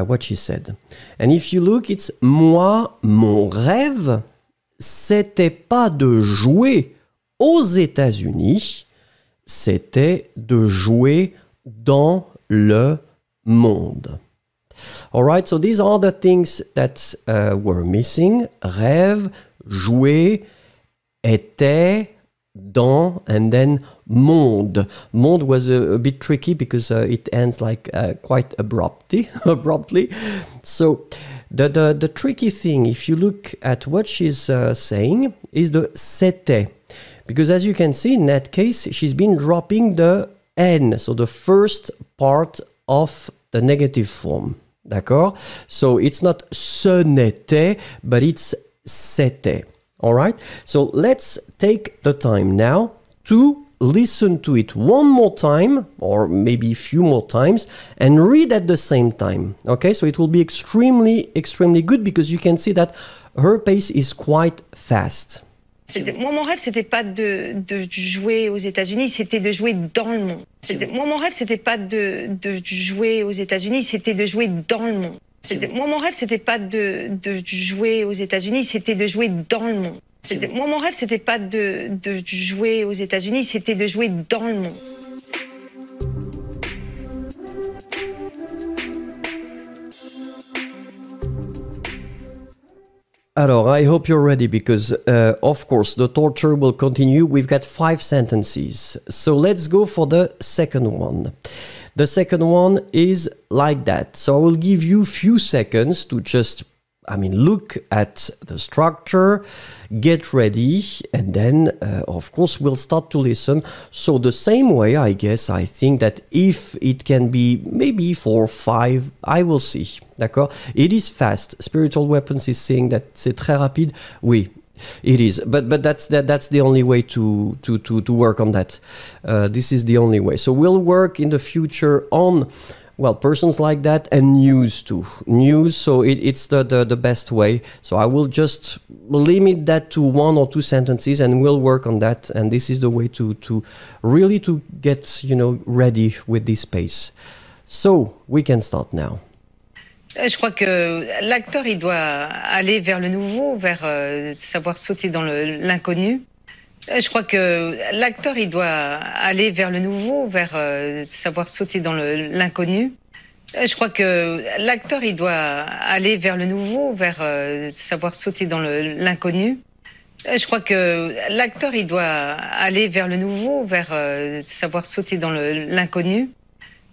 what she said. And if you look, it's moi, mon rêve, c'était pas de jouer aux États-Unis, c'était de jouer dans le monde. All right, so these are the things that were missing. Rêve, jouer, était, dans, and then monde. Monde was a bit tricky because it ends like quite abruptly. So the tricky thing, if you look at what she's saying, is the c'était. Because as you can see, in that case, she's been dropping the N, so the first part of the negative form. D'accord? So it's not ce n'était, but it's c'était. All right, so let's take the time now to listen to it one more time, or maybe a few more times, and read at the same time. Okay, so it will be extremely good, because you can see that her pace is quite fast. Moi, mon rêve, c'était pas de jouer aux États-Unis, c'était de jouer dans le monde. Moi, mon rêve, c'était pas de jouer aux États-Unis, c'était de jouer dans le monde. Moi, mon rêve, c'était pas de jouer aux États-Unis, c'était de jouer dans le monde. Moi, mon rêve, c'était pas de jouer aux États-Unis, c'était de jouer dans le monde. Alors, I hope you're ready, because, of course, the torture will continue. We've got 5 sentences. So let's go for the second one. The second one is like that. So I will give you a few seconds to just, I mean, look at the structure, get ready, and then, of course, we'll start to listen. So the same way, I guess, I think that if it can be maybe 4 or 5, I will see. D'accord? It is fast. Spiritual Weapons is saying that c'est très rapide. Oui. It is, but that's the only way to work on that. This is the only way. So we'll work in the future on, well, persons like that, and news too. News, so it's the best way. So I will just limit that to 1 or 2 sentences, and we'll work on that. And this is the way to really to get, you know, ready with this pace. So we can start now. Je crois que l'acteur, il doit aller vers le nouveau, vers savoir sauter dans l'inconnu. Je crois que l'acteur, il doit aller vers le nouveau, vers savoir sauter dans l'inconnu. Je crois que l'acteur, il doit aller vers le nouveau, vers savoir sauter dans l'inconnu. Je crois que l'acteur, il doit aller vers le nouveau, vers savoir sauter dans l'inconnu.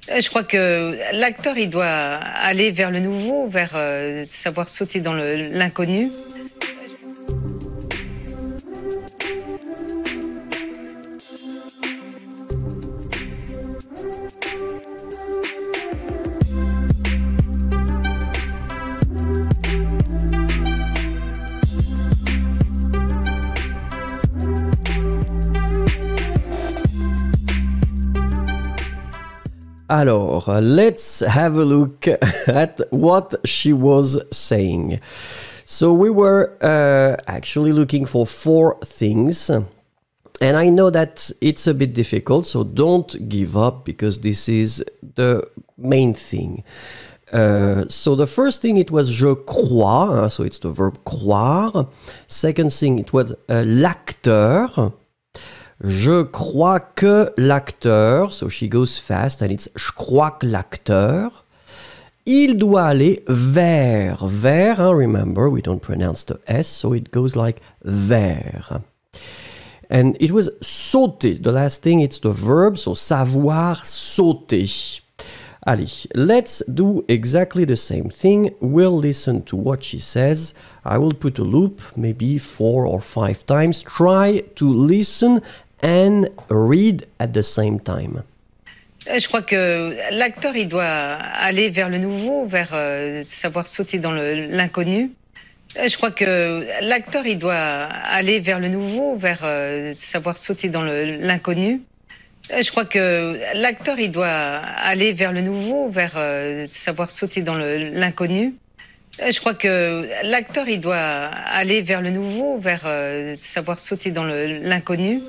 Je crois que l'acteur, il doit aller vers le nouveau, vers savoir sauter dans l'inconnu. Alors, let's have a look at what she was saying. So we were actually looking for four things. And I know that it's a bit difficult, so don't give up because this is the main thing. So the first thing, it was je crois, so it's the verb croire. Second thing, it was l'acteur. Je crois que l'acteur, so she goes fast and it's je crois que l'acteur, il doit aller vers, hein, remember we don't pronounce the S, so it goes like vers. And it was sauter, the last thing, it's the verb, so savoir sauter. Allez, let's do exactly the same thing, we'll listen to what she says. I will put a loop, maybe 4 or 5 times, try to listen and read at the same time. Je crois que l'acteur, il doit aller vers le nouveau, vers savoir sauter dans l'inconnu. Je crois que l'acteur, il doit aller vers le nouveau, vers savoir sauter dans l'inconnu. Je crois que l'acteur, il doit aller vers le nouveau, vers savoir sauter dans l'inconnu. Je crois que l'acteur, il doit aller vers le nouveau, vers savoir sauter dans l'inconnu.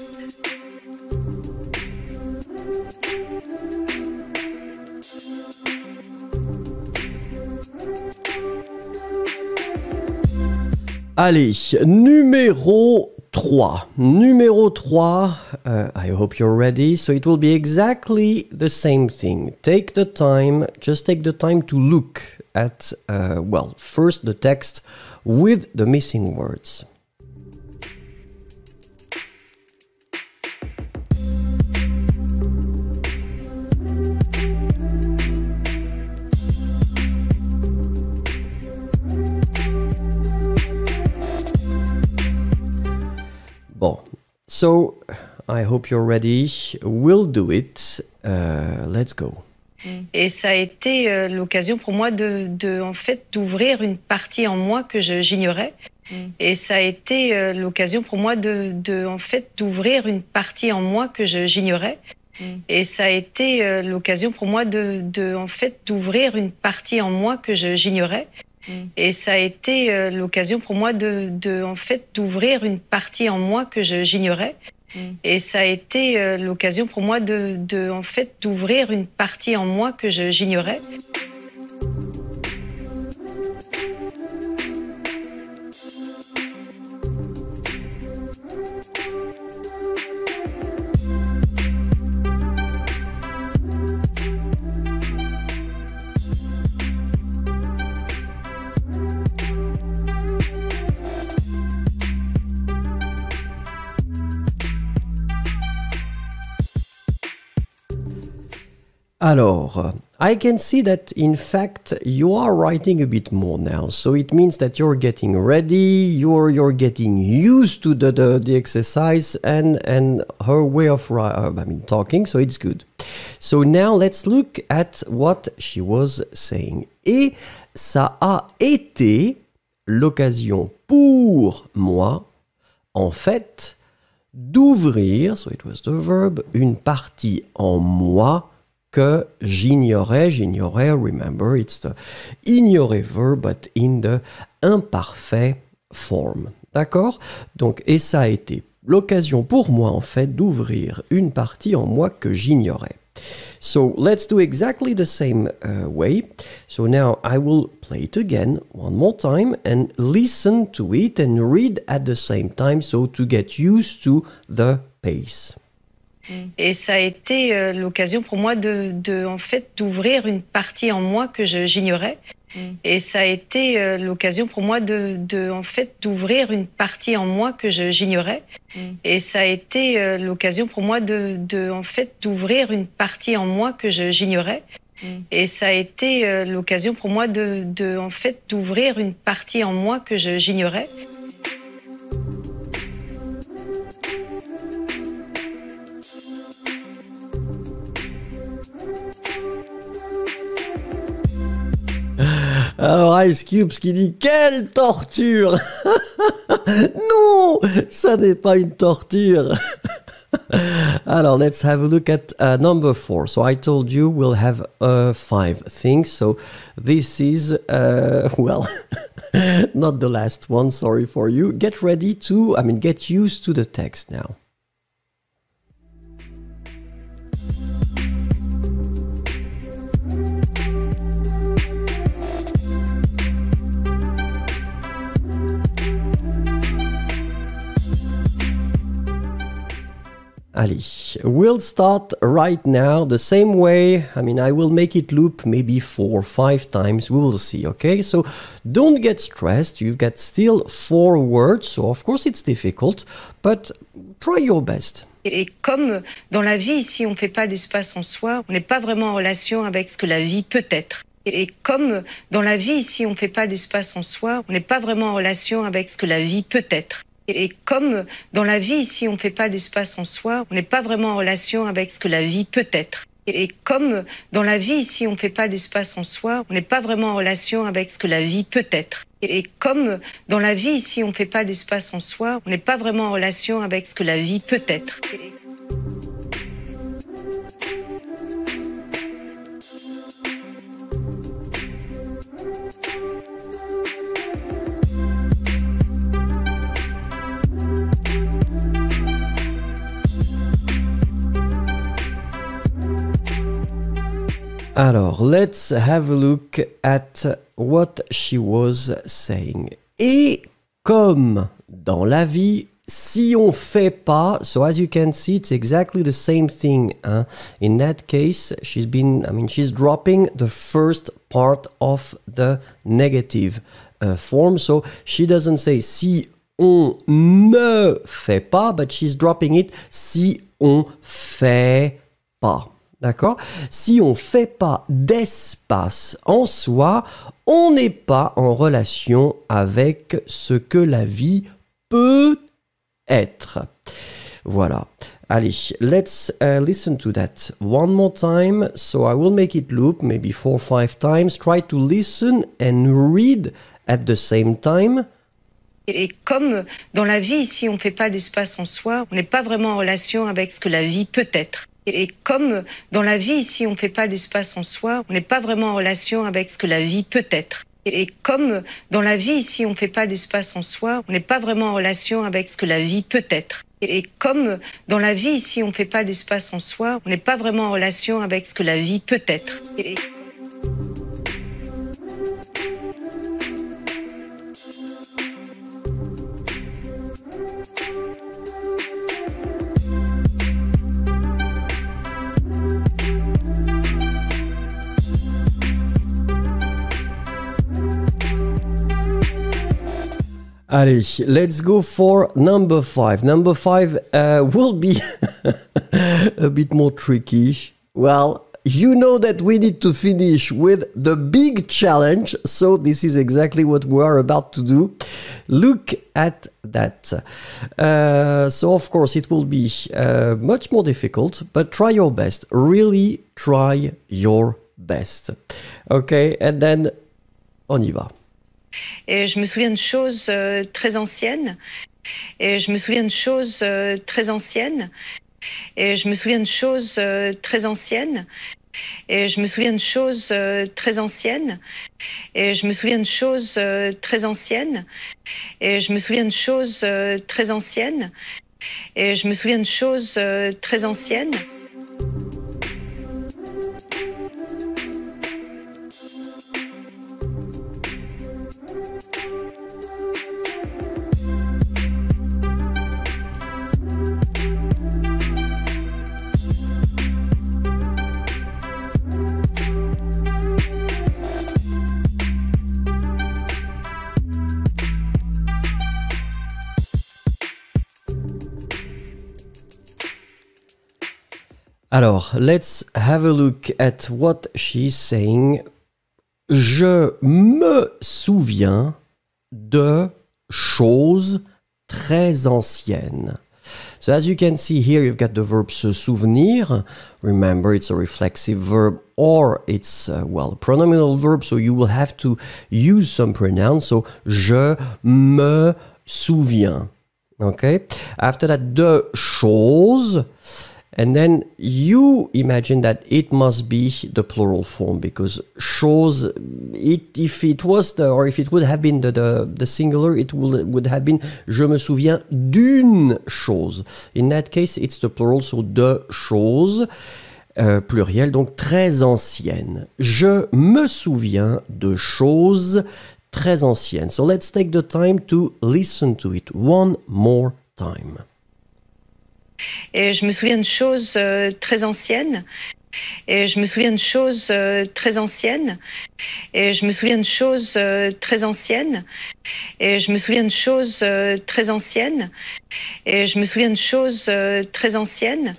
Allez, numéro 3. Numéro 3, I hope you're ready. So it will be exactly the same thing. Take the time, just take the time to look at, well, first the text with the missing words. So, I hope you're ready. We'll do it. Let's go. Et ça a été l'occasion pour moi d'ouvrir une partie en moi que j'ignorais. Et ça a été l'occasion pour moi d'ouvrir une partie en moi que j'ignorais. Et ça a été l'occasion pour moi d'ouvrir une partie en moi que j'ignorais. Et ça a été l'occasion pour moi d'ouvrir une partie en moi que j'ignorais. Et ça a été l'occasion pour moi d'ouvrir une partie en moi que j'ignorais. Alors, I can see that, in fact, you are writing a bit more now. So it means that you're getting ready, you're getting used to the exercise and her way of talking, so it's good. So now let's look at what she was saying. Et ça a été l'occasion pour moi, en fait, d'ouvrir, so it was the verb, une partie en moi, que j'ignorais, remember, it's the ignorer verb, but in the imparfait form. D'accord? Donc, et ça a été l'occasion pour moi, en fait, d'ouvrir une partie en moi que j'ignorais. So, let's do exactly the same way. So now, I will play it again, one more time, and listen to it and read at the same time, so to get used to the pace. Et ça a été l'occasion pour moi d'ouvrir une partie en moi que j'ignorais. Et ça a été l'occasion pour moi d'ouvrir une partie en moi que j'ignorais. Et ça a été l'occasion pour moi d'ouvrir une partie en moi que j'ignorais. Et ça a été l'occasion pour moi d'ouvrir une partie en moi que j'ignorais. Alors Ice Cubes qui dit « Quelle torture !» Non, ça n'est pas une torture. Alors, let's have a look at number 4. So I told you we'll have 5 things. So this is, well, not the last one, sorry for you. Get ready to, I mean, get used to the text now. Ali, we'll start right now the same way. I mean, I will make it loop maybe 4 or 5 times. We will see, okay? So don't get stressed. You've got still 4 words. So of course it's difficult, but try your best. Et comme dans la vie, si on ne fait pas d'espace en soi, on n'est pas vraiment en relation avec ce que la vie peut être. Et comme dans la vie, si on ne fait pas d'espace en soi, on n'est pas vraiment en relation avec ce que la vie peut être. Et comme dans la vie, si on ne fait pas d'espace en soi, on n'est pas vraiment en relation avec ce que la vie peut être. Et comme dans la vie, si on ne fait pas d'espace en soi, on n'est pas vraiment en relation avec ce que la vie peut être. Et comme dans la vie, si on ne fait pas d'espace en soi, on n'est pas vraiment en relation avec ce que la vie peut être. Alors, let's have a look at what she was saying. Et comme dans la vie, si on fait pas, so as you can see, it's exactly the same thing. Hein? In that case, she's dropping the first part of the negative form. So she doesn't say si on ne fait pas, but she's dropping it si on fait pas. D'accord? Si on ne fait pas d'espace en soi, on n'est pas en relation avec ce que la vie peut être. Voilà. Allez, let's listen to that one more time. So I will make it loop, maybe 4 or 5 times. Try to listen and read at the same time. Et comme dans la vie, si on ne fait pas d'espace en soi, on n'est pas vraiment en relation avec ce que la vie peut être. Et comme dans la vie, si on ne fait pas d'espace en soi, on n'est pas vraiment en relation avec ce que la vie peut être. Et comme dans la vie, si on ne fait pas d'espace en soi, on n'est pas vraiment en relation avec ce que la vie peut être. Et comme dans la vie, si on ne fait pas d'espace en soi, on n'est pas vraiment en relation avec ce que la vie peut être. Allez, let's go for number 5. Number 5 will be a bit more tricky. Well, you know that we need to finish with the big challenge. So this is exactly what we are about to do. Look at that. So of course it will be much more difficult, but try your best. Really try your best. Okay, and then on y va. Et je me souviens de choses très anciennes. Et je me souviens de choses très anciennes. Et je me souviens de choses très anciennes. Et je me souviens de choses très anciennes. Et je me souviens de choses très anciennes. Et je me souviens de choses très anciennes. Et je me souviens de choses très anciennes. Alors, let's have a look at what she's saying. Je me souviens de choses très anciennes. So as you can see here, you've got the verb se souvenir. Remember, it's a reflexive verb or it's, well, a pronominal verb, so you will have to use some pronouns. So, je me souviens. Okay? After that, de choses. And then you imagine that it must be the plural form because shows it if it was the or if it would have been the singular, it would have been je me souviens d'une chose. In that case, it's the plural, so de choses, pluriel, donc très ancienne. Je me souviens de choses très anciennes. So let's take the time to listen to it one more time. Et je me souviens de choses très anciennes. Et je me souviens de choses très anciennes. Et je me souviens de choses très anciennes. Et je me souviens de choses très anciennes. Et je me souviens de choses très anciennes.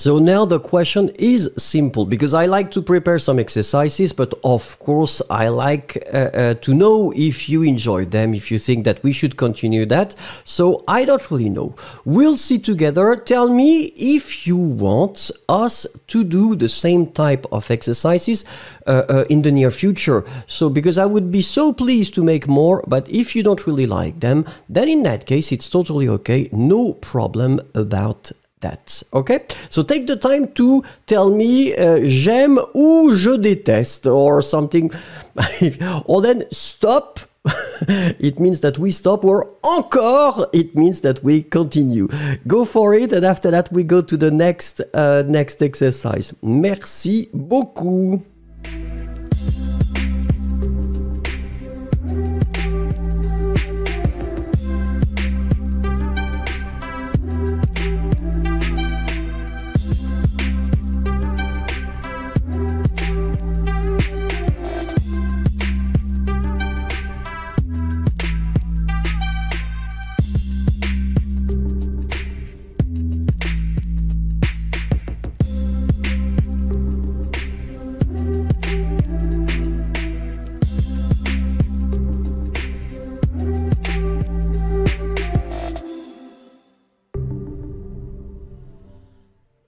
So now the question is simple, because I like to prepare some exercises, but of course I like to know if you enjoy them, if you think that we should continue that. So I don't really know. We'll see together. Tell me if you want us to do the same type of exercises in the near future. So because I would be so pleased to make more, but if you don't really like them, then in that case, it's totally okay. No problem about that. Okay, so take the time to tell me j'aime ou je déteste or something, or then stop. It means that we stop, or encore, it means that we continue. Go for it, and after that we go to the next next exercise. Merci beaucoup.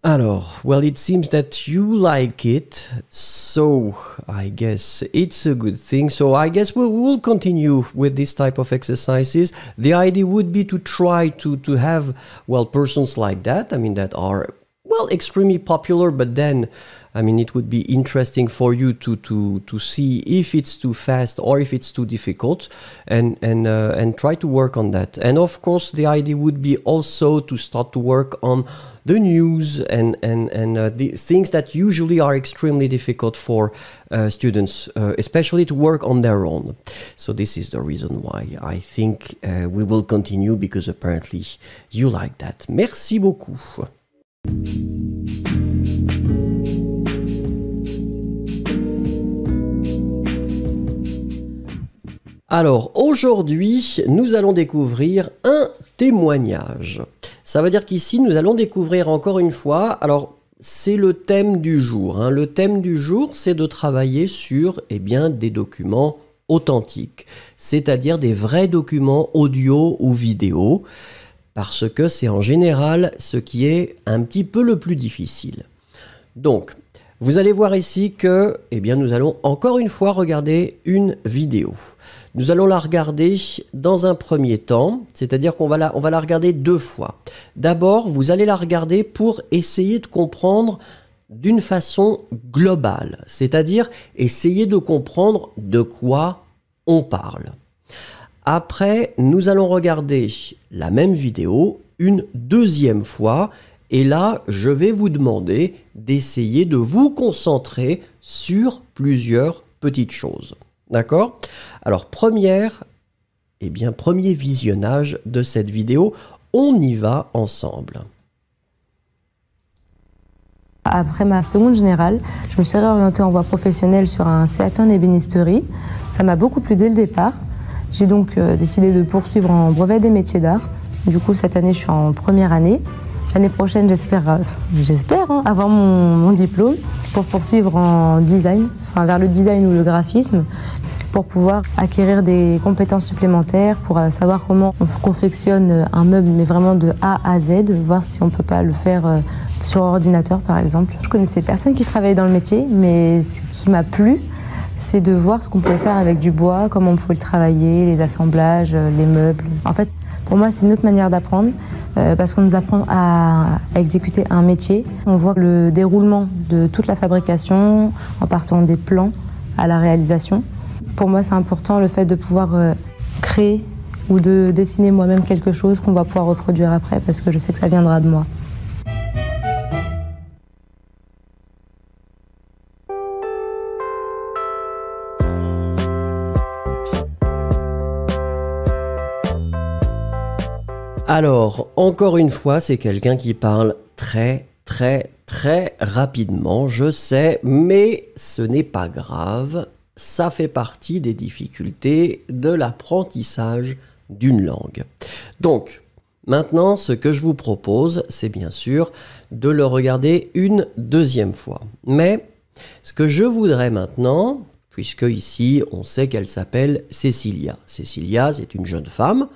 Alors, well, it seems that you like it, so I guess it's a good thing. So I guess we will continue with this type of exercises. The idea would be to try to have, well, persons like that, I mean, that are, well, extremely popular, but then, I mean, it would be interesting for you to see if it's too fast or if it's too difficult, and try to work on that. And of course, the idea would be also to start to work on the news and the things that usually are extremely difficult for students, especially to work on their own. So this is the reason why I think we will continue, because apparently you like that. Merci beaucoup. Alors aujourd'hui, nous allons découvrir un témoignage. Ça veut dire qu'ici, nous allons découvrir encore une fois, alors c'est le thème du jour. Hein. Le thème du jour, c'est de travailler sur eh bien, des documents authentiques, c'est-à-dire des vrais documents audio ou vidéo. Parce que c'est en général ce qui est un petit peu le plus difficile. Donc, vous allez voir ici que eh bien, nous allons encore une fois regarder une vidéo. Nous allons la regarder dans un premier temps, c'est-à-dire qu'on va la regarder deux fois. D'abord, vous allez la regarder pour essayer de comprendre d'une façon globale, c'est-à-dire essayer de comprendre de quoi on parle. Après, nous allons regarder la même vidéo une deuxième fois. Et là, je vais vous demander d'essayer de vous concentrer sur plusieurs petites choses. D'accord? Alors, premier visionnage de cette vidéo. On y va ensemble. Après ma seconde générale, je me suis réorientée en voie professionnelle sur un CAP en ébénisterie. Ça m'a beaucoup plu dès le départ. J'ai donc décidé de poursuivre en brevet des métiers d'art. Du coup, cette année, je suis en première année. L'année prochaine, j'espère avoir mon diplôme pour poursuivre en design, enfin vers le design ou le graphisme, pour pouvoir acquérir des compétences supplémentaires, pour savoir comment on confectionne un meuble, mais vraiment de A à Z, voir si on ne peut pas le faire sur ordinateur, par exemple. Je connaissais personne qui travaillait dans le métier, mais ce qui m'a plu, c'est de voir ce qu'on pouvait faire avec du bois, comment on pouvait le travailler, les assemblages, les meubles. En fait, pour moi, c'est une autre manière d'apprendre, parce qu'on nous apprend à exécuter un métier. On voit le déroulement de toute la fabrication, en partant des plans à la réalisation. Pour moi, c'est important le fait de pouvoir créer ou de dessiner moi-même quelque chose qu'on va pouvoir reproduire après, parce que je sais que ça viendra de moi. Alors, encore une fois, c'est quelqu'un qui parle très rapidement, je sais, mais ce n'est pas grave. Ça fait partie des difficultés de l'apprentissage d'une langue. Donc, maintenant, ce que je vous propose, c'est bien sûr de le regarder une deuxième fois. Mais ce que je voudrais maintenant, puisque ici, on sait qu'elle s'appelle Cécilia. Cécilia, c'est une jeune femme.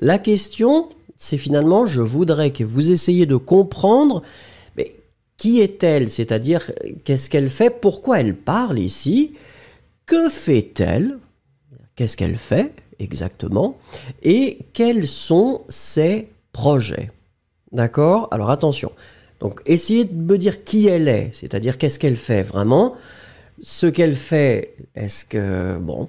La question... c'est finalement, je voudrais que vous essayiez de comprendre mais qui est-elle, c'est-à-dire qu'est-ce qu'elle fait, pourquoi elle parle ici, que fait-elle, qu'est-ce qu'elle fait exactement, et quels sont ses projets. D'accord? Alors attention, donc essayez de me dire qui elle est, c'est-à-dire qu'est-ce qu'elle fait vraiment, ce qu'elle fait, est-ce que... bon...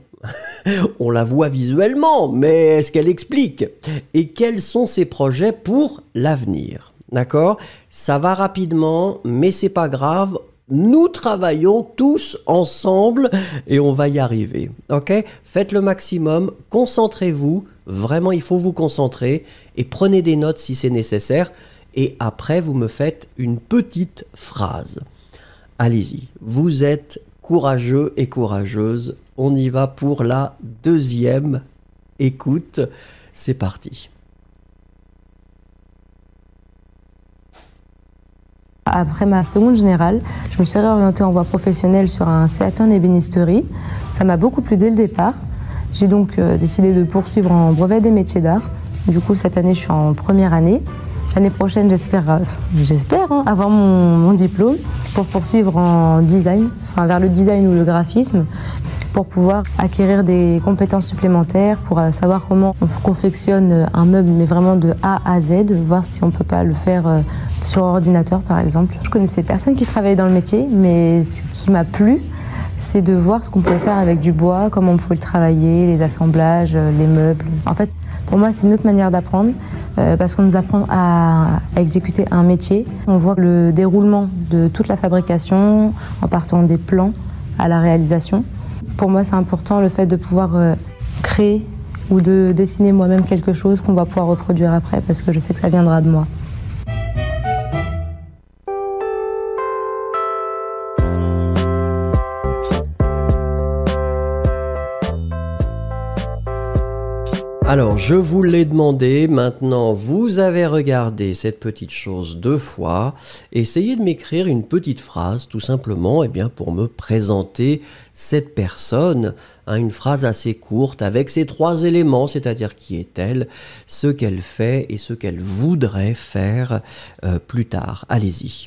on la voit visuellement, mais est-ce qu'elle explique? Et quels sont ses projets pour l'avenir? D'accord? Ça va rapidement, mais c'est pas grave. Nous travaillons tous ensemble et on va y arriver. Ok? Faites le maximum, concentrez-vous. Vraiment, il faut vous concentrer et prenez des notes si c'est nécessaire. Et après, vous me faites une petite phrase. Allez-y, vous êtes courageux et courageuse. On y va pour la deuxième écoute. C'est parti. Après ma seconde générale, je me suis réorientée en voie professionnelle sur un CAP en ébénisterie. Ça m'a beaucoup plu dès le départ. J'ai donc décidé de poursuivre en brevet des métiers d'art. Du coup, cette année, je suis en première année. L'année prochaine, j'espère avoir mon diplôme pour poursuivre en design, enfin vers le design ou le graphisme, pour pouvoir acquérir des compétences supplémentaires, pour savoir comment on confectionne un meuble, mais vraiment de A à Z, voir si on ne peut pas le faire sur ordinateur, par exemple. Je connaissais personne qui travaillait dans le métier, mais ce qui m'a plu, c'est de voir ce qu'on pouvait faire avec du bois, comment on pouvait le travailler, les assemblages, les meubles. En fait, pour moi, c'est une autre manière d'apprendre, parce qu'on nous apprend à exécuter un métier. On voit le déroulement de toute la fabrication, en partant des plans à la réalisation. Pour moi, c'est important le fait de pouvoir créer ou de dessiner moi-même quelque chose qu'on va pouvoir reproduire après, parce que je sais que ça viendra de moi. Alors, je vous l'ai demandé, maintenant vous avez regardé cette petite chose deux fois. Essayez de m'écrire une petite phrase, tout simplement, eh bien, pour me présenter cette personne. Hein, une phrase assez courte avec ces trois éléments, c'est-à-dire qui est-elle, ce qu'elle fait et ce qu'elle voudrait faire plus tard. Allez-y.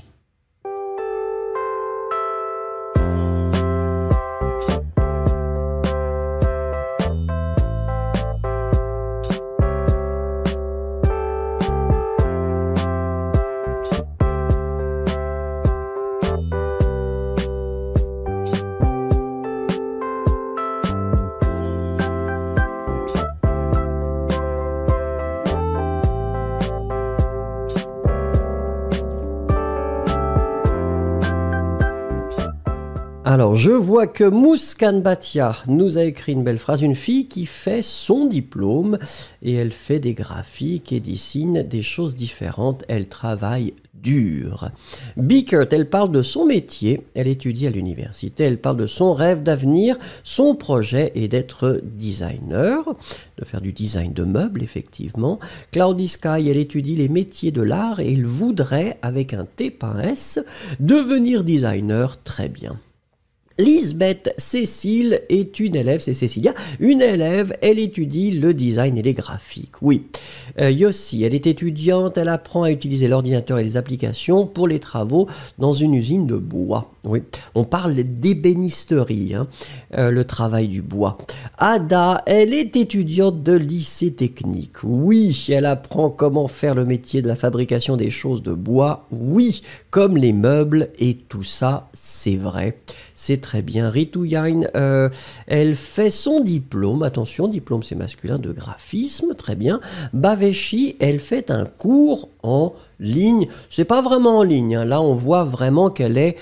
Alors, je vois que Mouskan Batia nous a écrit une belle phrase. Une fille qui fait son diplôme et elle fait des graphiques et dessine des choses différentes. Elle travaille dur. Bikert, elle parle de son métier. Elle étudie à l'université. Elle parle de son rêve d'avenir. Son projet est d'être designer, de faire du design de meubles, effectivement. Cloudy Sky, elle étudie les métiers de l'art et elle voudrait, avec un T par S, devenir designer. Très bien. Lisbeth Cécile est une élève, c'est Cécilia, une élève, elle étudie le design et les graphiques, oui. Yossi, elle est étudiante, elle apprend à utiliser l'ordinateur et les applications pour les travaux dans une usine de bois, oui. On parle d'ébénisterie, hein, le travail du bois. Ada, elle est étudiante de lycée technique, oui. Elle apprend comment faire le métier de la fabrication des choses de bois, oui. Comme les meubles et tout ça, c'est vrai, c'est très bien. Ritu Jain, elle fait son diplôme, attention, diplôme c'est masculin, de graphisme, très bien. Baveshi, elle fait un cours en ligne, c'est pas vraiment en ligne, hein. Là on voit vraiment qu'elle est,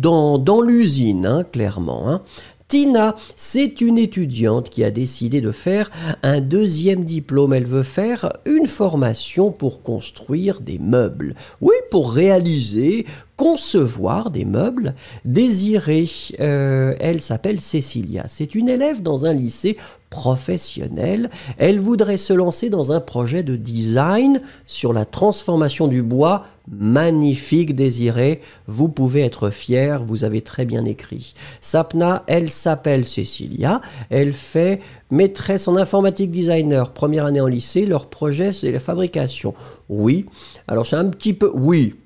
dans l'usine, hein, clairement. Hein. Tina, c'est une étudiante qui a décidé de faire un deuxième diplôme. Elle veut faire une formation pour construire des meubles. Oui, pour réaliser, concevoir des meubles. Désirée, elle s'appelle Cécilia. C'est une élève dans un lycée professionnel. Elle voudrait se lancer dans un projet de design sur la transformation du bois. Magnifique, Désirée, vous pouvez être fier, vous avez très bien écrit. Sapna, elle s'appelle Cécilia, elle fait maîtresse en informatique designer, première année en lycée, leur projet c'est la fabrication. Oui, alors c'est un petit peu... Oui,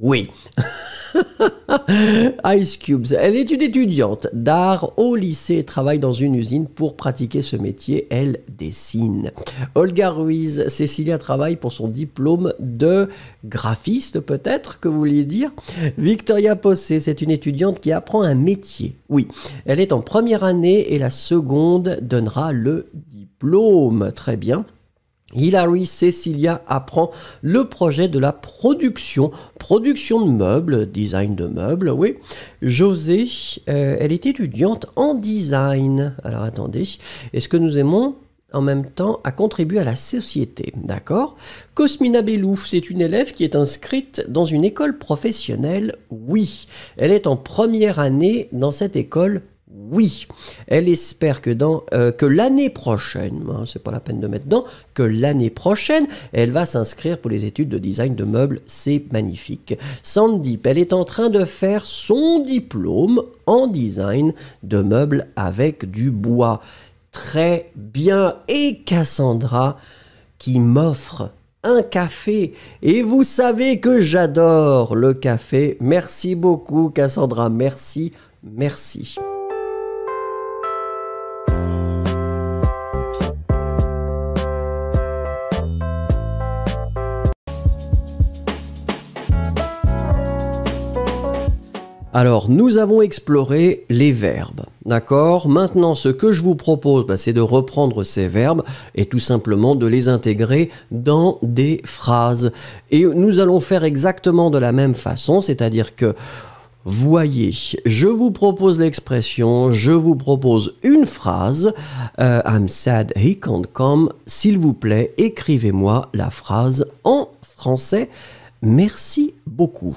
oui. Ice Cubes, elle est une étudiante d'art au lycée et travaille dans une usine pour pratiquer ce métier, elle dessine. Olga Ruiz, Cécilia travaille pour son diplôme de graphiste peut-être, que vous vouliez dire. Victoria Possé, c'est une étudiante qui apprend un métier, oui. Elle est en première année et la seconde donnera le diplôme, très bien. Hilary Cécilia apprend le projet de la production de meubles, design de meubles, oui. José, elle est étudiante en design. Alors attendez, est-ce que nous aimons en même temps à contribuer à la société, d'accord. Cosmina Bellou, c'est une élève qui est inscrite dans une école professionnelle, oui. Elle est en première année dans cette école. Oui, elle espère que l'année prochaine, hein, c'est pas la peine de mettre dedans, que l'année prochaine, elle va s'inscrire pour les études de design de meubles, c'est magnifique. Sandeep, elle est en train de faire son diplôme en design de meubles avec du bois. Très bien. Et Cassandra qui m'offre un café, et vous savez que j'adore le café. Merci beaucoup Cassandra, merci, merci. Alors, nous avons exploré les verbes, d'accord? Maintenant, ce que je vous propose, bah, c'est de reprendre ces verbes et tout simplement de les intégrer dans des phrases. Et nous allons faire exactement de la même façon, c'est-à-dire que, voyez, je vous propose l'expression, je vous propose une phrase, I'm sad he can't come, s'il vous plaît, écrivez-moi la phrase en français. Merci beaucoup.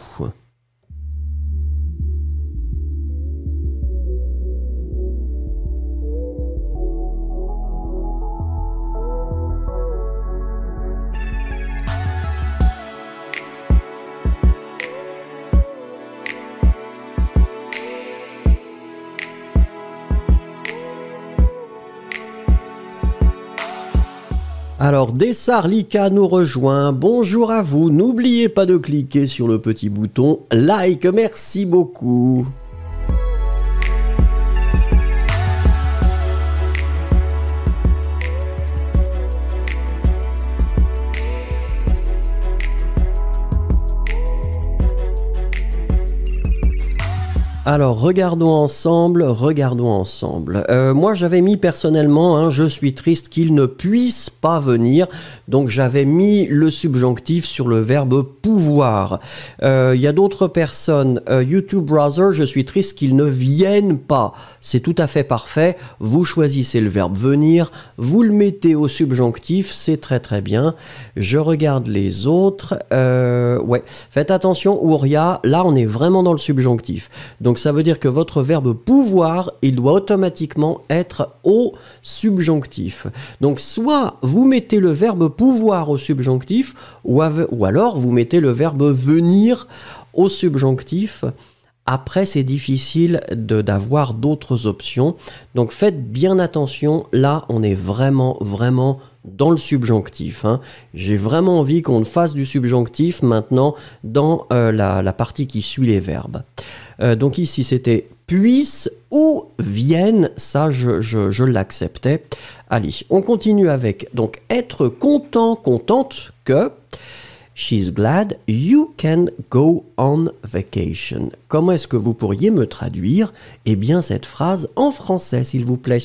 Alors, Desarlika nous rejoint. Bonjour à vous. N'oubliez pas de cliquer sur le petit bouton like. Merci beaucoup. Alors, regardons ensemble. Moi, j'avais mis personnellement, je suis triste qu'il ne puisse pas venir. Donc, j'avais mis le subjonctif sur le verbe pouvoir. Il y a d'autres personnes. YouTube Brother, je suis triste qu'il ne vienne pas. C'est tout à fait parfait. Vous choisissez le verbe venir. Vous le mettez au subjonctif. C'est très, très bien. Je regarde les autres. Ouais. Faites attention, Ouria. Là, on est vraiment dans le subjonctif. Donc ça veut dire que votre verbe pouvoir, il doit automatiquement être au subjonctif. Donc soit vous mettez le verbe pouvoir au subjonctif, ou alors vous mettez le verbe venir au subjonctif. Après, c'est difficile d'avoir d'autres options. Donc faites bien attention, là on est vraiment dans le subjonctif. J'ai vraiment envie qu'on fasse du subjonctif maintenant dans la partie qui suit les verbes. Donc ici c'était puisse ou vienne, ça je l'acceptais. Allez, on continue avec donc être content, contente que... She's glad you can go on vacation. Comment est-ce que vous pourriez me traduire, eh bien, cette phrase en français, s'il vous plaît?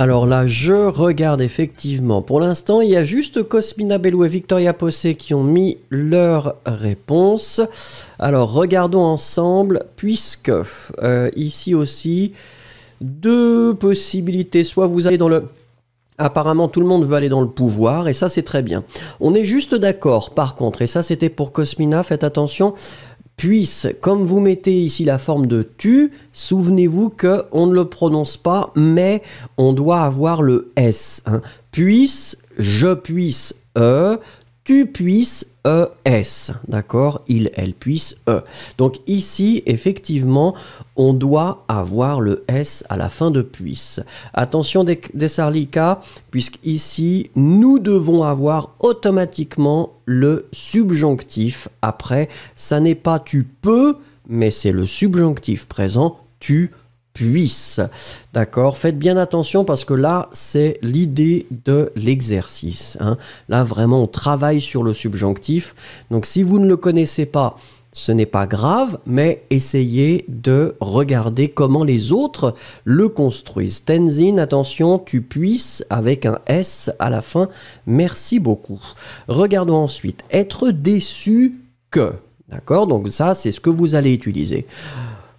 Alors là, je regarde effectivement. Pour l'instant, il y a juste Cosmina Bellou et Victoria Possé qui ont mis leur réponse. Alors, regardons ensemble, puisque ici aussi, deux possibilités. Soit vous allez dans le... Apparemment, tout le monde veut aller dans le pouvoir, et ça, c'est très bien. On est juste d'accord, par contre, et ça, c'était pour Cosmina, faites attention. Puisse, comme vous mettez ici la forme de tu, souvenez-vous qu'on ne le prononce pas, mais on doit avoir le S. Puisse, je puisse, tu puisses, S. D'accord? Il, elle puisse, E. Donc ici, effectivement, on doit avoir le S à la fin de puisse. Attention Desarlika, puisque ici, nous devons avoir automatiquement le subjonctif. Après, ça n'est pas tu peux, mais c'est le subjonctif présent, tu puisse. D'accord? Faites bien attention parce que là, c'est l'idée de l'exercice. Là, vraiment, on travaille sur le subjonctif. Donc, si vous ne le connaissez pas, ce n'est pas grave, mais essayez de regarder comment les autres le construisent. Tenzin, attention, tu puisses avec un S à la fin. Merci beaucoup. Regardons ensuite. Être déçu que. D'accord? Donc, ça, c'est ce que vous allez utiliser.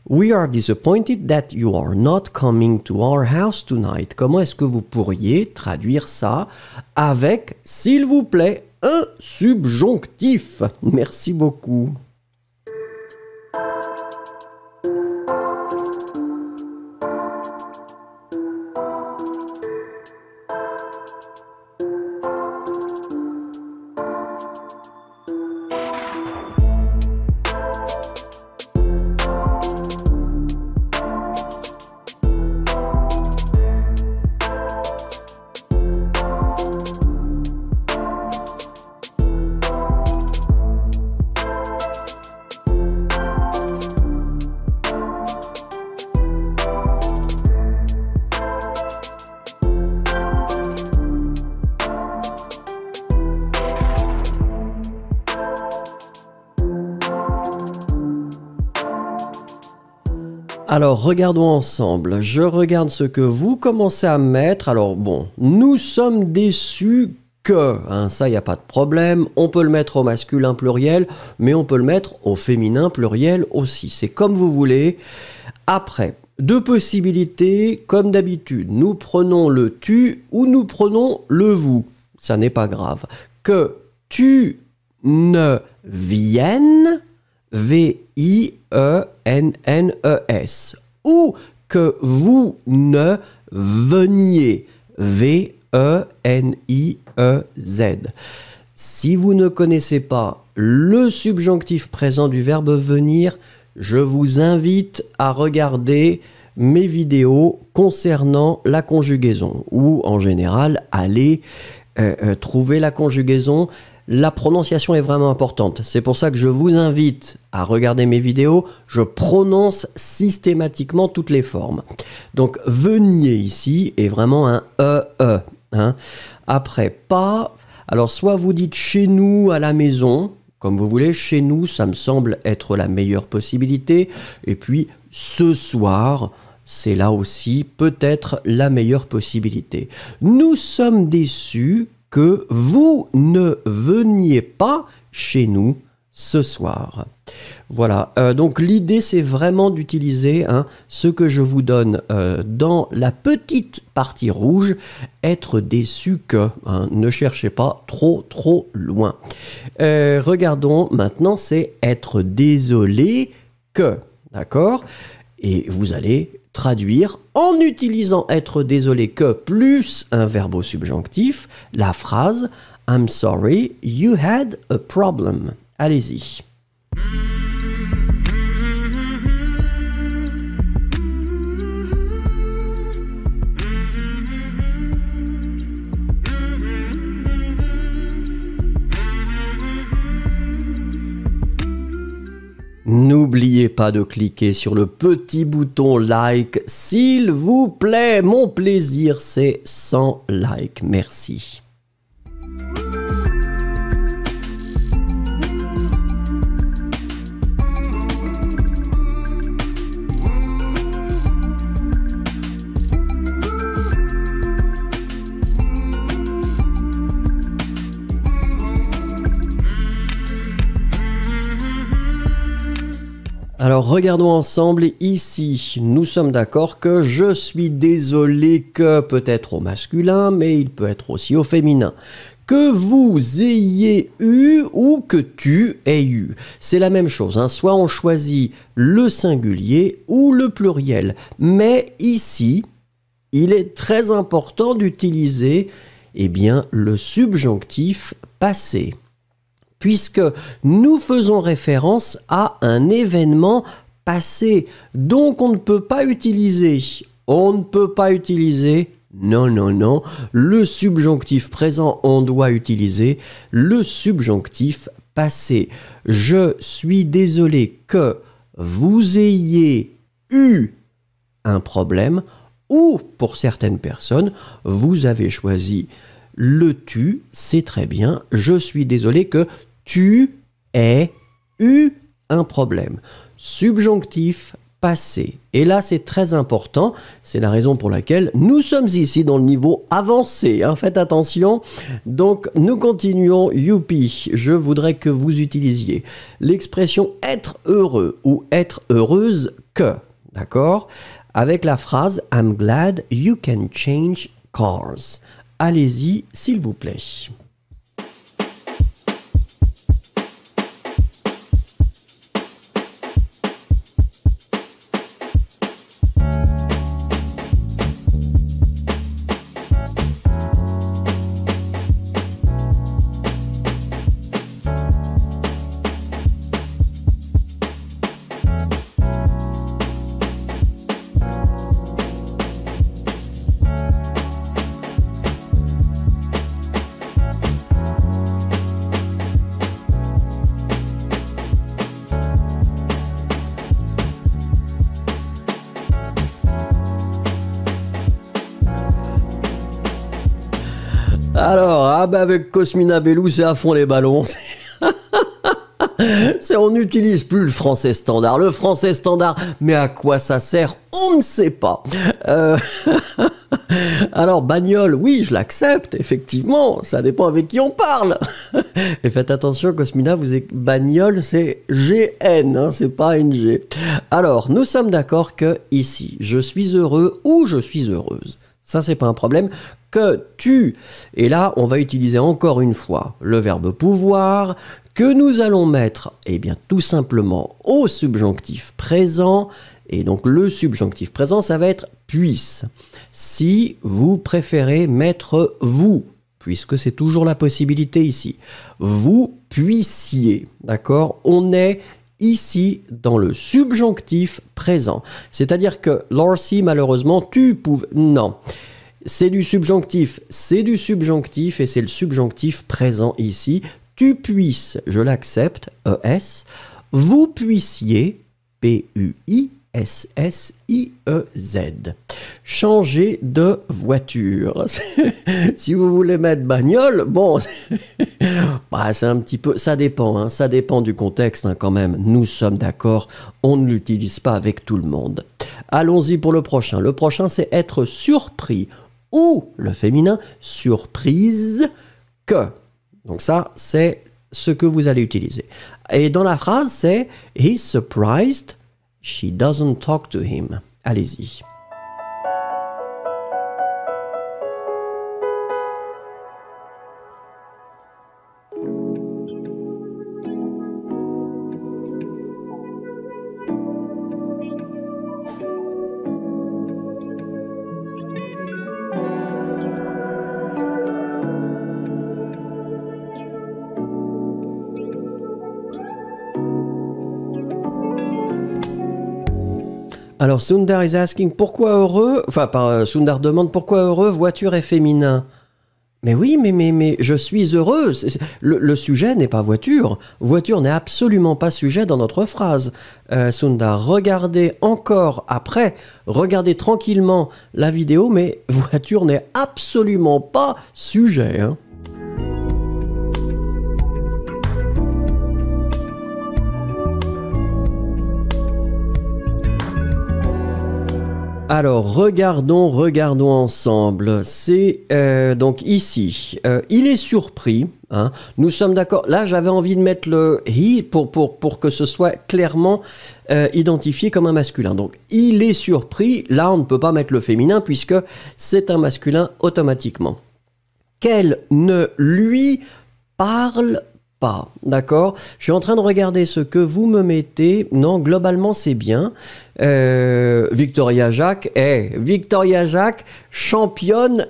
We are disappointed that you are not coming to our house tonight. Comment est-ce que vous pourriez traduire ça avec, s'il vous plaît, un subjonctif? Merci beaucoup. Alors, regardons ensemble. Je regarde ce que vous commencez à mettre. Alors, bon, nous sommes déçus que, ça, il n'y a pas de problème. On peut le mettre au masculin pluriel, mais on peut le mettre au féminin pluriel aussi. C'est comme vous voulez. Après, deux possibilités, comme d'habitude. Nous prenons le tu ou nous prenons le vous. Ça n'est pas grave. Que tu ne viennes, V-I-E-N-N-E-S. Ou que vous ne veniez. V-E-N-I-E-Z. Si vous ne connaissez pas le subjonctif présent du verbe venir, je vous invite à regarder mes vidéos concernant la conjugaison ou en général, allez trouver la conjugaison. La prononciation est vraiment importante. C'est pour ça que je vous invite à regarder mes vidéos. Je prononce systématiquement toutes les formes. Donc, veniez ici est vraiment un E-E. Hein. Après, pas. Alors, soit vous dites chez nous à la maison, comme vous voulez. Chez nous, ça me semble être la meilleure possibilité. Et puis, ce soir, c'est là aussi peut-être la meilleure possibilité. Nous sommes déçus que vous ne veniez pas chez nous ce soir. Voilà, donc l'idée c'est vraiment d'utiliser ce que je vous donne dans la petite partie rouge, être déçu que, ne cherchez pas trop loin. Regardons maintenant, c'est être désolé que, d'accord? Et vous allez traduire en utilisant être désolé que plus un verbe au subjonctif, la phrase I'm sorry, you had a problem. Allez-y. N'oubliez pas de cliquer sur le petit bouton like, s'il vous plaît, mon plaisir c'est 100 likes, merci. Alors regardons ensemble ici, nous sommes d'accord que je suis désolé que peut être au masculin, mais il peut être aussi au féminin. Que vous ayez eu ou que tu aies eu. C'est la même chose, hein. Soit on choisit le singulier ou le pluriel. Mais ici, il est très important d'utiliser le subjonctif passé, puisque nous faisons référence à un événement passé. Donc on ne peut pas utiliser, non, le subjonctif présent, on doit utiliser le subjonctif passé. Je suis désolé que vous ayez eu un problème, ou pour certaines personnes, vous avez choisi le tu, c'est très bien, je suis désolé que tu aies eu un problème. Subjonctif passé. Et là, c'est très important. C'est la raison pour laquelle nous sommes ici dans le niveau avancé. Hein, faites attention. Donc, nous continuons. Youpi, je voudrais que vous utilisiez l'expression être heureux ou être heureuse que. D'accord? Avec la phrase I'm glad you can change cars. Allez-y, s'il vous plaît. Alors, avec Cosmina Bellou, c'est à fond les ballons. On n'utilise plus le français standard. Le français standard, mais à quoi ça sert? On ne sait pas. Alors, bagnole, oui, je l'accepte, effectivement. Ça dépend avec qui on parle. Et faites attention, Cosmina, bagnole, c'est GN, hein, c'est pas NG. Alors, nous sommes d'accord que ici, je suis heureux ou je suis heureuse. Ça, c'est pas un problème. que tu. Et là, on va utiliser encore une fois le verbe pouvoir que nous allons mettre, eh bien, tout simplement au subjonctif présent. Et donc, le subjonctif présent, ça va être puisse. Si vous préférez mettre vous, puisque c'est toujours la possibilité ici, vous puissiez, d'accord? On est ici dans le subjonctif présent. C'est-à-dire que, Larcy, malheureusement, tu pouvais... Non. C'est du subjonctif, et c'est le subjonctif présent ici. Tu puisses, je l'accepte, ES. Vous puissiez, PUISSIEZ. Changer de voiture. Si vous voulez mettre bagnole, bon, bah, c'est un petit peu, ça dépend du contexte hein, quand même. Nous sommes d'accord, on ne l'utilise pas avec tout le monde. Allons-y pour le prochain. Le prochain, c'est être surpris ou le féminin surprise que. Donc ça, c'est ce que vous allez utiliser. Et dans la phrase, c'est he's surprised. She doesn't talk to him. Allez-y. Alors, Sundar is asking pourquoi heureux, enfin, Sundar demande pourquoi heureux, voiture et féminin. Mais oui, mais je suis heureux. Le sujet n'est pas voiture. Voiture n'est absolument pas sujet dans notre phrase. Sundar, regardez encore après, regardez tranquillement la vidéo, mais voiture n'est absolument pas sujet, hein. Alors, regardons ensemble. C'est donc ici. Il est surpris. Hein, nous sommes d'accord. Là, j'avais envie de mettre le « he » pour que ce soit clairement identifié comme un masculin. Donc, il est surpris. Là, on ne peut pas mettre le féminin puisque c'est un masculin automatiquement. Qu'elle ne lui parle pas. D'accord? Je suis en train de regarder ce que vous me mettez. Non, globalement, c'est bien. Victoria Jacques, Victoria Jacques, championne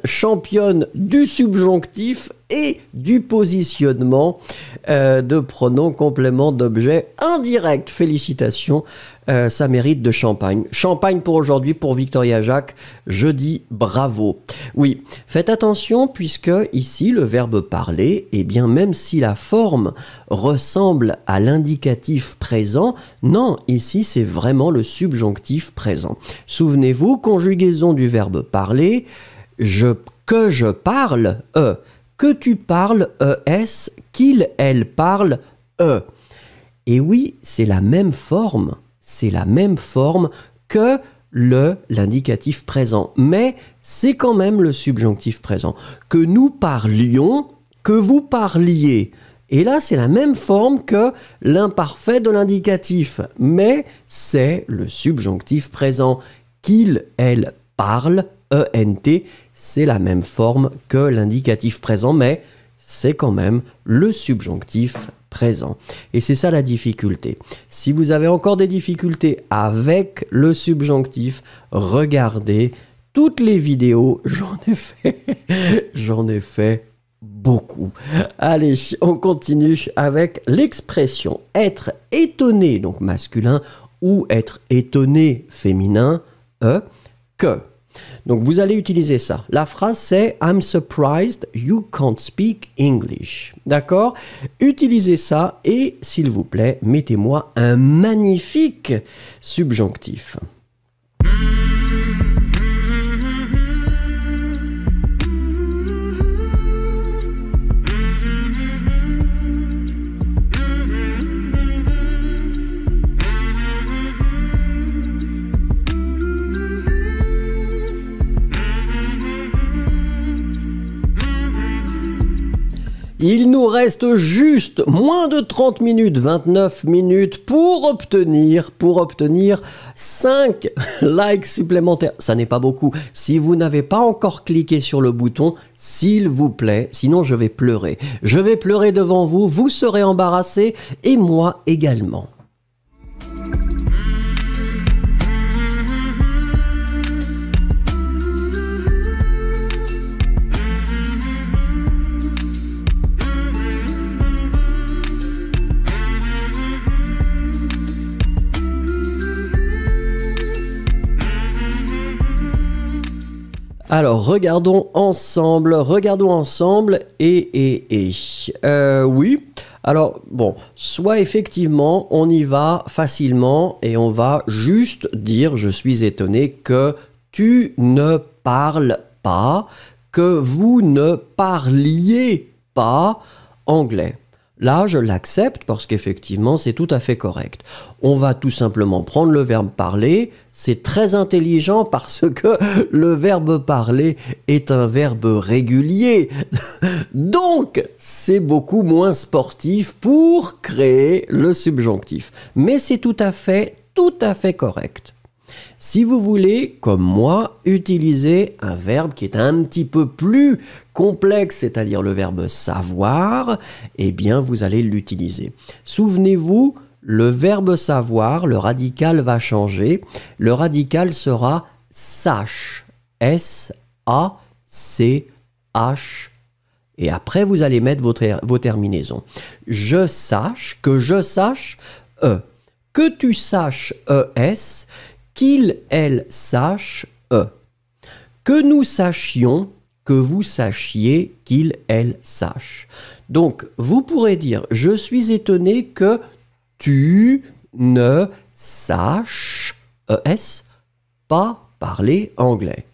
du subjonctif et du positionnement de pronoms, compléments, d'objets indirects. Félicitations, ça mérite de champagne. Champagne pour aujourd'hui, pour Victoria Jacques, je dis bravo. Oui, faites attention puisque ici, le verbe parler, eh bien, même si la forme ressemble à l'indicatif présent, non, ici, c'est vraiment le subjonctif présent. Souvenez-vous, conjugaison du verbe parler, que je parle, E, que tu parles, ES, qu'il, elle parle, E. Et oui, c'est la même forme que l'indicatif présent, mais c'est quand même le subjonctif présent. Que nous parlions, que vous parliez. Et là, c'est la même forme que l'imparfait de l'indicatif, mais c'est le subjonctif présent. Qu'il, elle parle, ENT, c'est la même forme que l'indicatif présent, mais c'est quand même le subjonctif présent. Et c'est ça la difficulté. Si vous avez encore des difficultés avec le subjonctif, regardez toutes les vidéos, j'en ai fait. Beaucoup. Allez, on continue avec l'expression être étonné, donc masculin, ou être étonné, féminin, que. Donc vous allez utiliser ça. La phrase c'est I'm surprised you can't speak English. D'accord? Utilisez ça et s'il vous plaît, mettez-moi un magnifique subjonctif. Il nous reste juste moins de 30 minutes, 29 minutes pour obtenir 5 likes supplémentaires. Ça n'est pas beaucoup. Si vous n'avez pas encore cliqué sur le bouton, s'il vous plaît, sinon je vais pleurer. Je vais pleurer devant vous, vous serez embarrassés et moi également. Alors, regardons ensemble, oui, alors, bon, soit effectivement, on y va facilement, et on va juste dire, je suis étonné que tu ne parles pas, que vous ne parliez pas anglais. Là, je l'accepte parce qu'effectivement, c'est tout à fait correct. On va tout simplement prendre le verbe parler. C'est très intelligent parce que le verbe parler est un verbe régulier. Donc, c'est beaucoup moins sportif pour créer le subjonctif. Mais c'est tout à fait correct. Si vous voulez, comme moi, utiliser un verbe qui est un petit peu plus complexe, c'est-à-dire le verbe savoir, eh bien vous allez l'utiliser. Souvenez-vous, le verbe savoir, le radical va changer. Le radical sera sache, S-A-C-H. Et après, vous allez mettre vos terminaisons. Que je sache, E. Que tu saches, E-S. Qu'il, elle, sache, E. Que nous sachions, que vous sachiez, qu'il, elle, sache. Donc, vous pourrez dire, je suis étonné que tu ne saches, E-S, pas parler anglais.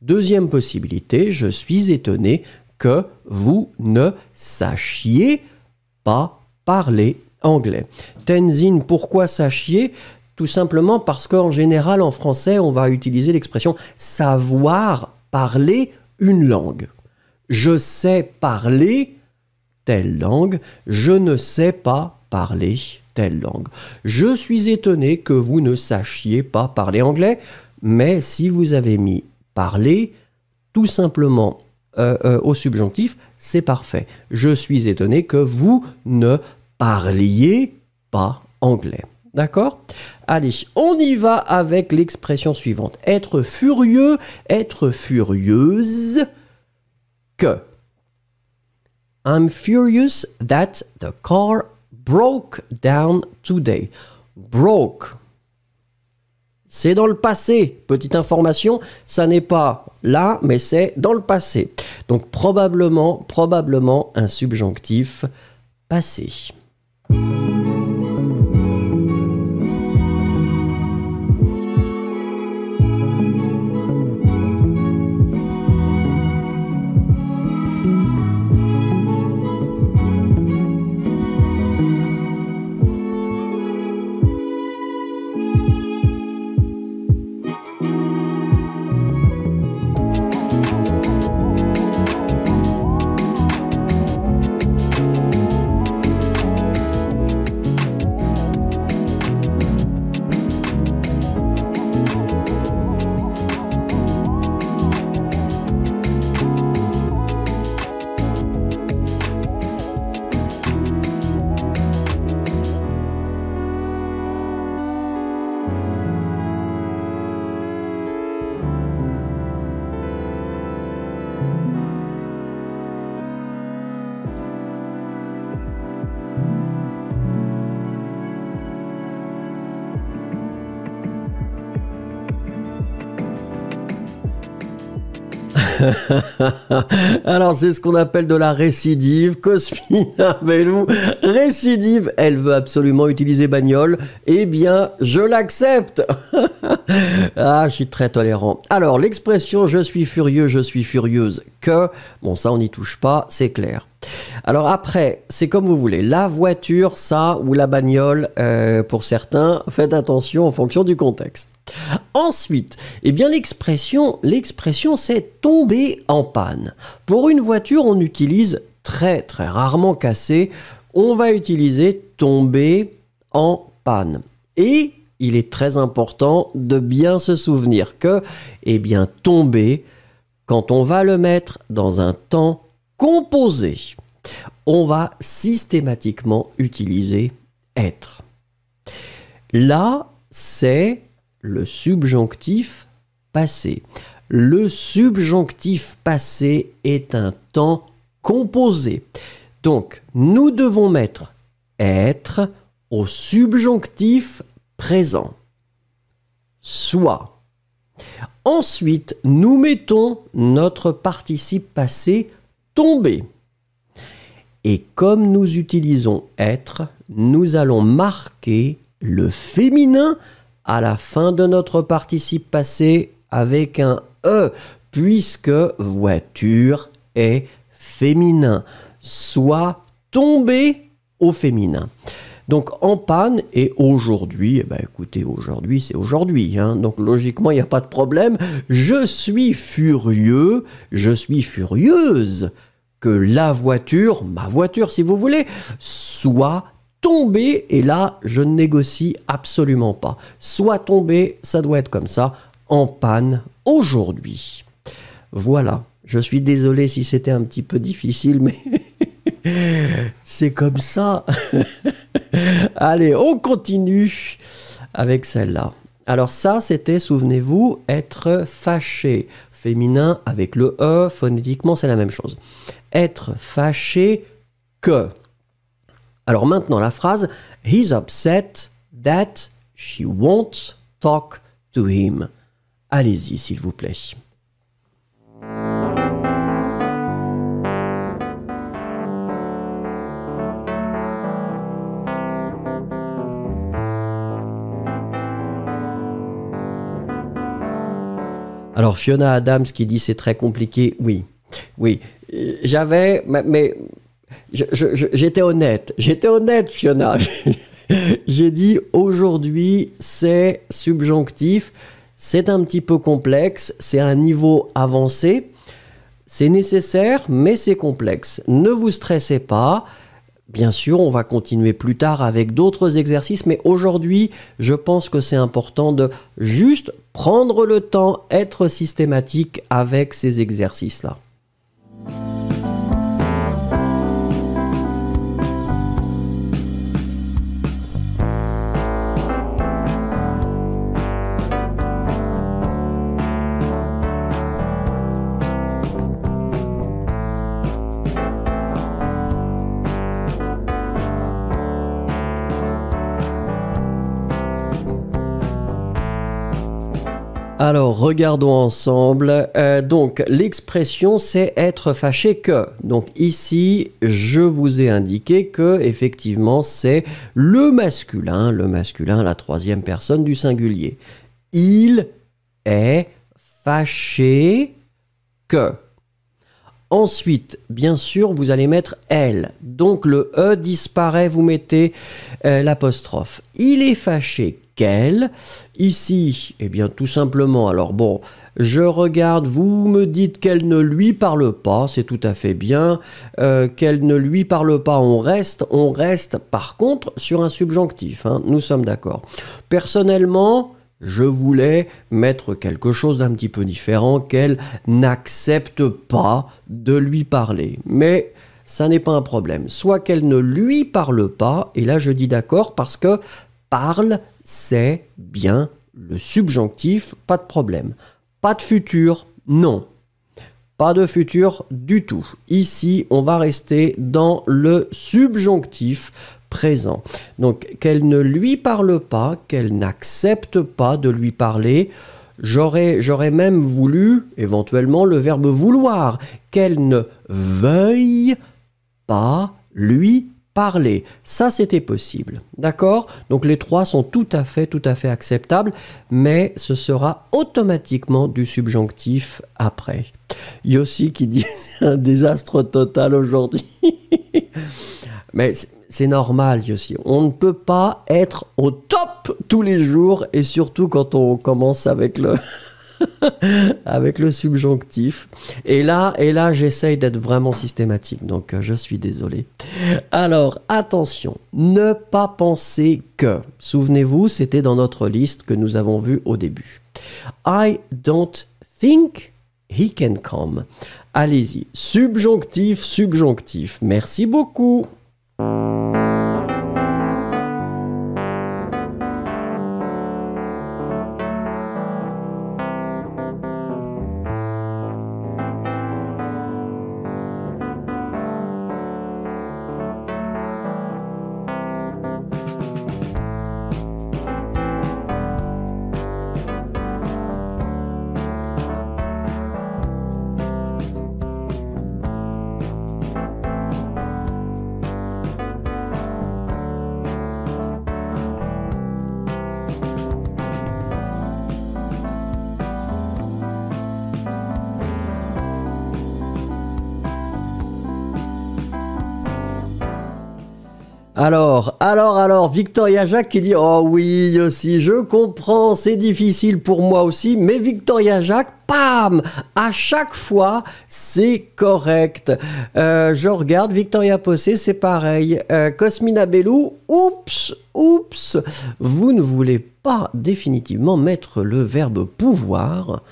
Deuxième possibilité, je suis étonné que vous ne sachiez pas parler anglais. Tenzin, pourquoi sachiez ? Tout simplement parce qu'en général, en français, on va utiliser l'expression « savoir parler une langue ». Je sais parler telle langue, je ne sais pas parler telle langue. Je suis étonné que vous ne sachiez pas parler anglais, mais si vous avez mis « parler », tout simplement au subjonctif, c'est parfait. Je suis étonné que vous ne parliez pas anglais. D'accord? Allez, on y va avec l'expression suivante. Être furieux, être furieuse que. I'm furious that the car broke down today. Broke. C'est dans le passé. Petite information, ça n'est pas là, mais c'est dans le passé. Donc probablement un subjonctif passé. Alors c'est ce qu'on appelle de la récidive. Cosmina Bellou, récidive, elle veut absolument utiliser bagnole. Eh bien, je l'accepte. Ah, je suis très tolérant. Alors l'expression je suis furieux, je suis furieuse que, bon ça on n'y touche pas, c'est clair. Alors après, c'est comme vous voulez, la voiture, ça, ou la bagnole, pour certains, faites attention en fonction du contexte. Ensuite, eh bien l'expression c'est tomber en panne. Pour une voiture, on utilise « très très rarement cassé, on va utiliser tomber en panne. Et il est très important de bien se souvenir que, eh bien, tomber, quand on va le mettre dans un temps composé, on va systématiquement utiliser être. Là, c'est le subjonctif passé. Le subjonctif passé est un temps composé. Donc, nous devons mettre être au subjonctif présent. Soit. Ensuite, nous mettons notre participe passé tomber. Et comme nous utilisons être, nous allons marquer le féminin à la fin de notre participe passé avec un E, puisque voiture est féminin, soit tomber au féminin. Donc en panne et aujourd'hui, eh ben, écoutez, aujourd'hui c'est aujourd'hui, hein, donc logiquement il n'y a pas de problème. Je suis furieux, je suis furieuse que la voiture, ma voiture si vous voulez, soit tombée, et là je ne négocie absolument pas. Soit tombée, ça doit être comme ça, en panne aujourd'hui. Voilà, je suis désolé si c'était un petit peu difficile, mais c'est comme ça. Allez, on continue avec celle-là. Alors ça, c'était, souvenez-vous, être fâché. Féminin avec le E, phonétiquement, c'est la même chose. Être fâché que. Alors maintenant, la phrase « He's upset that she won't talk to him ». Allez-y, s'il vous plaît. Alors Fiona Adams qui dit c'est très compliqué, oui, oui, j'avais, mais j'étais honnête Fiona, j'ai dit aujourd'hui c'est subjonctif, c'est un petit peu complexe, c'est un niveau avancé, c'est nécessaire mais c'est complexe, ne vous stressez pas. Bien sûr, on va continuer plus tard avec d'autres exercices, mais aujourd'hui, je pense que c'est important de juste prendre le temps, être systématique avec ces exercices-là. Alors, regardons ensemble. Donc, l'expression, c'est être fâché que. Donc, ici, je vous ai indiqué que, effectivement, c'est le masculin, la troisième personne du singulier. Il est fâché que. Ensuite, bien sûr, vous allez mettre elle. Donc, le E disparaît, vous mettez l'apostrophe. Il est fâché qu'elle. Ici, eh bien, tout simplement, alors bon, je regarde, vous me dites qu'elle ne lui parle pas, c'est tout à fait bien, qu'elle ne lui parle pas, on reste par contre sur un subjonctif, hein, nous sommes d'accord. Personnellement, je voulais mettre quelque chose d'un petit peu différent, qu'elle n'accepte pas de lui parler, mais ça n'est pas un problème. Soit qu'elle ne lui parle pas, et là je dis d'accord parce que parle, c'est bien le subjonctif, pas de problème. Pas de futur, non. Pas de futur du tout. Ici, on va rester dans le subjonctif présent. Donc, qu'elle ne lui parle pas, qu'elle n'accepte pas de lui parler. J'aurais même voulu, éventuellement, le verbe vouloir. Qu'elle ne veuille pas lui parler. Ça, c'était possible. D'accord? Donc, les trois sont tout à fait acceptables, mais ce sera automatiquement du subjonctif après. Yossi qui dit un désastre total aujourd'hui. Mais c'est normal, Yossi. On ne peut pas être au top tous les jours et surtout quand on commence avec le avec le subjonctif. Et là j'essaye d'être vraiment systématique, donc je suis désolé. Alors, attention, ne pas penser que. Souvenez-vous, c'était dans notre liste que nous avons vue au début. I don't think he can come. Allez-y, subjonctif, subjonctif. Merci beaucoup. Alors, Victoria Jacques qui dit « Oh oui, Yossi, je comprends, c'est difficile pour moi aussi, mais Victoria Jacques, pam, à chaque fois, c'est correct. Je regarde, Victoria Possé, c'est pareil. Cosmina Bellou, oups, vous ne voulez pas définitivement mettre le verbe « pouvoir »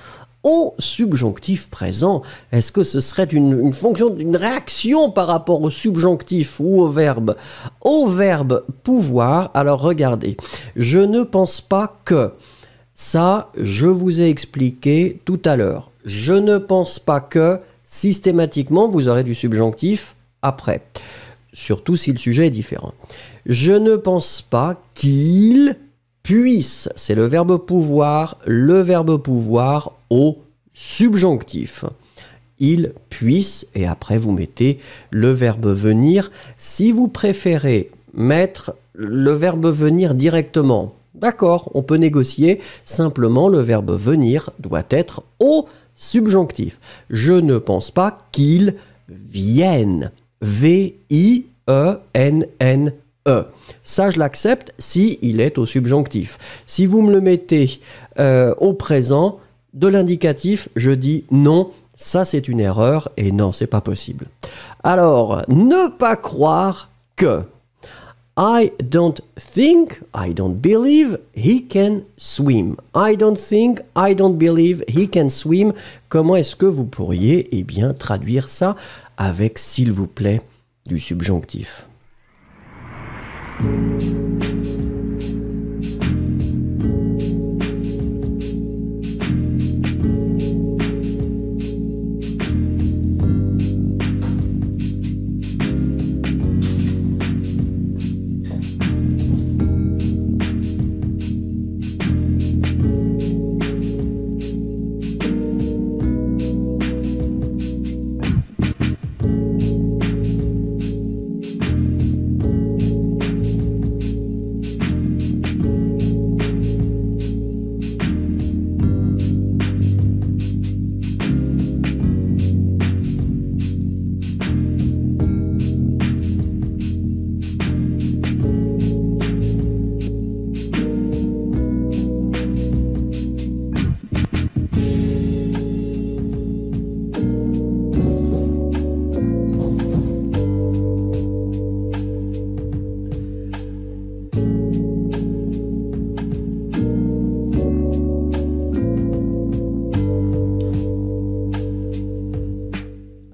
au subjonctif présent. Est-ce que ce serait une fonction, une réaction par rapport au subjonctif ou au verbe? Au verbe pouvoir, alors regardez, je ne pense pas que, ça je vous ai expliqué tout à l'heure, je ne pense pas que, systématiquement vous aurez du subjonctif après, surtout si le sujet est différent. Je ne pense pas qu'il puisse, c'est le verbe pouvoir au subjonctif. Il puisse, et après vous mettez le verbe venir. Si vous préférez mettre le verbe venir directement, d'accord, on peut négocier, simplement le verbe venir doit être au subjonctif. Je ne pense pas qu'il vienne. V-I-E-N-N-E. Ça, je l'accepte si il est au subjonctif. Si vous me le mettez au présent de l'indicatif, je dis non, ça c'est une erreur et non, c'est pas possible. Alors, ne pas croire que. I don't think, I don't believe he can swim. I don't think, I don't believe he can swim. Comment est-ce que vous pourriez, eh bien, traduire ça avec, s'il vous plaît, du subjonctif?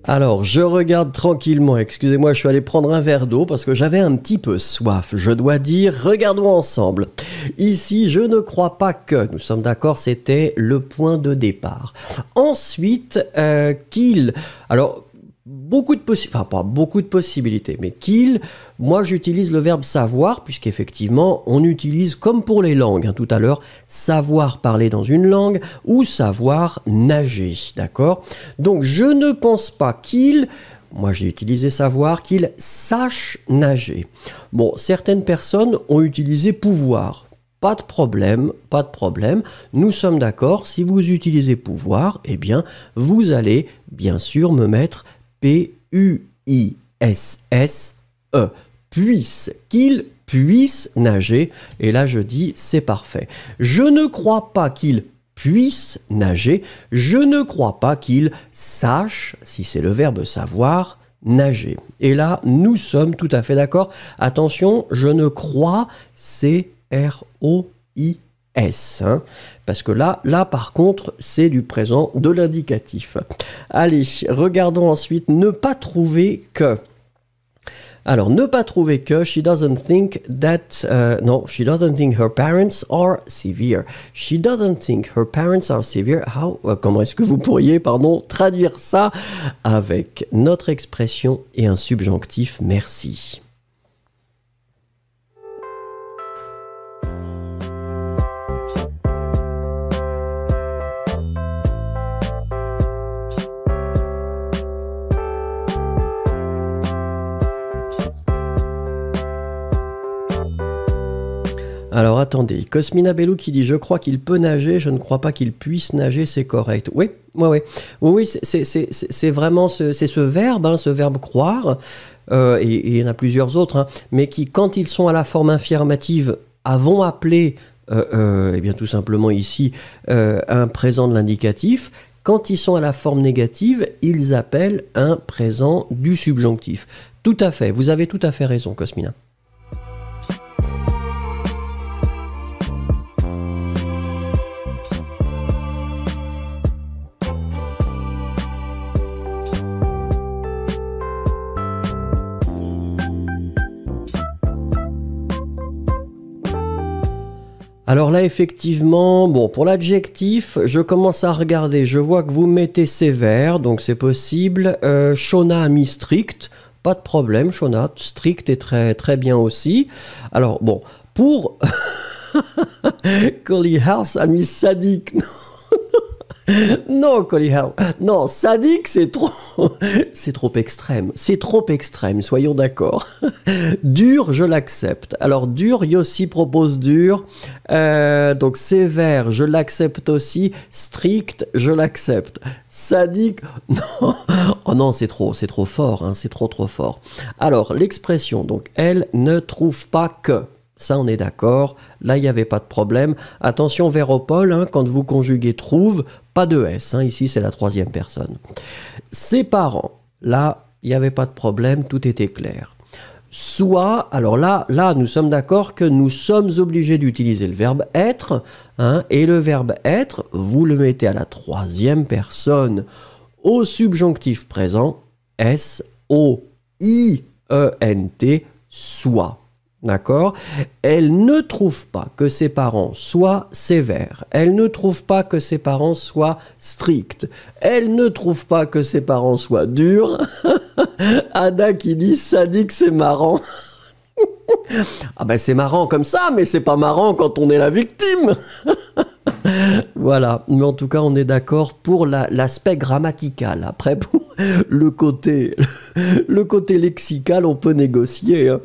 Alors, je regarde tranquillement, excusez-moi, je suis allé prendre un verre d'eau parce que j'avais un petit peu soif, je dois dire, regardons ensemble. Ici, je ne crois pas que, nous sommes d'accord, c'était le point de départ. Ensuite, qu'il, alors, beaucoup de possibilités, enfin pas beaucoup de possibilités, mais qu'il, moi j'utilise le verbe savoir, puisqu'effectivement, on utilise, comme pour les langues, hein, tout à l'heure, savoir parler dans une langue ou savoir nager, d'accord? Donc, je ne pense pas qu'il, moi j'ai utilisé savoir, qu'il sache nager. Bon, certaines personnes ont utilisé pouvoir. Pas de problème, pas de problème. Nous sommes d'accord, si vous utilisez pouvoir, eh bien, vous allez, bien sûr, me mettre P-U-I-S-S-E. Puisse, qu'il puisse nager. Et là, je dis, c'est parfait. Je ne crois pas qu'il puisse nager, je ne crois pas qu'il sache, si c'est le verbe savoir, nager. Et là, nous sommes tout à fait d'accord. Attention, je ne crois, c'est R-O-I-S. Hein, parce que là par contre, c'est du présent, de l'indicatif. Allez, regardons ensuite. Ne pas trouver que... Alors, ne pas trouver que she doesn't think that... non, she doesn't think her parents are severe. She doesn't think her parents are severe. How, comment est-ce que vous pourriez, pardon, traduire ça avec notre expression et un subjonctif, merci. Alors attendez, Cosmina Bellou qui dit « Je crois qu'il peut nager, je ne crois pas qu'il puisse nager, c'est correct. » Oui, oui, oui, oui, c'est vraiment ce verbe, hein, ce verbe « croire », et il y en a plusieurs autres, hein, mais qui, quand ils sont à la forme infirmative, avons appelé, et bien tout simplement ici, un présent de l'indicatif. Quand ils sont à la forme négative, ils appellent un présent du subjonctif. Tout à fait, vous avez tout à fait raison, Cosmina. Alors là, effectivement, bon, pour l'adjectif, je commence à regarder. Je vois que vous mettez sévère, donc c'est possible. Shona a mis strict, pas de problème, Shona. Strict est très, très bien aussi. Alors, bon, pour... Collie House a mis sadique. Non, Collie House. Non, sadique, c'est trop... c'est trop extrême. C'est trop extrême, soyons d'accord. Dur, je l'accepte. Alors, dur, Yossi propose dur. Donc, sévère, je l'accepte aussi. Strict, je l'accepte. Sadique, non. Oh non, c'est trop fort. Hein, c'est trop, trop fort. Alors, l'expression, donc, elle ne trouve pas que... Ça, on est d'accord. Là, il n'y avait pas de problème. Attention, véropole, hein, quand vous conjuguez « trouve », pas de « s hein, ». Ici, c'est la troisième personne. Ses parents. Là, il n'y avait pas de problème. Tout était clair. Soit, alors là, nous sommes d'accord que nous sommes obligés d'utiliser le verbe « être hein, ». Et le verbe « être », vous le mettez à la troisième personne au subjonctif présent. « S », « O », « I », « E », « N », « T », « soit ». D'accord? Elle ne trouve pas que ses parents soient sévères. Elle ne trouve pas que ses parents soient stricts. Elle ne trouve pas que ses parents soient durs. Ada qui dit « ça dit que c'est marrant ». Ah ben c'est marrant comme ça, mais c'est pas marrant quand on est la victime. Voilà, mais en tout cas on est d'accord pour l'aspect grammatical. Après pour le côté lexical on peut négocier. Hein.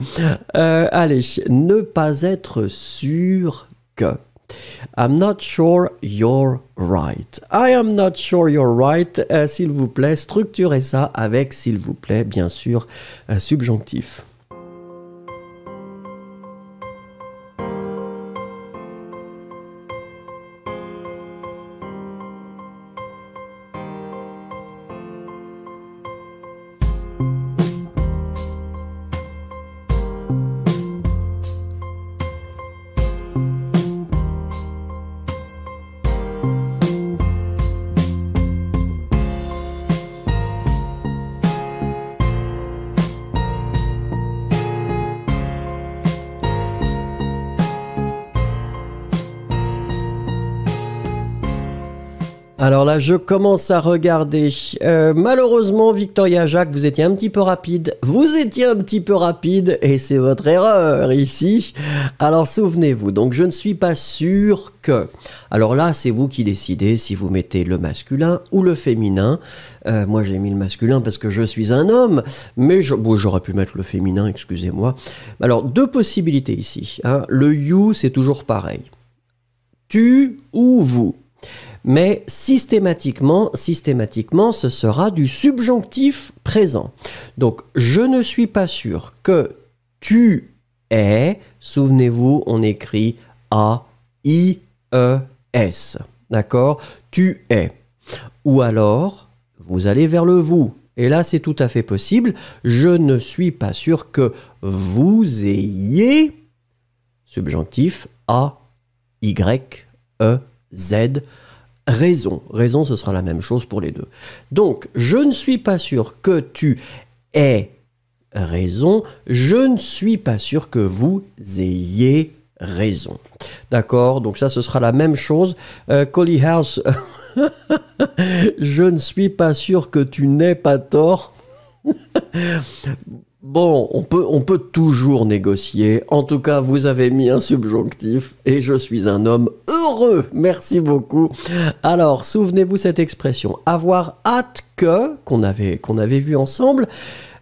Allez, ne pas être sûr que. I'm not sure you're right. I am not sure you're right. S'il vous plaît, structurez ça avec, s'il vous plaît, bien sûr, un subjonctif. Alors là, je commence à regarder. Malheureusement, Victoria Jacques, vous étiez un petit peu rapide. Vous étiez un petit peu rapide et c'est votre erreur ici. Alors souvenez-vous, donc je ne suis pas sûr que. Alors là, c'est vous qui décidez si vous mettez le masculin ou le féminin. Moi, j'ai mis le masculin parce que je suis un homme, mais j'aurais pu mettre le féminin, excusez-moi. Alors, deux possibilités ici. Hein. Le you, c'est toujours pareil. Tu ou vous. Mais systématiquement, ce sera du subjonctif présent. Donc, je ne suis pas sûr que tu es, souvenez-vous, on écrit A-I-E-S. D'accord? Tu es. Ou alors, vous allez vers le vous. Et là, c'est tout à fait possible. Je ne suis pas sûr que vous ayez subjonctif A, Y, E, Z, raison. Raison, ce sera la même chose pour les deux. Donc, je ne suis pas sûr que tu aies raison. Je ne suis pas sûr que vous ayez raison. D'accord? Donc ça, ce sera la même chose. Collie House, je ne suis pas sûr que tu n'aies pas tort. Bon, on peut toujours négocier. En tout cas, vous avez mis un subjonctif et je suis un homme heureux. Merci beaucoup. Alors, souvenez-vous cette expression. Avoir hâte que, qu'on avait vu ensemble.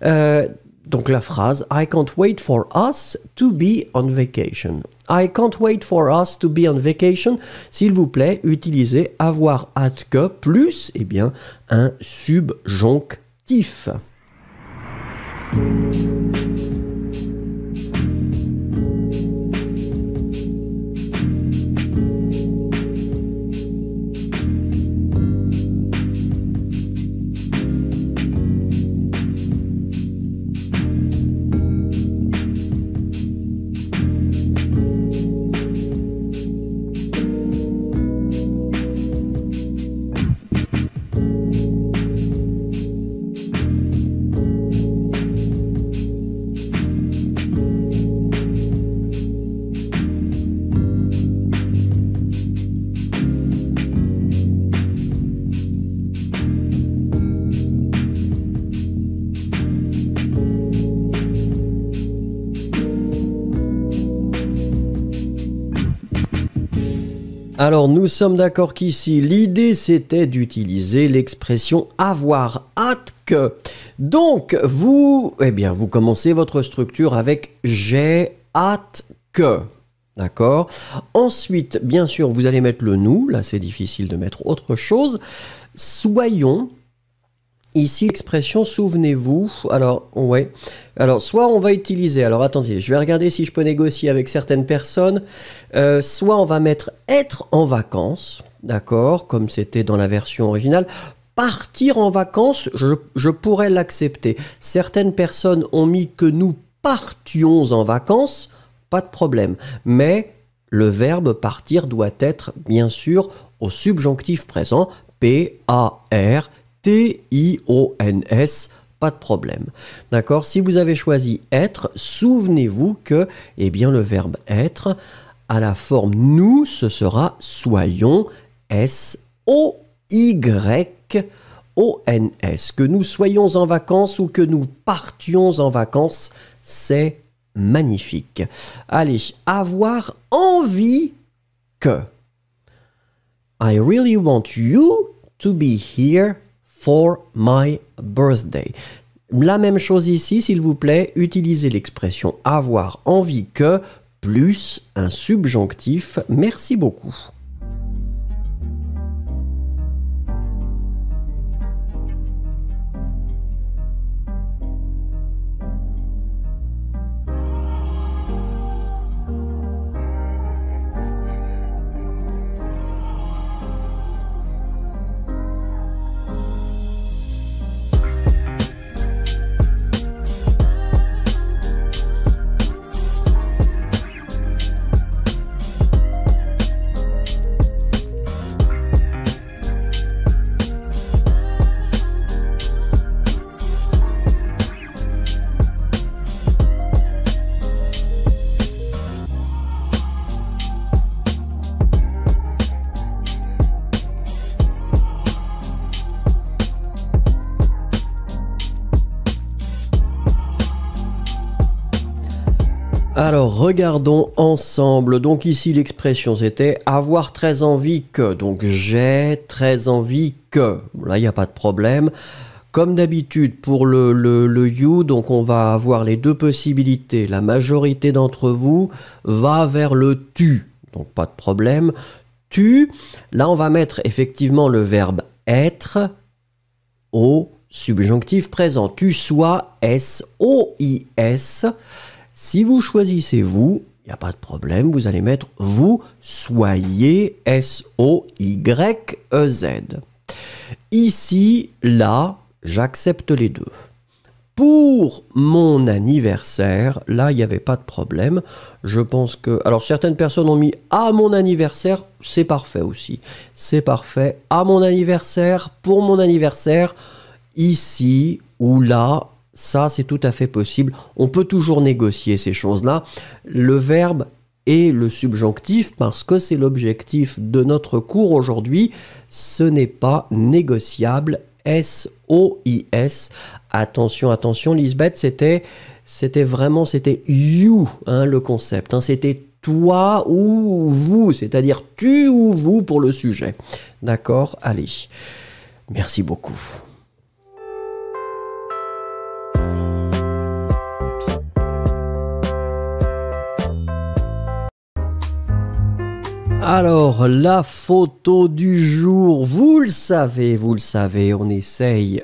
Donc la phrase I can't wait for us to be on vacation. I can't wait for us to be on vacation. S'il vous plaît, utilisez avoir hâte que plus, eh bien, un subjonctif. Alors, nous sommes d'accord qu'ici, l'idée, c'était d'utiliser l'expression « avoir hâte que ». Donc, vous commencez votre structure avec « j'ai hâte que ». D'accord? Ensuite, bien sûr, vous allez mettre le « nous ». Là, c'est difficile de mettre autre chose. « Soyons ». Ici, l'expression, souvenez-vous, alors soit on va utiliser, alors attendez, je vais regarder si je peux négocier avec certaines personnes, soit on va mettre être en vacances, d'accord, comme c'était dans la version originale, partir en vacances, je pourrais l'accepter. Certaines personnes ont mis que nous partions en vacances, pas de problème, mais le verbe partir doit être, bien sûr, au subjonctif présent, P-A-R, T-I-O-N-S, pas de problème. D'accord? Si vous avez choisi être, souvenez-vous que, eh bien, le verbe être, à la forme nous, ce sera soyons, S-O-Y-O-N-S. Que nous soyons en vacances ou que nous partions en vacances, c'est magnifique. Allez, avoir envie que. I really want you to be here for my birthday. La même chose ici, s'il vous plaît, utilisez l'expression avoir envie que plus un subjonctif. Merci beaucoup. Alors, regardons ensemble. Donc ici, l'expression, c'était « avoir très envie que ». Donc, « j'ai très envie que ». Là, il n'y a pas de problème. Comme d'habitude, pour le « you », donc on va avoir les deux possibilités. La majorité d'entre vous va vers le « tu ». Donc, pas de problème. « Tu ». Là, on va mettre effectivement le verbe « être » au subjonctif présent. « Tu sois », S-O-I-S. Si vous choisissez vous, Il n'y a pas de problème, vous allez mettre vous soyez, S-O-Y-E-Z. Ici, là, j'accepte les deux. Pour mon anniversaire, là, il n'y avait pas de problème. Je pense que... Alors, certaines personnes ont mis « à mon anniversaire », c'est parfait aussi. C'est parfait. À mon anniversaire, pour mon anniversaire, ici ou là, ça, c'est tout à fait possible. On peut toujours négocier ces choses-là. Le verbe et le subjonctif, parce que c'est l'objectif de notre cours aujourd'hui, ce n'est pas négociable. S-O-I-S. Attention, attention, Lisbeth, c'était vraiment, c'était you, hein, le concept. Hein, c'était toi ou vous, c'est-à-dire tu ou vous pour le sujet. D'accord? Allez, merci beaucoup. Alors, la photo du jour, vous le savez, on essaye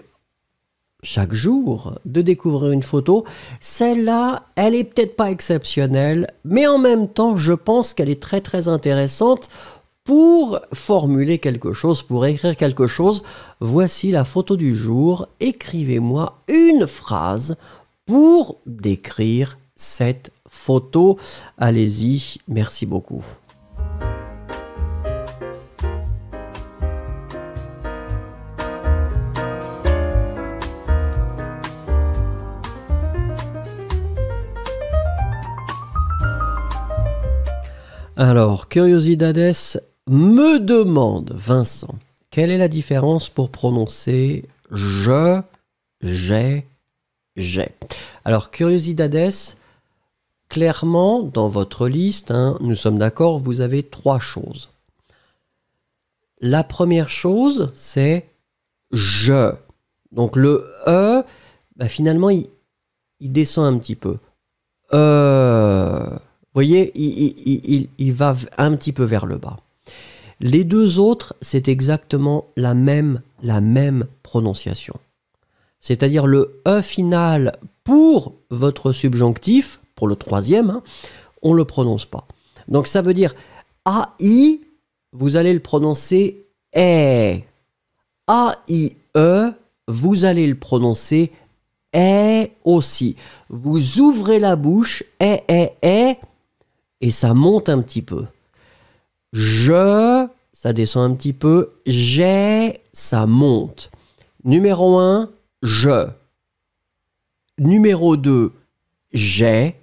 chaque jour de découvrir une photo. Celle-là, elle est peut-être pas exceptionnelle, mais en même temps, je pense qu'elle est très très intéressante pour formuler quelque chose, pour écrire quelque chose. Voici la photo du jour. Écrivez-moi une phrase pour décrire cette photo. Allez-y, merci beaucoup. Alors, Curiosidades me demande, Vincent, quelle est la différence pour prononcer « je »,« j'ai »,« j'ai ». Alors, Curiosidades, clairement, dans votre liste, hein, nous sommes d'accord, vous avez trois choses. La première chose, c'est « je ». Donc, le « e », bah, finalement, il descend un petit peu. « Vous voyez, il va un petit peu vers le bas. Les deux autres, c'est exactement la même prononciation. C'est-à-dire le E final pour votre subjonctif, pour le troisième, hein, on ne le prononce pas. Donc ça veut dire A-I, vous allez le prononcer E. A-I-E, vous allez le prononcer E aussi. Vous ouvrez la bouche, E. Et ça monte un petit peu. Je, ça descend un petit peu. J'ai, ça monte. Numéro 1, je. Numéro 2, j'ai.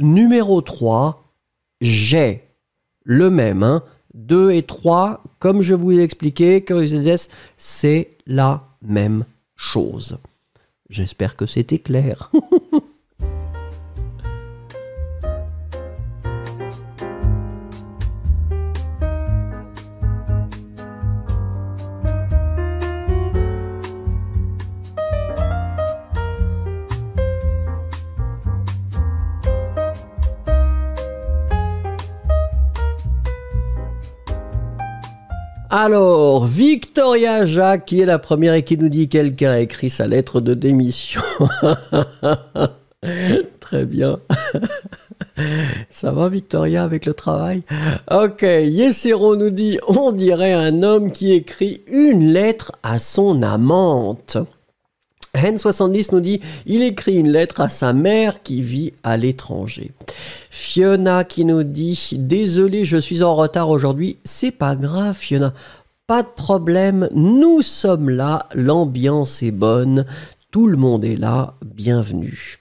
Numéro 3, j'ai. Le même, hein. 2 et 3, comme je vous l'ai expliqué, Curiosités, c'est la même chose. J'espère que c'était clair. Alors, Victoria Jacques, qui est la première et qui nous dit « Quelqu'un a écrit sa lettre de démission. » Très bien. Ça va, Victoria, avec le travail? Ok, Yesero nous dit « On dirait un homme qui écrit une lettre à son amante. » N70 nous dit « Il écrit une lettre à sa mère qui vit à l'étranger. » Fiona qui nous dit « Désolé, je suis en retard aujourd'hui. » C'est pas grave, Fiona. Pas de problème, nous sommes là. L'ambiance est bonne. Tout le monde est là. Bienvenue.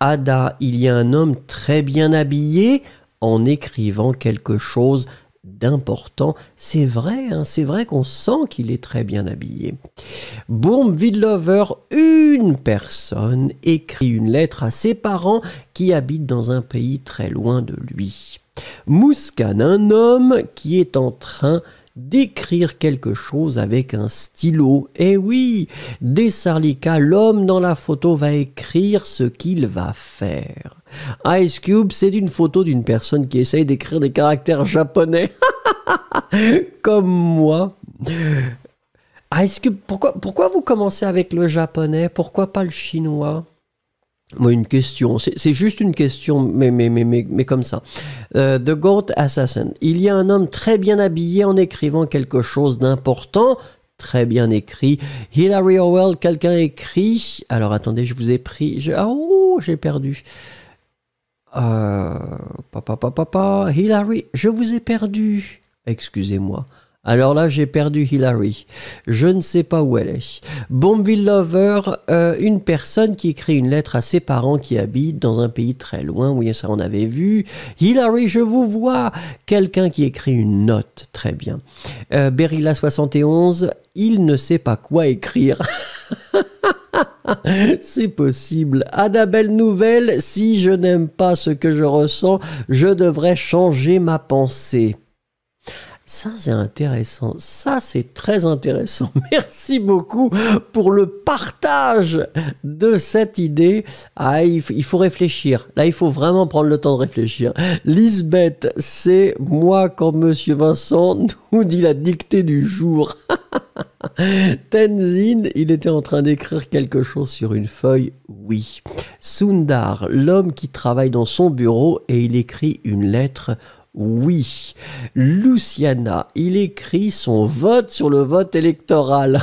Ada, il y a un homme très bien habillé en écrivant quelque chose d'important. C'est vrai qu'on sent qu'il est très bien habillé. Boom, Vidlover, une personne écrit une lettre à ses parents qui habitent dans un pays très loin de lui. Mouskan, un homme qui est en train d'écrire quelque chose avec un stylo. Eh oui, Desarlika, l'homme dans la photo va écrire ce qu'il va faire. Ice Cube, c'est une photo d'une personne qui essaye d'écrire des caractères japonais. Comme moi. Ice Cube, pourquoi vous commencez avec le japonais? Pourquoi pas le chinois? Moi, une question, c'est juste une question, mais comme ça. The Goat Assassin. Il y a un homme très bien habillé en écrivant quelque chose d'important, très bien écrit. Hilary Howell, quelqu'un écrit... Alors, attendez, je vous ai pris... Oh, j'ai perdu. Hilary, je vous ai perdu. Excusez-moi. Alors là, j'ai perdu Hilary. Je ne sais pas où elle est. Bombville Lover, une personne qui écrit une lettre à ses parents qui habitent dans un pays très loin. Oui, ça, on avait vu. Hilary, je vous vois. Quelqu'un qui écrit une note. Très bien. Berilla 71, il ne sait pas quoi écrire. C'est possible. Annabelle Nouvelle, si je n'aime pas ce que je ressens, je devrais changer ma pensée. Ça, c'est intéressant. Ça, c'est très intéressant. Merci beaucoup pour le partage de cette idée. Ah, il faut réfléchir. Là, il faut vraiment prendre le temps de réfléchir. Lisbeth, c'est moi quand Monsieur Vincent nous dit la dictée du jour. Tenzin, il était en train d'écrire quelque chose sur une feuille. Oui. Sundar, l'homme qui travaille dans son bureau et il écrit une lettre. Oui. Luciana, il écrit son vote sur le vote électoral.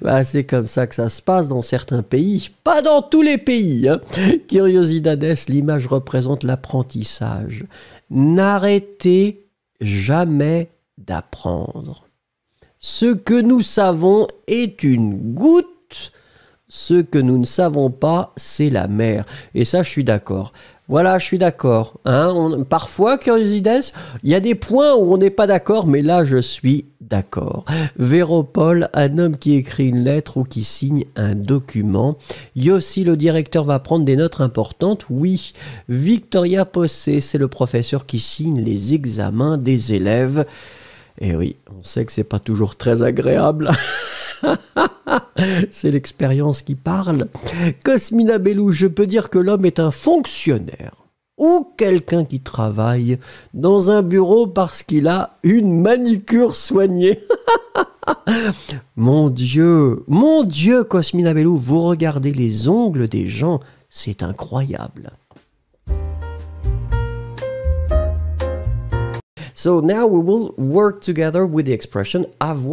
Bah, c'est comme ça que ça se passe dans certains pays. Pas dans tous les pays, hein. Curiosidades, l'image représente l'apprentissage. N'arrêtez jamais d'apprendre. Ce que nous savons est une goutte. Ce que nous ne savons pas, c'est la mer. Et ça, je suis d'accord. Voilà, je suis d'accord. Hein, parfois, Curiosides, il y a des points où on n'est pas d'accord, mais là, je suis d'accord. Véropole, un homme qui écrit une lettre ou qui signe un document. Yossi, le directeur, va prendre des notes importantes. Oui. Victoria Possé, c'est le professeur qui signe les examens des élèves. Et oui, on sait que c'est pas toujours très agréable. C'est l'expérience qui parle. Cosmina Bellou, je peux dire que l'homme est un fonctionnaire ou quelqu'un qui travaille dans un bureau parce qu'il a une manicure soignée. Mon Dieu, Cosmina Bellou, vous regardez les ongles des gens, c'est incroyable. So now we will work together with the expression avoir.